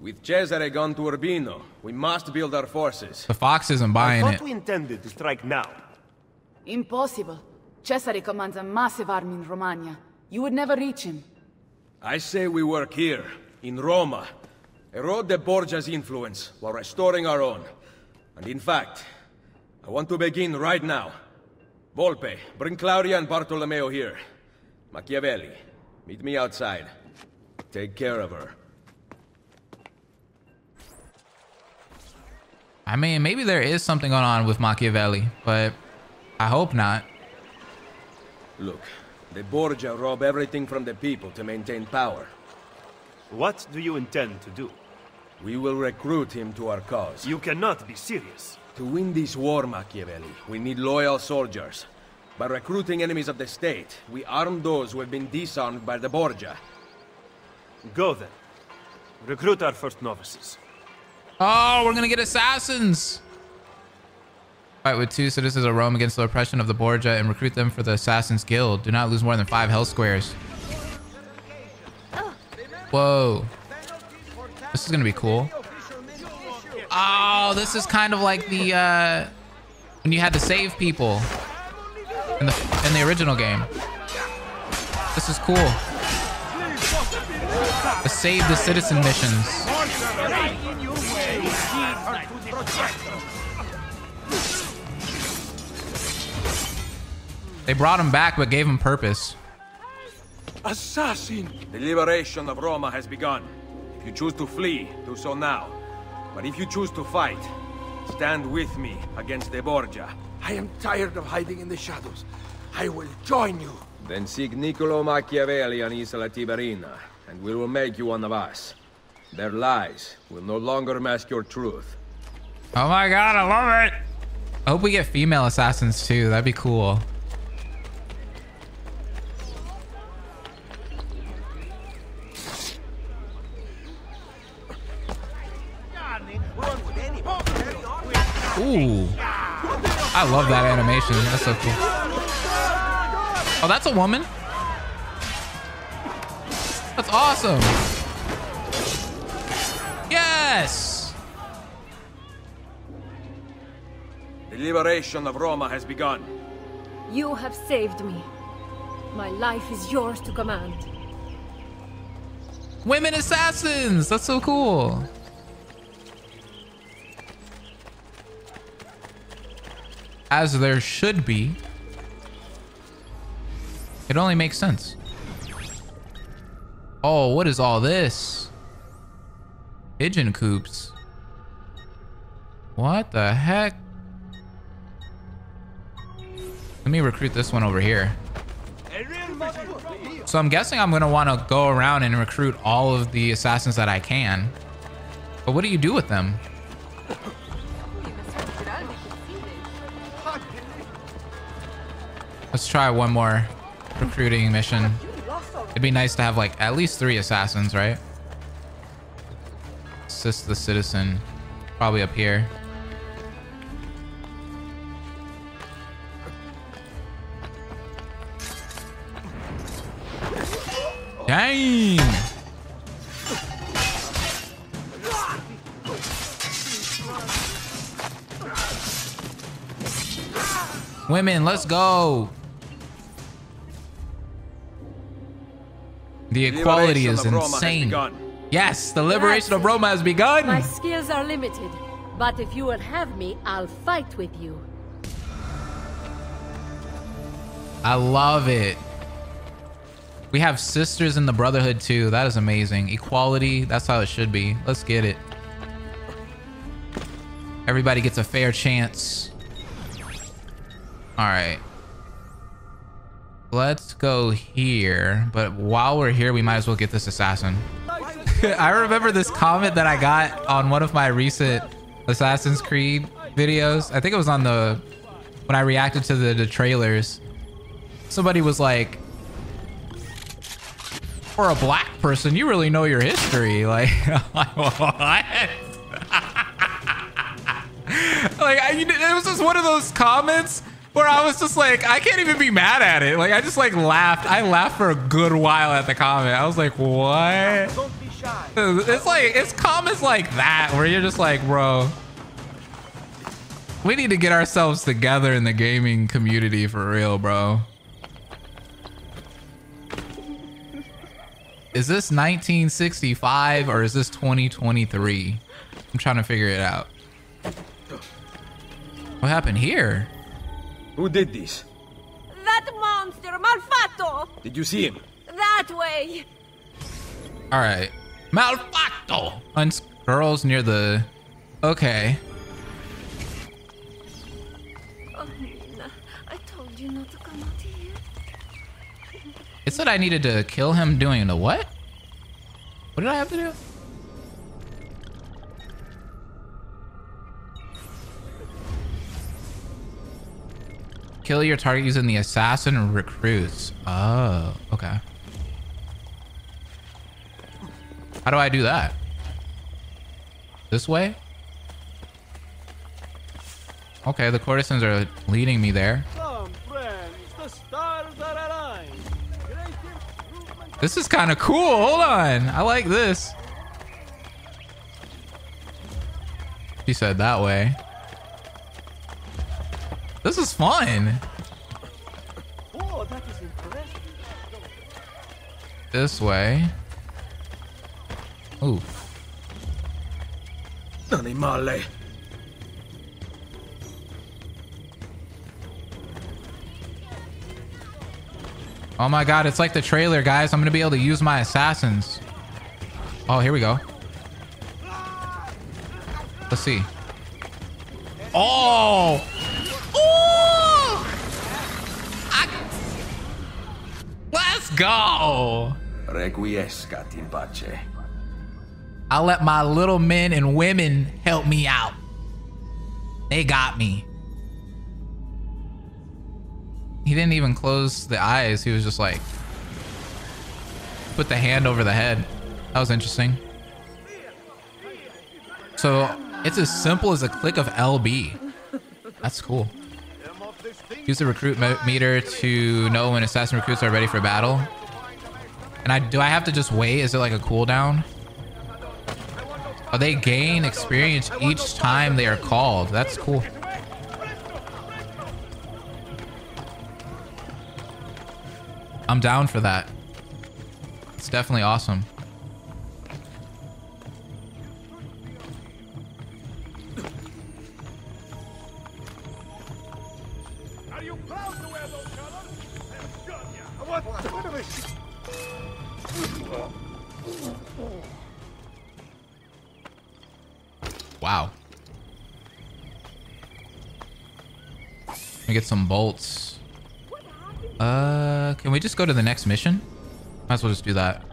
With Cesare gone to Urbino, we must build our forces. The Fox isn't buying it. I thought we intended to strike now. Impossible. Cesare commands a massive army in Romagna. You would never reach him. I say we work here, in Roma. Erode the Borgia's influence while restoring our own. And in fact, I want to begin right now. Volpe, bring Claudia and Bartolomeo here. Machiavelli, meet me outside. Take care of her. I mean, maybe there is something going on with Machiavelli, but I hope not. Look, the Borgia rob everything from the people to maintain power. What do you intend to do? We will recruit him to our cause. You cannot be serious. To win this war, Machiavelli, we need loyal soldiers. By recruiting enemies of the state, we arm those who have been disarmed by the Borgia. Go then. Recruit our first novices. Oh, we're gonna get assassins! Fight with 2 citizens of Rome against the oppression of the Borgia and recruit them for the Assassin's Guild. Do not lose more than 5 health squares. Whoa. This is gonna be cool. Oh, this is kind of like the, when you had to save people in the original game. This is cool. The save the citizen missions. They brought him back, but gave him purpose. Assassin! The liberation of Roma has begun. If you choose to flee, do so now. But if you choose to fight, stand with me against the Borgia. I am tired of hiding in the shadows. I will join you. Then seek Niccolo Machiavelli on Isola Tiberina, and we will make you one of us. Their lies will no longer mask your truth. Oh my god, I love it! I hope we get female assassins too, that'd be cool. Ooh, I love that animation. That's so cool. Oh, that's a woman. That's awesome. Yes. The liberation of Roma has begun. You have saved me. My life is yours to command. Women assassins. That's so cool. As there should be. It only makes sense. Oh, what is all this? Pigeon coops. What the heck? Let me recruit this one over here. So I'm guessing I'm gonna wanna go around and recruit all of the assassins that I can. But what do you do with them? Let's try one more recruiting mission. It'd be nice to have like at least 3 assassins, right? Assist the citizen, probably up here. Dang! Women, let's go! The equality is insane. Yes, the liberation of Roma has begun. My skills are limited, but if you will have me, I'll fight with you. I love it. We have sisters in the Brotherhood too. That is amazing. Equality, that's how it should be. Let's get it. Everybody gets a fair chance. All right. Let's go here, but while we're here, we might as well get this assassin. I remember this comment that I got on one of my recent Assassin's Creed videos. I think it was on the, when I reacted to the trailers, somebody was like, for a black person, you really know your history. Like, what? Like, it was just one of those comments where I was just like, I can't even be mad at it. Like, I just like laughed. I laughed for a good while at the comment. I was like, what? Don't be shy. It's like, it's comments like that where you're just like, bro, we need to get ourselves together in the gaming community for real, bro. Is this 1965 or is this 2023? I'm trying to figure it out. What happened here? Who did this? That monster, Malfatto! Did you see him? That way! Alright. Malfatto! Unscurls near the... Okay. Oh, Nina, I told you not to come out here. It said I needed to kill him doing the what? What did I have to do? Kill your target using the assassin recruits. Oh, okay. How do I do that? This way? Okay, the courtesans are leading me there. This is kind of cool. Hold on. I like this. She said that way. This is fun. Oh, that is impressive. This way. Ooh. Animale. Oh my god, it's like the trailer, guys. I'm gonna be able to use my assassins. Oh, here we go. Let's see. Oh! Let's go. Requiescat in pace. I'll let my little men and women help me out. They got me. He didn't even close the eyes. He was just like, put the hand over the head. That was interesting. So it's as simple as a click of LB. That's cool. Use the recruit meter to know when assassin recruits are ready for battle. And do I have to just wait? Is it like a cooldown? Oh, they gain experience each time they are called. That's cool. I'm down for that. It's definitely awesome. Wow. Let me get some bolts. Can we just go to the next mission? Might as well just do that.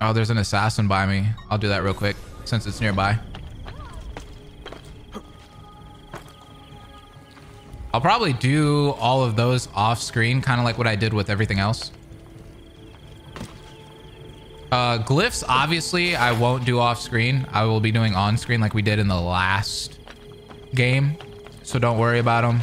Oh, there's an assassin by me. I'll do that real quick since it's nearby. I'll probably do all of those off screen, kind of like what I did with everything else. Glyphs, obviously, I won't do off screen. I will be doing on screen like we did in the last game. So don't worry about them.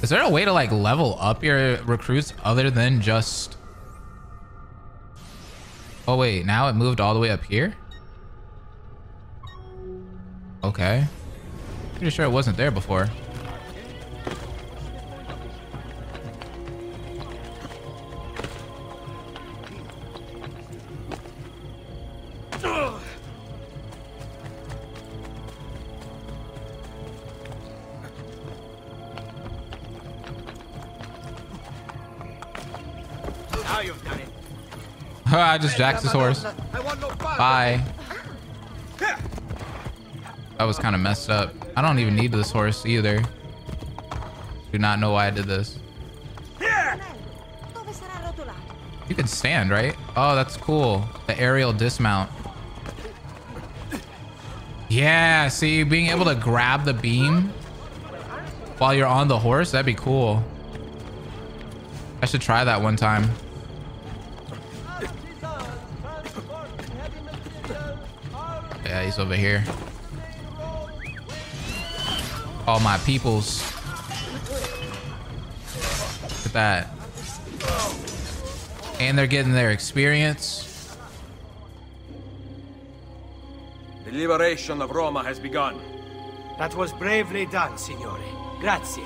Is there a way to like level up your recruits other than just... Oh wait, now it moved all the way up here? Okay. Pretty sure it wasn't there before. Now you've done it. I just jacked his horse. Bye. That was kind of messed up. I don't even need this horse either. Do not know why I did this. You can stand, right? Oh, that's cool. The aerial dismount. Yeah, see, being able to grab the beam while you're on the horse, that'd be cool. I should try that one time. Yeah, he's over here. All my peoples. Look at that. And they're getting their experience. The liberation of Roma has begun. That was bravely done, Signore. Grazie.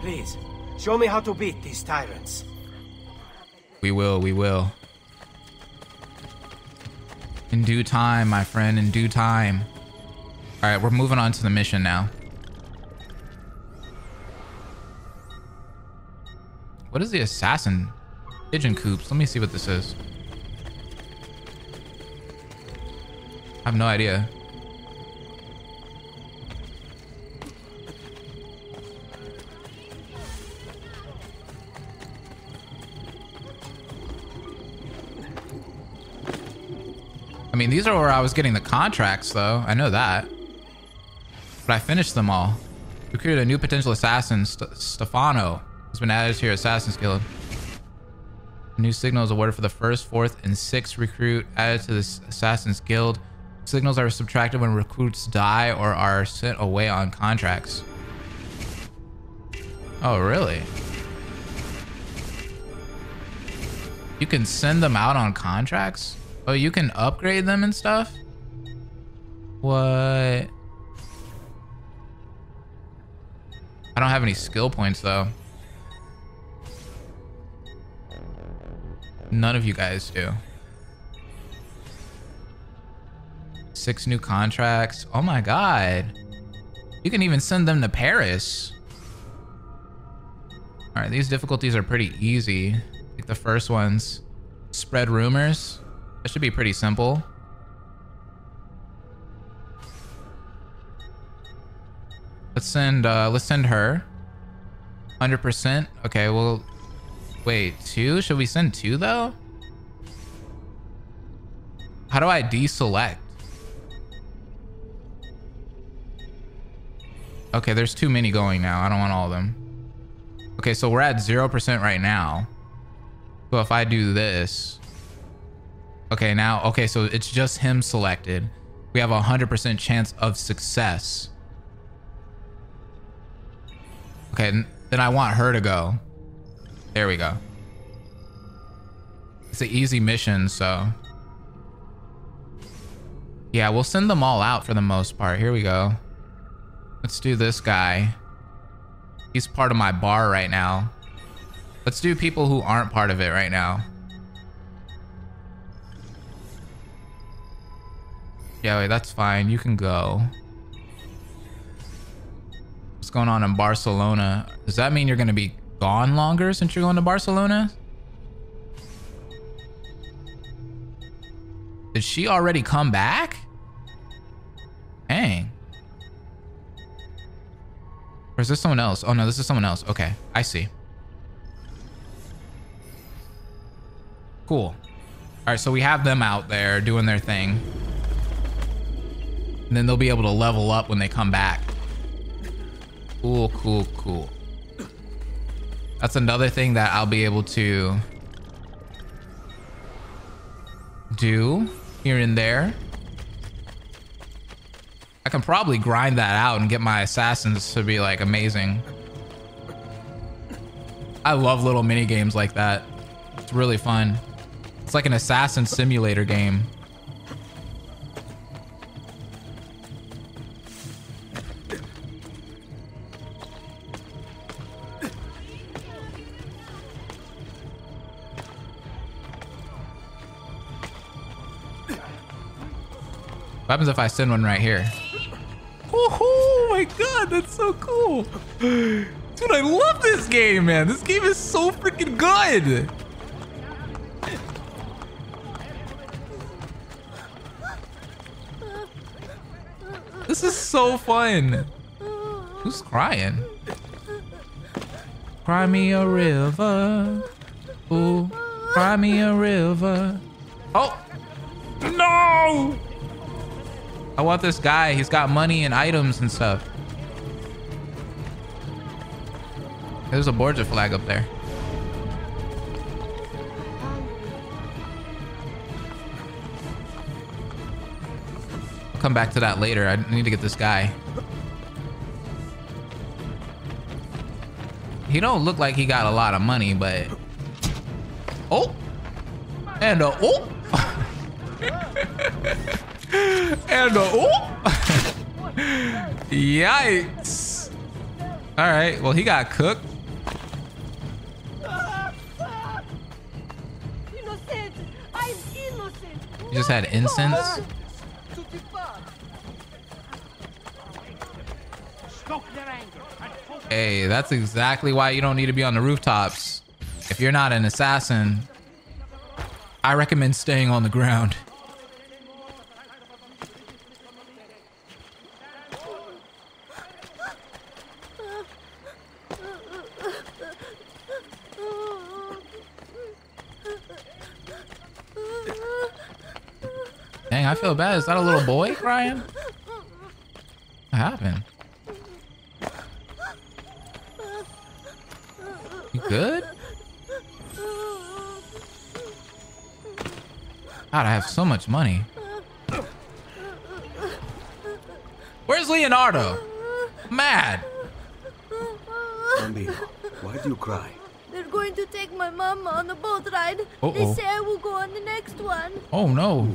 Please, show me how to beat these tyrants. We will, we will. In due time, my friend, in due time. All right, we're moving on to the mission now. What is the assassin? Pigeon coops. Let me see what this is. I have no idea. I mean, these are where I was getting the contracts, though. I know that. But I finished them all. Recruited a new potential assassin, Stefano, has been added to your Assassin's Guild. New signals awarded for the first, fourth, and sixth recruit added to this Assassin's Guild. Signals are subtracted when recruits die or are sent away on contracts. Oh, really? You can send them out on contracts? Oh, you can upgrade them and stuff? What? I don't have any skill points, though. None of you guys do. 6 new contracts. Oh my god. You can even send them to Paris. All right, these difficulties are pretty easy. Like the first ones. Spread rumors. That should be pretty simple. Let's send her. 100%. Okay, well, wait, 2? Should we send 2 though? How do I deselect? Okay, there's too many going now. I don't want all of them. Okay, so we're at 0% right now. So if I do this. Okay, now, okay, so it's just him selected. We have a 100% chance of success. Okay, then I want her to go. There we go. It's an easy mission, so. Yeah, we'll send them all out for the most part. Here we go. Let's do this guy. He's part of my bar right now. Let's do people who aren't part of it right now. Yeah, wait, that's fine. You can go. What's going on in Barcelona? Does that mean you're going to be gone longer since you're going to Barcelona? Did she already come back? Dang. Or is this someone else? Oh, no, this is someone else. Okay, I see. Cool. All right, so we have them out there doing their thing. And then they'll be able to level up when they come back. Cool, cool, cool. That's another thing that I'll be able to do here and there. I can probably grind that out and get my assassins to be like amazing. I love little mini games like that. It's really fun. It's like an assassin simulator game. What happens if I send one right here? Oh my god, that's so cool. Dude, I love this game, man. This game is so freaking good. This is so fun. Who's crying? Cry me a river. Ooh, cry me a river. Oh, no. I want this guy. He's got money and items and stuff. There's a Borgia flag up there. come back to that later. I need to get this guy. He don't look like he got a lot of money, but... Oh! And a... Oh! and a... Oh! Yikes! Alright, well, he got cooked. He just had incense. Hey, that's exactly why you don't need to be on the rooftops. If you're not an assassin, I recommend staying on the ground. Dang, I feel bad. Is that a little boy crying? What happened? You good? God, I have so much money. Where's Leonardo? Mad. Bambino, why do you cry? They're going to take my mama on a boat ride. Uh-oh. They say I will go on the next one. Oh no.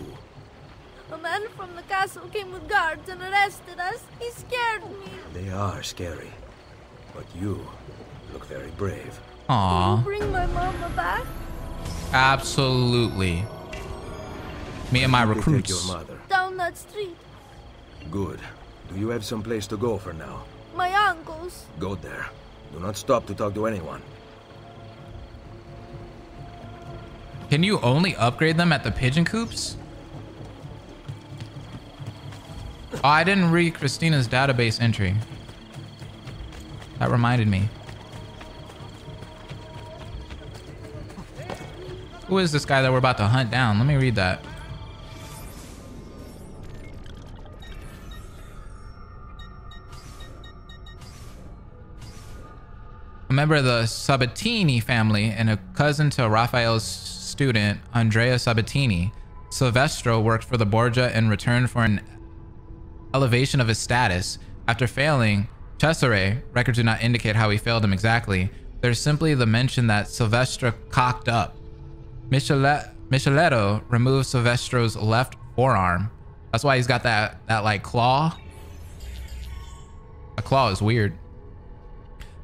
A man from the castle came with guards and arrested us. He scared me. They are scary. But you look very brave. Aww. Can you bring my mama back? Absolutely. Me and my recruits. Take your mother. Down that street. Good. Do you have some place to go for now? My uncle's. Go there. Do not stop to talk to anyone. Can you only upgrade them at the pigeon coops? Oh, I didn't read Christina's database entry. That reminded me. Who is this guy that we're about to hunt down? Let me read that. A member of the Sabatini family and a cousin to Raphael's student, Andrea Sabatini. Silvestro worked for the Borgia in return for an elevation of his status. After failing Cesare, records do not indicate how he failed him exactly. There's simply the mention that Silvestro cocked up. Micheletto removed Silvestro's left forearm. That's why he's got that like claw. A claw is weird.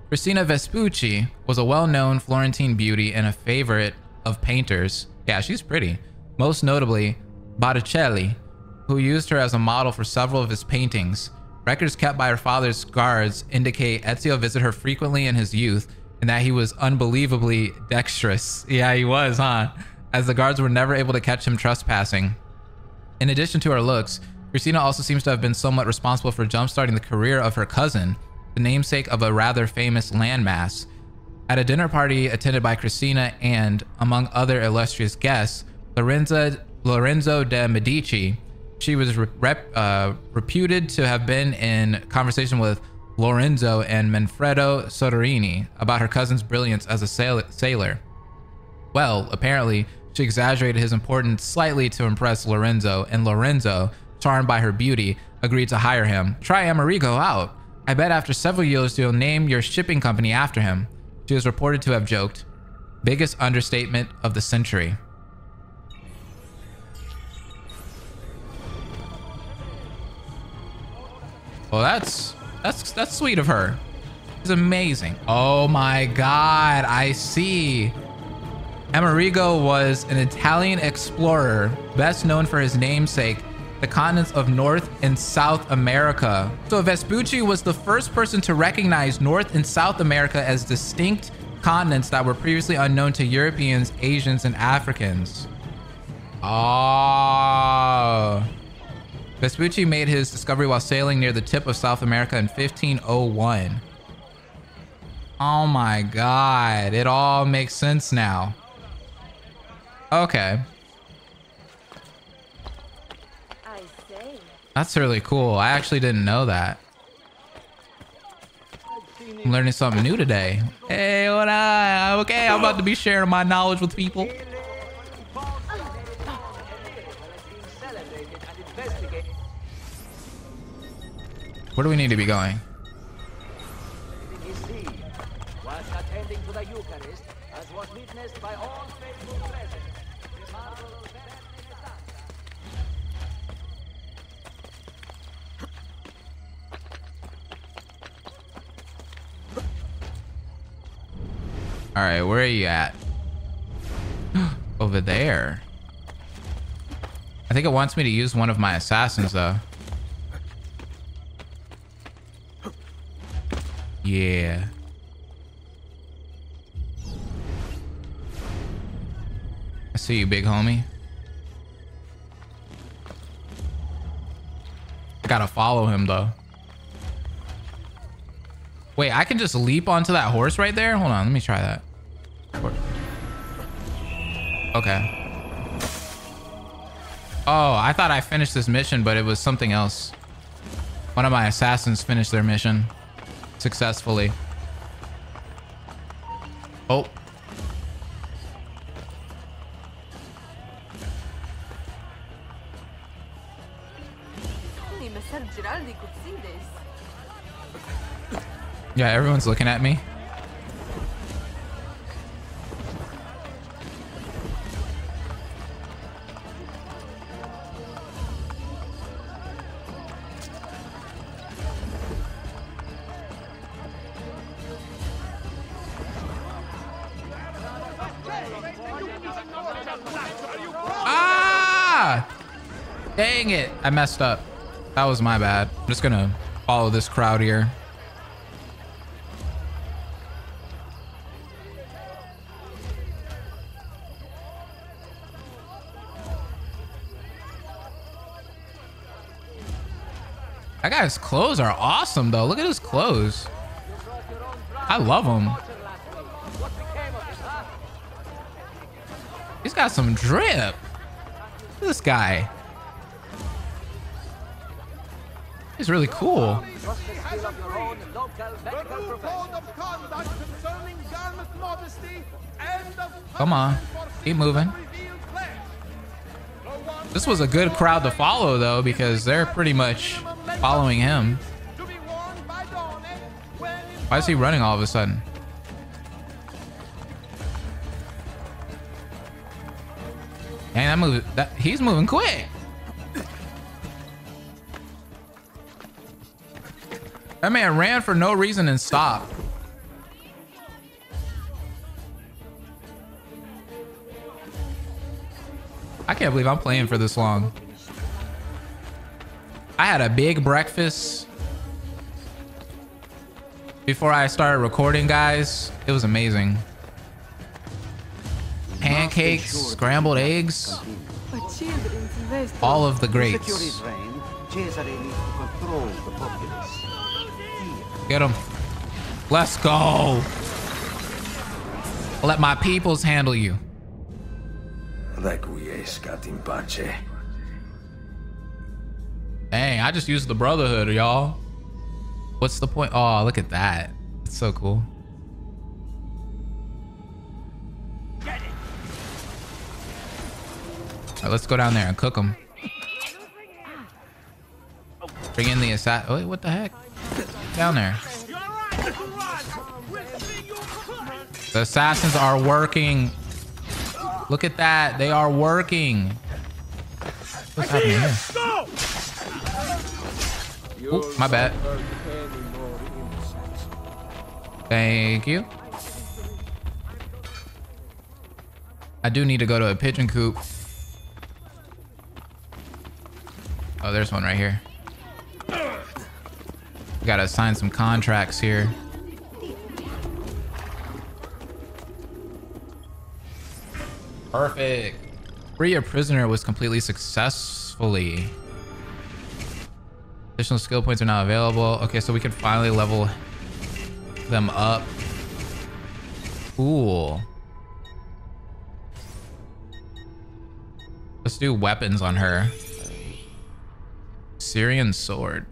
Christina Vespucci was a well-known Florentine beauty and a favorite of painters. Yeah, she's pretty. Most notably, Botticelli, who used her as a model for several of his paintings. Records kept by her father's guards indicate Ezio visited her frequently in his youth and that he was unbelievably dexterous. Yeah, he was, huh? As the guards were never able to catch him trespassing. In addition to her looks, Christina also seems to have been somewhat responsible for jumpstarting the career of her cousin, the namesake of a rather famous landmass. At a dinner party attended by Christina and, among other illustrious guests, Lorenzo de' Medici, she was reputed to have been in conversation with Lorenzo and Manfredo Soderini about her cousin's brilliance as a sailor. Well, apparently, she exaggerated his importance slightly to impress Lorenzo, and Lorenzo, charmed by her beauty, agreed to hire him. Try Amerigo out. I bet after several years you'll name your shipping company after him. She is reported to have joked. Biggest understatement of the century. Well, that's sweet of her. It's amazing. Oh my God, I see. Amerigo was an Italian explorer, best known for his namesake, the continents of North and South America. So Vespucci was the first person to recognize North and South America as distinct continents that were previously unknown to Europeans, Asians, and Africans. Oh. Vespucci made his discovery while sailing near the tip of South America in 1501. Oh my God, it all makes sense now. Okay. That's really cool. I actually didn't know that. I'm learning something new today. Hey, what up? Okay, I'm about to be sharing my knowledge with people. Where do we need to be going? All right, where are you at? Over there. I think it wants me to use one of my assassins, though. Yeah. I see you, big homie. I gotta follow him, though. Wait, I can just leap onto that horse right there? Hold on, let me try that. Okay. Oh, I thought I finished this mission, but it was something else. One of my assassins finished their mission successfully. Oh. Yeah, everyone's looking at me. Dang it, I messed up. That was my bad. I'm just gonna follow this crowd here. That guy's clothes are awesome though. Look at his clothes. I love them. He's got some drip. Look at this guy. It's really cool. Come on, keep moving. This was a good crowd to follow though, because they're pretty much following him. Why is he running all of a sudden? Dang, that move, he's moving quick. That man ran for no reason and stopped. I can't believe I'm playing for this long. I had a big breakfast before I started recording, guys. It was amazing. Pancakes, scrambled eggs, all of the greats. Get him. Let's go. Let my peoples handle you. Dang, I just used the Brotherhood, y'all. What's the point? Oh, look at that. It's so cool. All right, let's go down there and cook them. Bring in the assassin. Wait, what the heck? Down there. The assassins are working. Look at that. They are working. What's happening here? Ooh, my bad. Thank you. I do need to go to a pigeon coop. Oh, there's one right here. Gotta sign some contracts here. Perfect. Free a prisoner was completely successfully. Additional skill points are now available. Okay, so we can finally level them up. Cool. Let's do weapons on her. Syrian sword.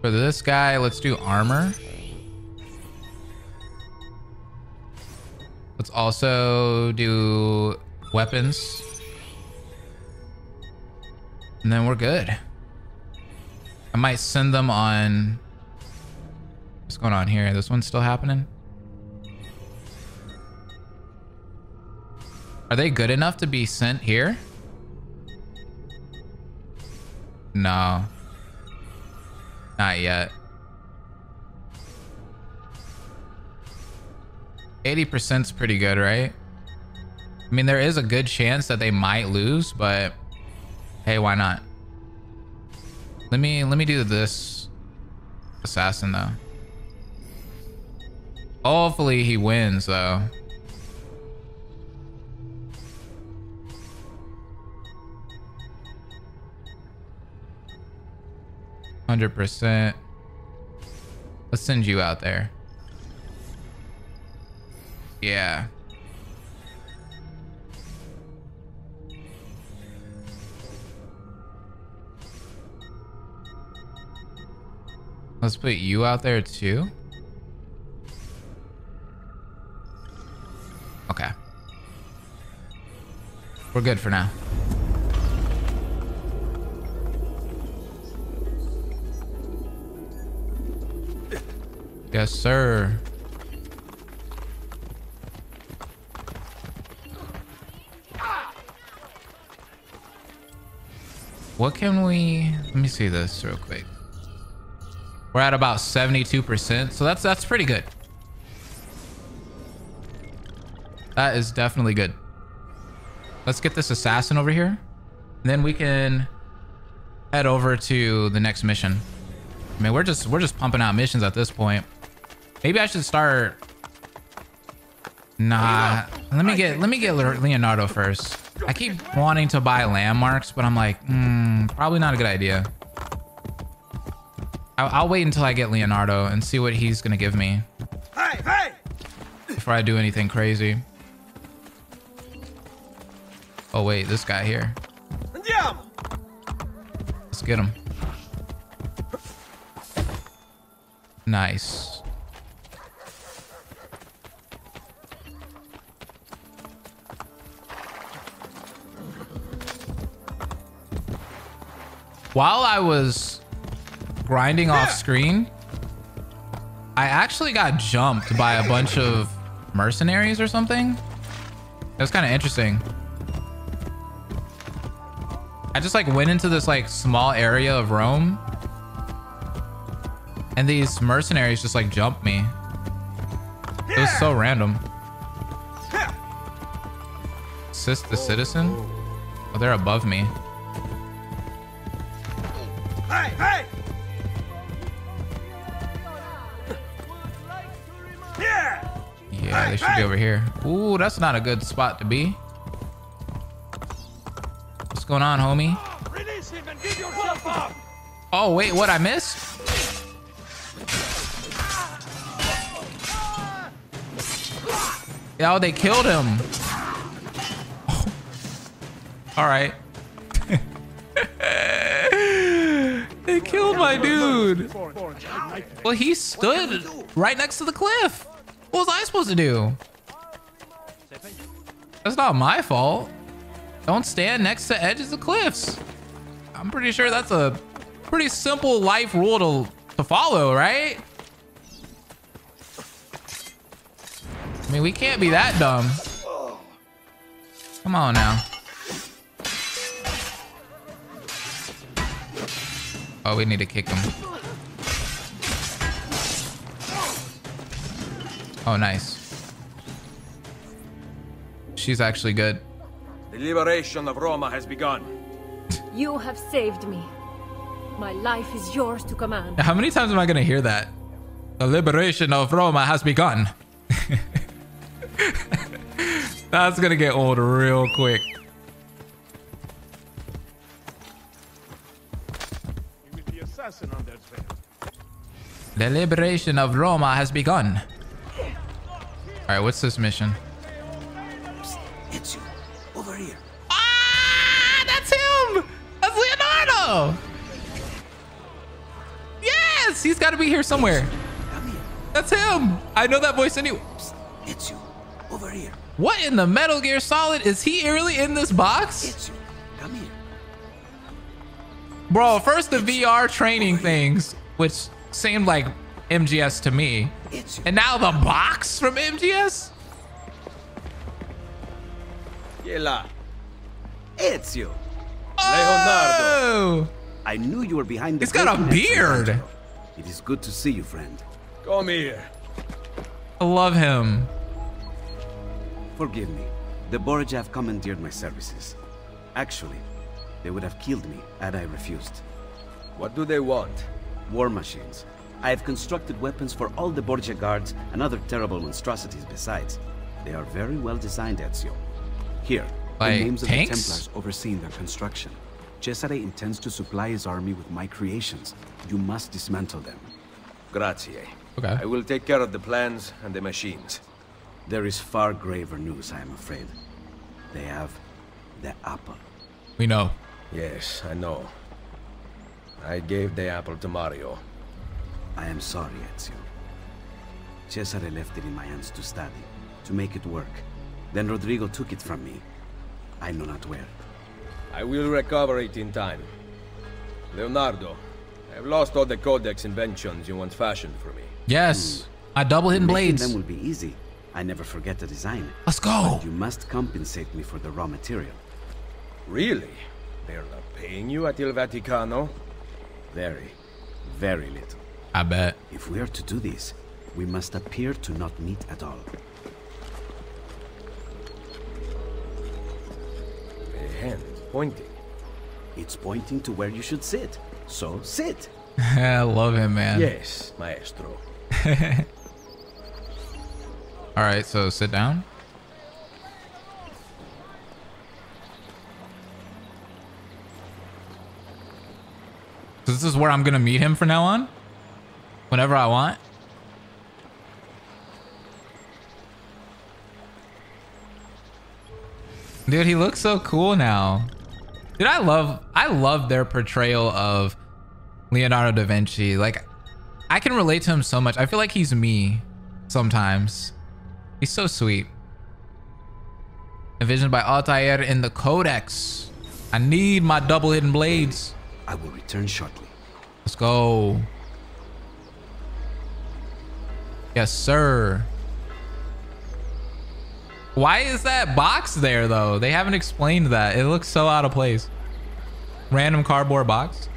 For this guy, let's do armor. Let's also do weapons. And then we're good. I might send them on. What's going on here? This one's still happening. Are they good enough to be sent here? No. Not yet. 80%'s pretty good, right? I mean, there is a good chance that they might lose, but hey, why not? Let me do this assassin though. Hopefully he wins though. %. Let's send you out there. Yeah. Let's put you out there too. Okay. We're good for now. Yes, sir. What can we... Let me see this real quick. We're at about 72%, so that's pretty good. That is definitely good. Let's get this assassin over here, and then we can head over to the next mission. I mean, we're just pumping out missions at this point. Maybe I should start. Nah, let me get Leonardo first. I keep wanting to buy landmarks, but I'm like, probably not a good idea. I'll wait until I get Leonardo and see what he's gonna give me before I do anything crazy. Oh wait, this guy here. Let's get him. Nice. While I was grinding off screen, I actually got jumped by a bunch of mercenaries or something. It was kind of interesting. I just like went into this like small area of Rome, and these mercenaries just like jumped me. It was so random. Assist the citizen? Oh, they're above me. Hey! Yeah, they should be over here. Ooh, that's not a good spot to be. What's going on, homie? Release him and give yourself up. Oh, wait, what? I missed? Oh, they killed him. Oh. All right. They killed my dude. Well, he stood right next to the cliff. What was I supposed to do? That's not my fault. Don't stand next to edges of cliffs. I'm pretty sure that's a pretty simple life rule to follow, right? I mean, we can't be that dumb. Come on now. Oh, we need to kick him. Oh, nice. She's actually good. The liberation of Roma has begun. You have saved me. My life is yours to command. How many times am I going to hear that? The liberation of Roma has begun. That's going to get old real quick. The liberation of Roma has begun. Alright, what's this mission? Psst, it's you. Over here. Ah, that's him! That's Leonardo! Yes! He's gotta be here somewhere. Come here. That's him! I know that voice anyway. Psst, it's you. Over here. What in the Metal Gear Solid? Is he really in this box? It's you. Come here. Bro, first the VR training things, which seemed like MGS to me. And now the box from MGS? Yella. Ezio. Leonardo. I knew you were behind the curtain. He's got a beard. It is good to see you, friend. Come here. I love him. Forgive me. The Borgia have commandeered my services. Actually, they would have killed me had I refused. What do they want? War machines. I have constructed weapons for all the Borgia guards and other terrible monstrosities besides. They are very well designed, Ezio. Here, like the names tanks? Of the Templars overseeing their construction. Cesare intends to supply his army with my creations. You must dismantle them. Grazie. Okay. I will take care of the plans and the machines. There is far graver news, I am afraid. They have the apple. We know. Yes, I know. I gave the apple to Mario. I am sorry, Ezio. Cesare left it in my hands to study, to make it work. Then Rodrigo took it from me. I know not where. I will recover it in time. Leonardo, I've lost all the codex inventions you once fashioned for me. Yes, I double-hidden blades. Making them will be easy. I never forget the design. Let's go. But you must compensate me for the raw material. Really? They're not paying you at Il Vaticano? Very, very little. I bet. If we are to do this, we must appear to not meet at all. The hand pointing. It's pointing to where you should sit. So sit. I love him, man. Yes, maestro. All right, so sit down. So this is where I'm going to meet him from now on? Whenever I want? Dude, he looks so cool now. Dude, I love their portrayal of Leonardo da Vinci. Like, I can relate to him so much. I feel like he's me sometimes. He's so sweet. Envisioned by Altair in the Codex. I need my double hidden blades. I will return shortly. Let's go. Yes, sir. Why is that box there, though? They haven't explained that. It looks so out of place. Random cardboard box.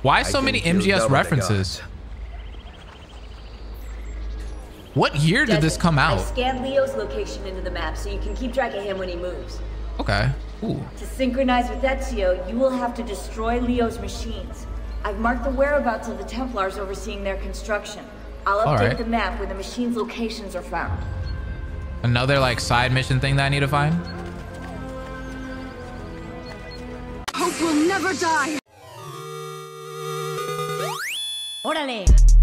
Why so many MGS references? What year did this come out? I scanned Leo's location into the map so you can keep track of him when he moves. Okay. Ooh. To synchronize with Ezio, you will have to destroy Leo's machines. I've marked the whereabouts of the Templars overseeing their construction. I'll update the map where the machine's locations are found. Another like side mission thing that I need to find. Hope will never die. Orale.